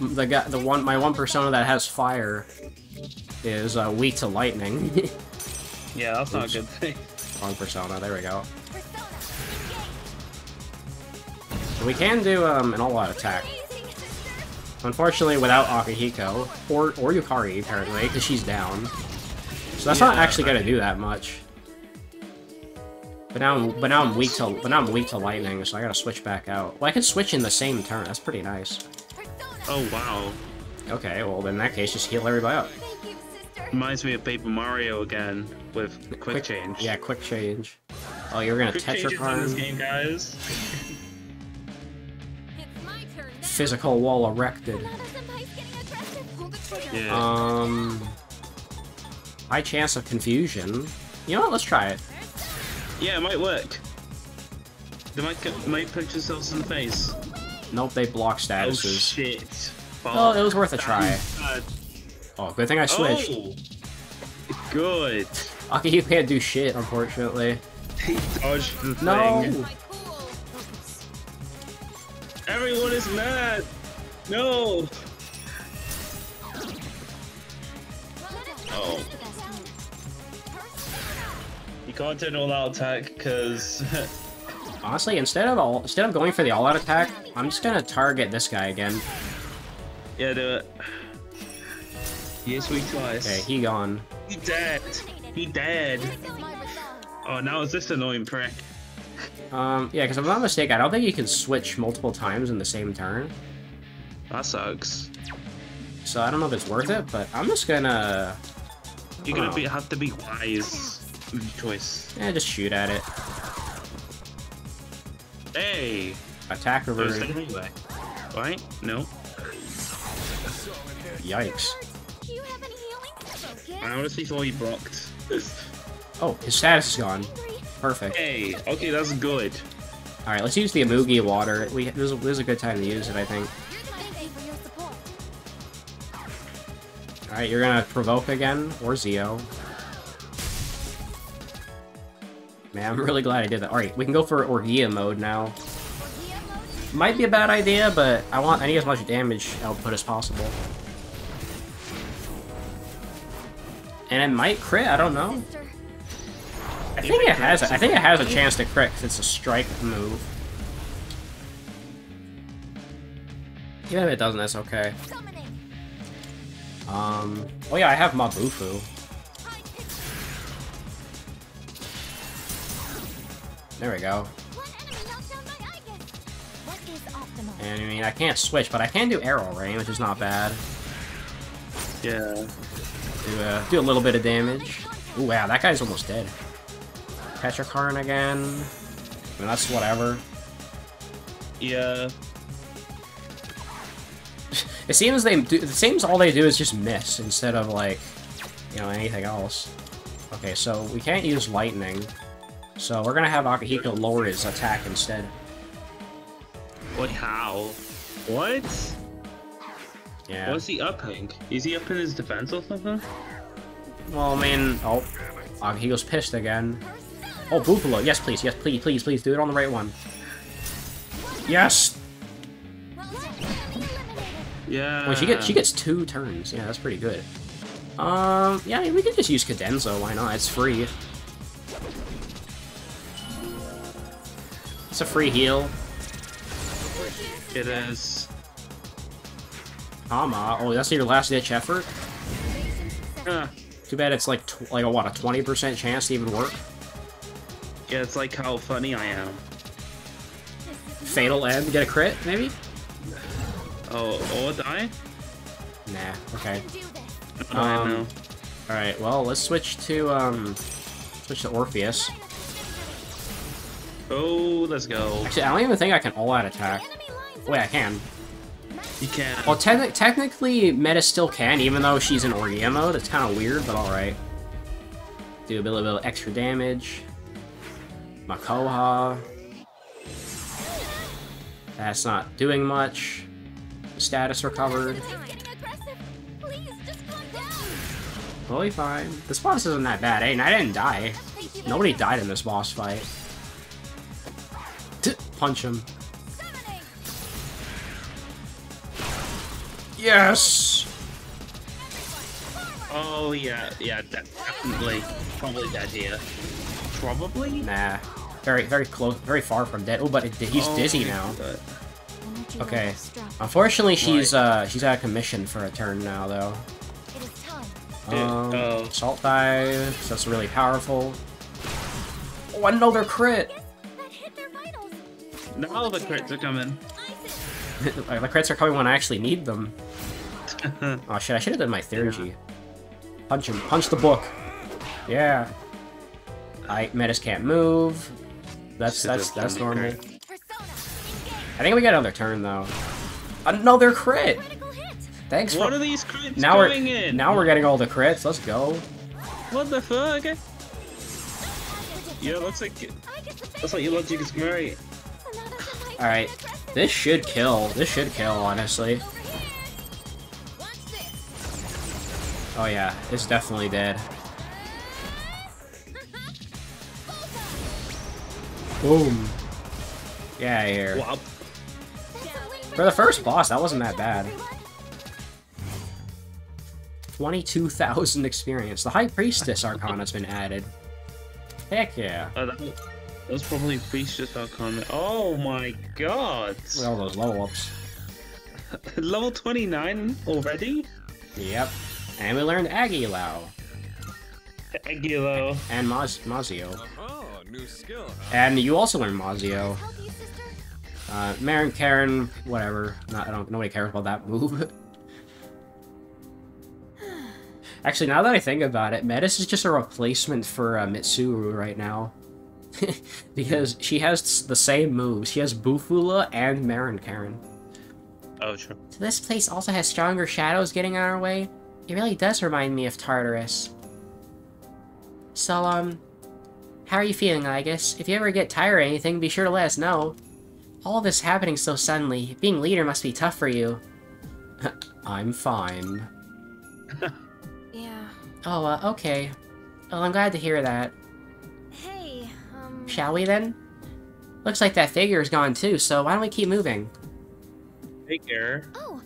my one persona that has fire is weak to lightning. Yeah, that's not a good thing. Wrong persona. There we go. So we can do an all-out attack. Unfortunately, without Akihiko or Yukari apparently, because she's down. So that's not actually gonna do that much. But now I'm weak to lightning, so I gotta switch back out. Well, I can switch in the same turn. That's pretty nice. Oh wow. Okay, well in that case, just heal everybody up. Reminds me of Paper Mario again with quick change. Yeah, quick change. Oh, you're gonna Tetra Prime this game, guys. Physical wall erected. Yeah. High chance of confusion. You know what? Let's try it. Yeah, it might work. They might punch themselves in the face. Nope, they block statuses. Oh shit. Oh, well, it was worth a try. Oh, good thing I switched. Oh, good. Okay, you can't do shit, unfortunately. He dodged the thing. Everyone is mad! No! Oh. Can't do an all-out attack because honestly, instead of going for the all-out attack, I'm just gonna target this guy again. Yeah, do it. Yes, we twice. Okay, he gone. He dead. He dead. Oh, now is this annoying prick? Yeah, because if I'm not mistaken, I don't think you can switch multiple times in the same turn. That sucks. So I don't know if it's worth it, but I'm just gonna. You're gonna have to be wise. Choice. Yeah, just shoot at it. Hey! Attack reverse. Anyway. Right? No. Yikes. I honestly thought he blocked. Oh, his status is gone. Perfect. Hey, okay, that's good. Alright, let's use the Amugi water. This is a good time to use it, I think. Alright, you're gonna provoke again, or Zeo. Man, I'm really glad I did that. Alright, we can go for Orgia mode now. Might be a bad idea, but I need as much damage output as possible. And it might crit, I don't know. I think it has a chance to crit because it's a strike move. Even if it doesn't, that's okay. Oh yeah, I have Mabufu. There we go. And I mean, I can't switch, but I can do arrow rain, which is not bad. Yeah. Do a little bit of damage. Ooh, wow, that guy's almost dead. Petricorn again. I mean, that's whatever. Yeah. It seems all they do is just miss instead of like, you know, anything else. Okay, so we can't use lightning. So we're gonna have Akihiko lower his attack instead. What? How? What? Yeah. What's he upping? Is he upping his defense or something? Well, I mean, oh, Akihiko's pissed again. Oh, Bufalo! Yes, please, please do it on the right one. Yes. Yeah. Well, she gets 2 turns. Yeah, that's pretty good. Yeah, I mean, we could just use Cadenza. Why not? It's free. It's a free heal. It is. Ama, oh, that's your last ditch effort? Too bad it's like a, what, a 20% chance to even work? Yeah, it's like how funny I am. Fatal end, get a crit, maybe? Oh, or die? Nah, okay. Alright, well, let's switch to Orpheus. Oh, let's go. Actually, I don't even think I can all-out attack. Wait, I can. You can. Well, technically, Metis still can, even though she's in Orgia mode. It's kind of weird, but alright. Do a little bit of extra damage. Makoha. That's not doing much. Status recovered. Totally fine. This boss isn't that bad, eh? And I didn't die. Nobody died in this boss fight. Punch him. Yes! Oh, yeah. Yeah, definitely. Probably dead here. Probably? Nah. Very, very close. Very far from dead. Oh, but he's dizzy now. Okay. Unfortunately, she's out of commission for a turn now, though. Salt dive, so that's really powerful. Oh, another crit! Now all the crits are coming. The crits are coming when I actually need them. Oh shit, I should have done my Theurgy. Punch him, punch the book! Yeah! Alright, Metis can't move. That's normal. I think we got another turn, though. Another crit! Thanks for— what are these crits going in? Now we're getting all the crits, let's go. What the fuck? Yeah, looks like your logic is great. Alright, this should kill. This should kill, honestly. Oh yeah, it's definitely dead. Boom. Yeah, here. For the first boss, that wasn't that bad. 22,000 experience. The High Priestess Arcana's been added. Heck yeah. That was probably Priestess Arcana. Oh my god! Look at all those level ups. Level 29 already? Yep. And we learned Aguilau. Aguilau. And Mazio. New skill, huh? And you also learned Mazio. Marin, Karen, whatever. Nobody cares about that move. Actually, now that I think about it, Metis is just a replacement for Mitsuru right now. Because she has the same moves. She has Bufula and Marin Karen. Oh, true. So this place also has stronger shadows getting on our way. It really does remind me of Tartarus. So, how are you feeling, Aigis? If you ever get tired or anything, be sure to let us know. All this happening so suddenly. Being leader must be tough for you. I'm fine. Yeah. Oh, okay. Well, I'm glad to hear that. Hey, shall we then? Looks like that figure is gone too, so why don't we keep moving? Figure? Oh!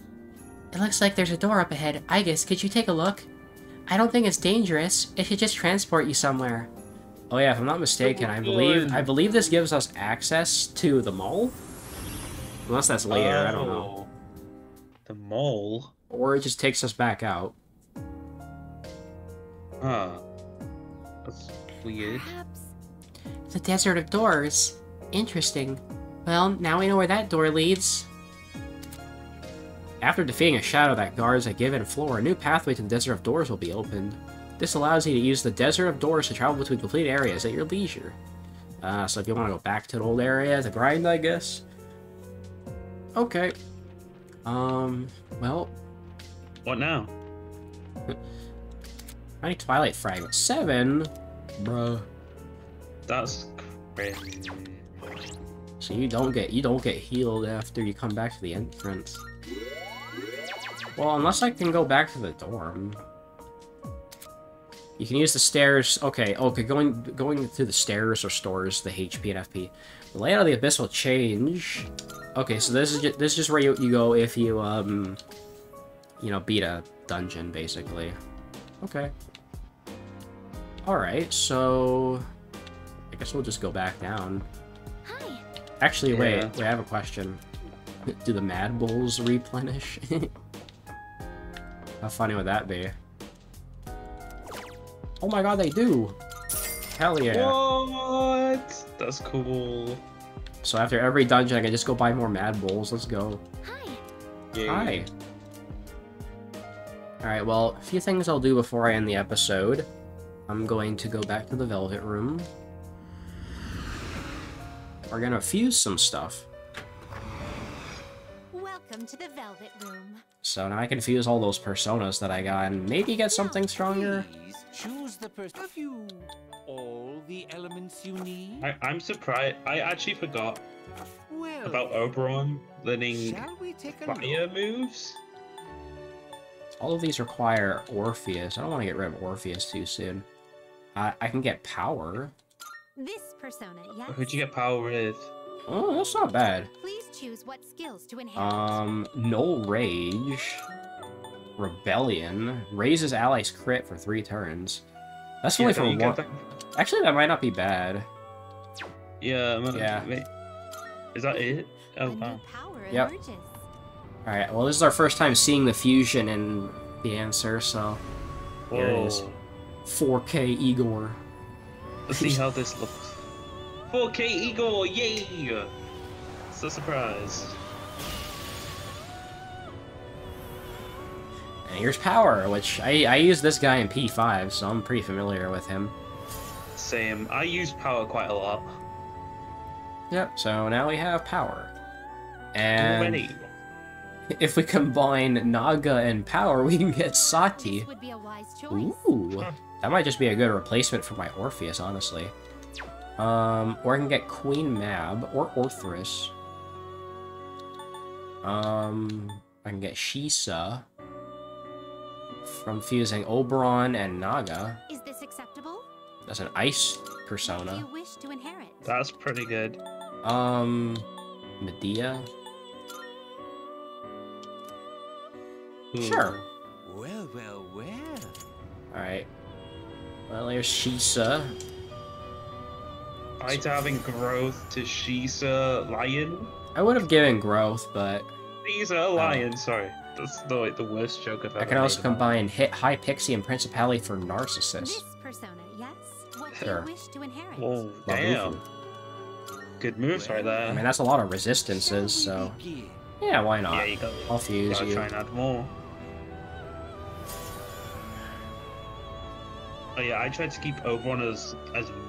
It looks like there's a door up ahead. Aigis, could you take a look? I don't think it's dangerous. It should just transport you somewhere. Oh yeah, if I'm not mistaken, I believe this gives us access to the mole? Unless that's later, I don't know. The mole? Or it just takes us back out. That's weird. Perhaps. The Desert of Doors. Interesting. Well, now we know where that door leads. After defeating a shadow that guards a given floor, a new pathway to the Desert of Doors will be opened. This allows you to use the Desert of Doors to travel between complete areas at your leisure. So if you want to go back to the old area, the grind, I guess. Okay. Well. What now? I need Twilight Fragment 7? Bruh. That's crazy. So you don't get healed after you come back to the entrance. Well, unless I can go back to the dorm. You can use the stairs. Okay, going through the stairs restores the HP and FP. The layout of the abyss will change. Okay, so this is where you go if you beat a dungeon basically. Okay. Alright, so I guess we'll just go back down. Hi. Actually, wait, I have a question. Do the Mad Bulls replenish? How funny would that be? Oh my god, they do! Hell yeah! What? That's cool. So after every dungeon, I can just go buy more Mad Bowls. Let's go. Hi! Yay. Hi! Alright, well, a few things I'll do before I end the episode. I'm going to go back to the Velvet Room. We're gonna fuse some stuff. Welcome to the Velvet Room. So now I can fuse all those personas that I got and maybe get something stronger. Please choose the person. Have you all the elements you need? I'm surprised. I actually forgot about Oberon learning fire moves. All of these require Orpheus. I don't want to get rid of Orpheus too soon. I can get Power. This persona, yes. Who'd you get Power with? Oh, that's not bad. Please choose what skills to enhance. No Rage. Rebellion. Raises allies crit for 3 turns. That's only for 1. Actually, that might not be bad. Yeah. Wait. Is that it? Oh, wow. Yep. Alright, well, this is our first time seeing the fusion in The Answer, so here it is. 4K Igor. Let's see how this looks. 4K Igor, yay! It's a surprise. And here's Power, which I used this guy in P5, so I'm pretty familiar with him. Same. I use Power quite a lot. Yep, so now we have Power. And already. If we combine Naga and Power, we can get Sati. Ooh, that might just be a good replacement for my Orpheus, honestly. Or I can get Queen Mab or Orthrus. I can get Shisa from fusing Oberon and Naga. Is this acceptable? That's an ice persona. Do you wish to inherit? That's pretty good. Medea. Sure. Well. Alright. Well, there's Shisa. I'd having growth to Shisa Lion. I would have given growth, but Shisa Lion, sorry. That's the worst joke I've ever made. I can also combine High Pixie and Principality for Narcissist. This persona, yes. What sure. Do you wish to inherit? Oh, damn. Good moves right there. I mean, that's a lot of resistances, so yeah, why not? Yeah, I'll fuse you. Try not more. Oh yeah, I tried to keep Oberon as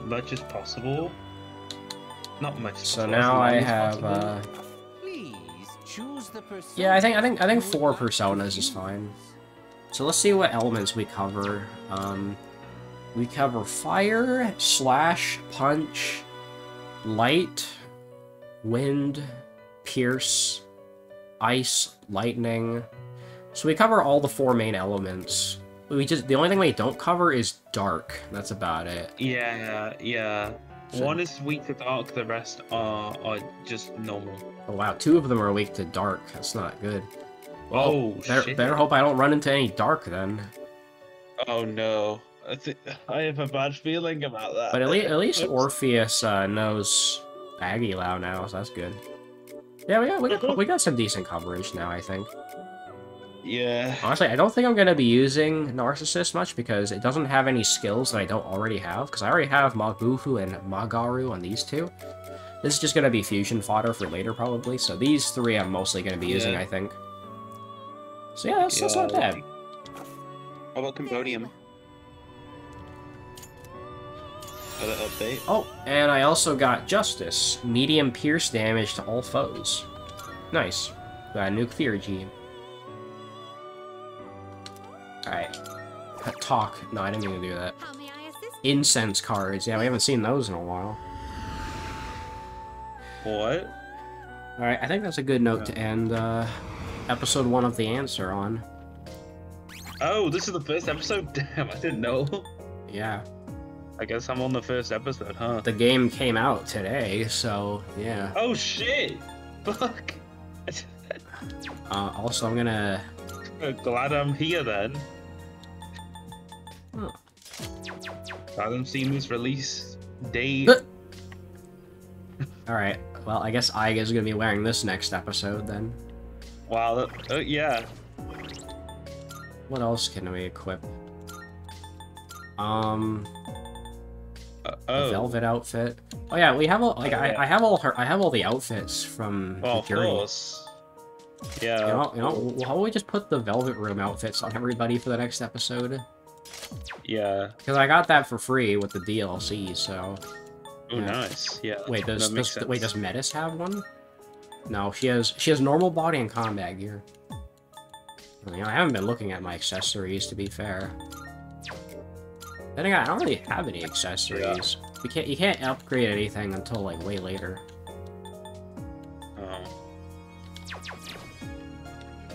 much as possible. Not much. So now I have. Please choose the persona. Yeah, I think 4 personas is fine. So let's see what elements we cover. We cover fire, slash, punch, light, wind, pierce, ice, lightning. So we cover all the 4 main elements. We just the only thing we don't cover is dark. That's about it. Yeah. So, 1 is weak to dark. The rest are just normal. Oh wow, 2 of them are weak to dark. That's not good. Well, better hope I don't run into any dark then. Oh no, I have a bad feeling about that. But at least Orpheus knows Aguilau now, so that's good. Yeah, we got some decent coverage now, I think. Yeah. Honestly, I don't think I'm going to be using Narcissist much because it doesn't have any skills that I don't already have, because I already have Mabufu and Magaru on these 2. This is just going to be fusion fodder for later, probably, so these 3 I'm mostly going to be using, I think. So yeah, that's not bad. How about Cambodium? Update. Oh, and I also got Justice. Medium pierce damage to all foes. Nice. Got a new Theurgy. Alright. Talk. No, I didn't mean to do that. Incense cards. Yeah, we haven't seen those in a while. What? Alright, I think that's a good note to end episode 1 of The Answer on. Oh, this is the first episode? Damn, I didn't know. Yeah. I guess I'm on the first episode, huh? The game came out today, so yeah. Oh shit! Fuck! Also, I'm gonna. Glad I'm here then. Huh. Glad I'm seeing this release date. Alright, well, I guess Aiga is gonna be wearing this next episode then. Wow, yeah. What else can we equip? The velvet outfit. Oh yeah, we have all like I have all her. I have all the outfits from the journey. Of course. Yeah. You know, how about we just put the Velvet Room outfits on everybody for the next episode? Yeah. Because I got that for free with the DLC, so. Oh, nice. Yeah. Wait, does Metis have one? No, she has normal body and combat gear. You know, I haven't been looking at my accessories, to be fair. Then again, I don't really have any accessories. Yeah. You can't upgrade anything until like way later. Oh.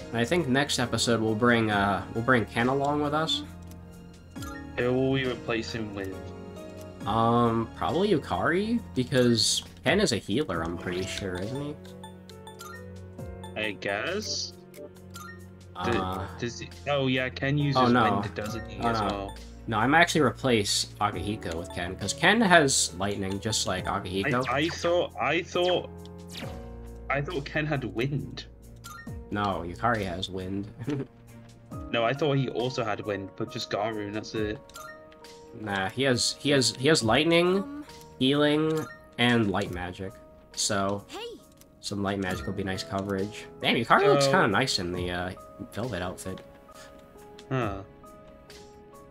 And I think next episode we'll bring Ken along with us. Who will we replace him with? Probably Yukari, because Ken is a healer, I'm pretty sure, isn't he? I guess. Does he... Oh yeah, Ken uses wind, doesn't he, as well? No, I'm actually replace Akihiko with Ken, because Ken has lightning just like Akihiko. I thought Ken had wind. No, Yukari has wind. No, I thought he also had wind, but just Garu, that's it. Nah, he has lightning, healing, and light magic. So some light magic would be nice coverage. Damn, Yukari looks kinda nice in the velvet outfit. Huh.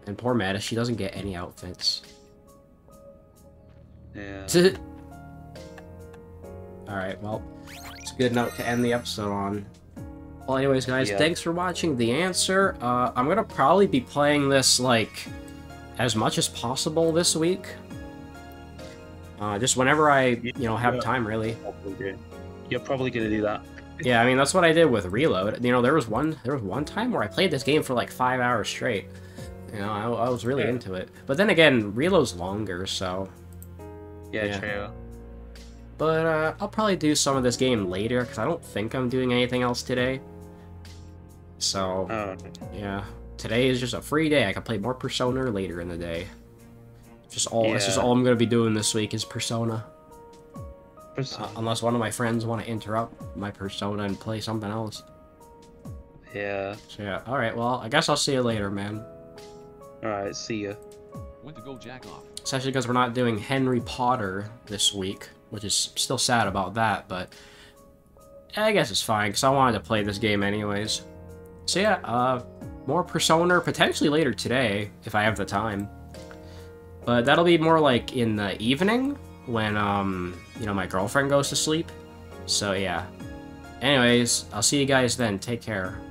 And poor Metis, she doesn't get any outfits. Yeah. Alright, well, it's a good note to end the episode on. Well, anyways, guys, thanks for watching The Answer. I'm gonna probably be playing this, like, as much as possible this week. Just whenever I, have time, really. You're probably gonna do that. Yeah, I mean, that's what I did with Reload. You know, there was one time where I played this game for, like, 5 hours straight. You know, I was really into it. But then again, Reload's longer, so... Yeah, true. But I'll probably do some of this game later, because I don't think I'm doing anything else today. So, yeah. Today is just a free day. I can play more Persona later in the day. That's just all I'm going to be doing this week is Persona. Unless one of my friends want to interrupt my Persona and play something else. Yeah. So, yeah. Alright, well, I guess I'll see you later, man. Alright, see ya. Went to go jack off. Especially because we're not doing Henry Potter this week, which is still sad about that, but I guess it's fine, because I wanted to play this game anyways. So yeah, more Persona, potentially later today, if I have the time. But that'll be more like in the evening, when, my girlfriend goes to sleep. So yeah. Anyways, I'll see you guys then. Take care.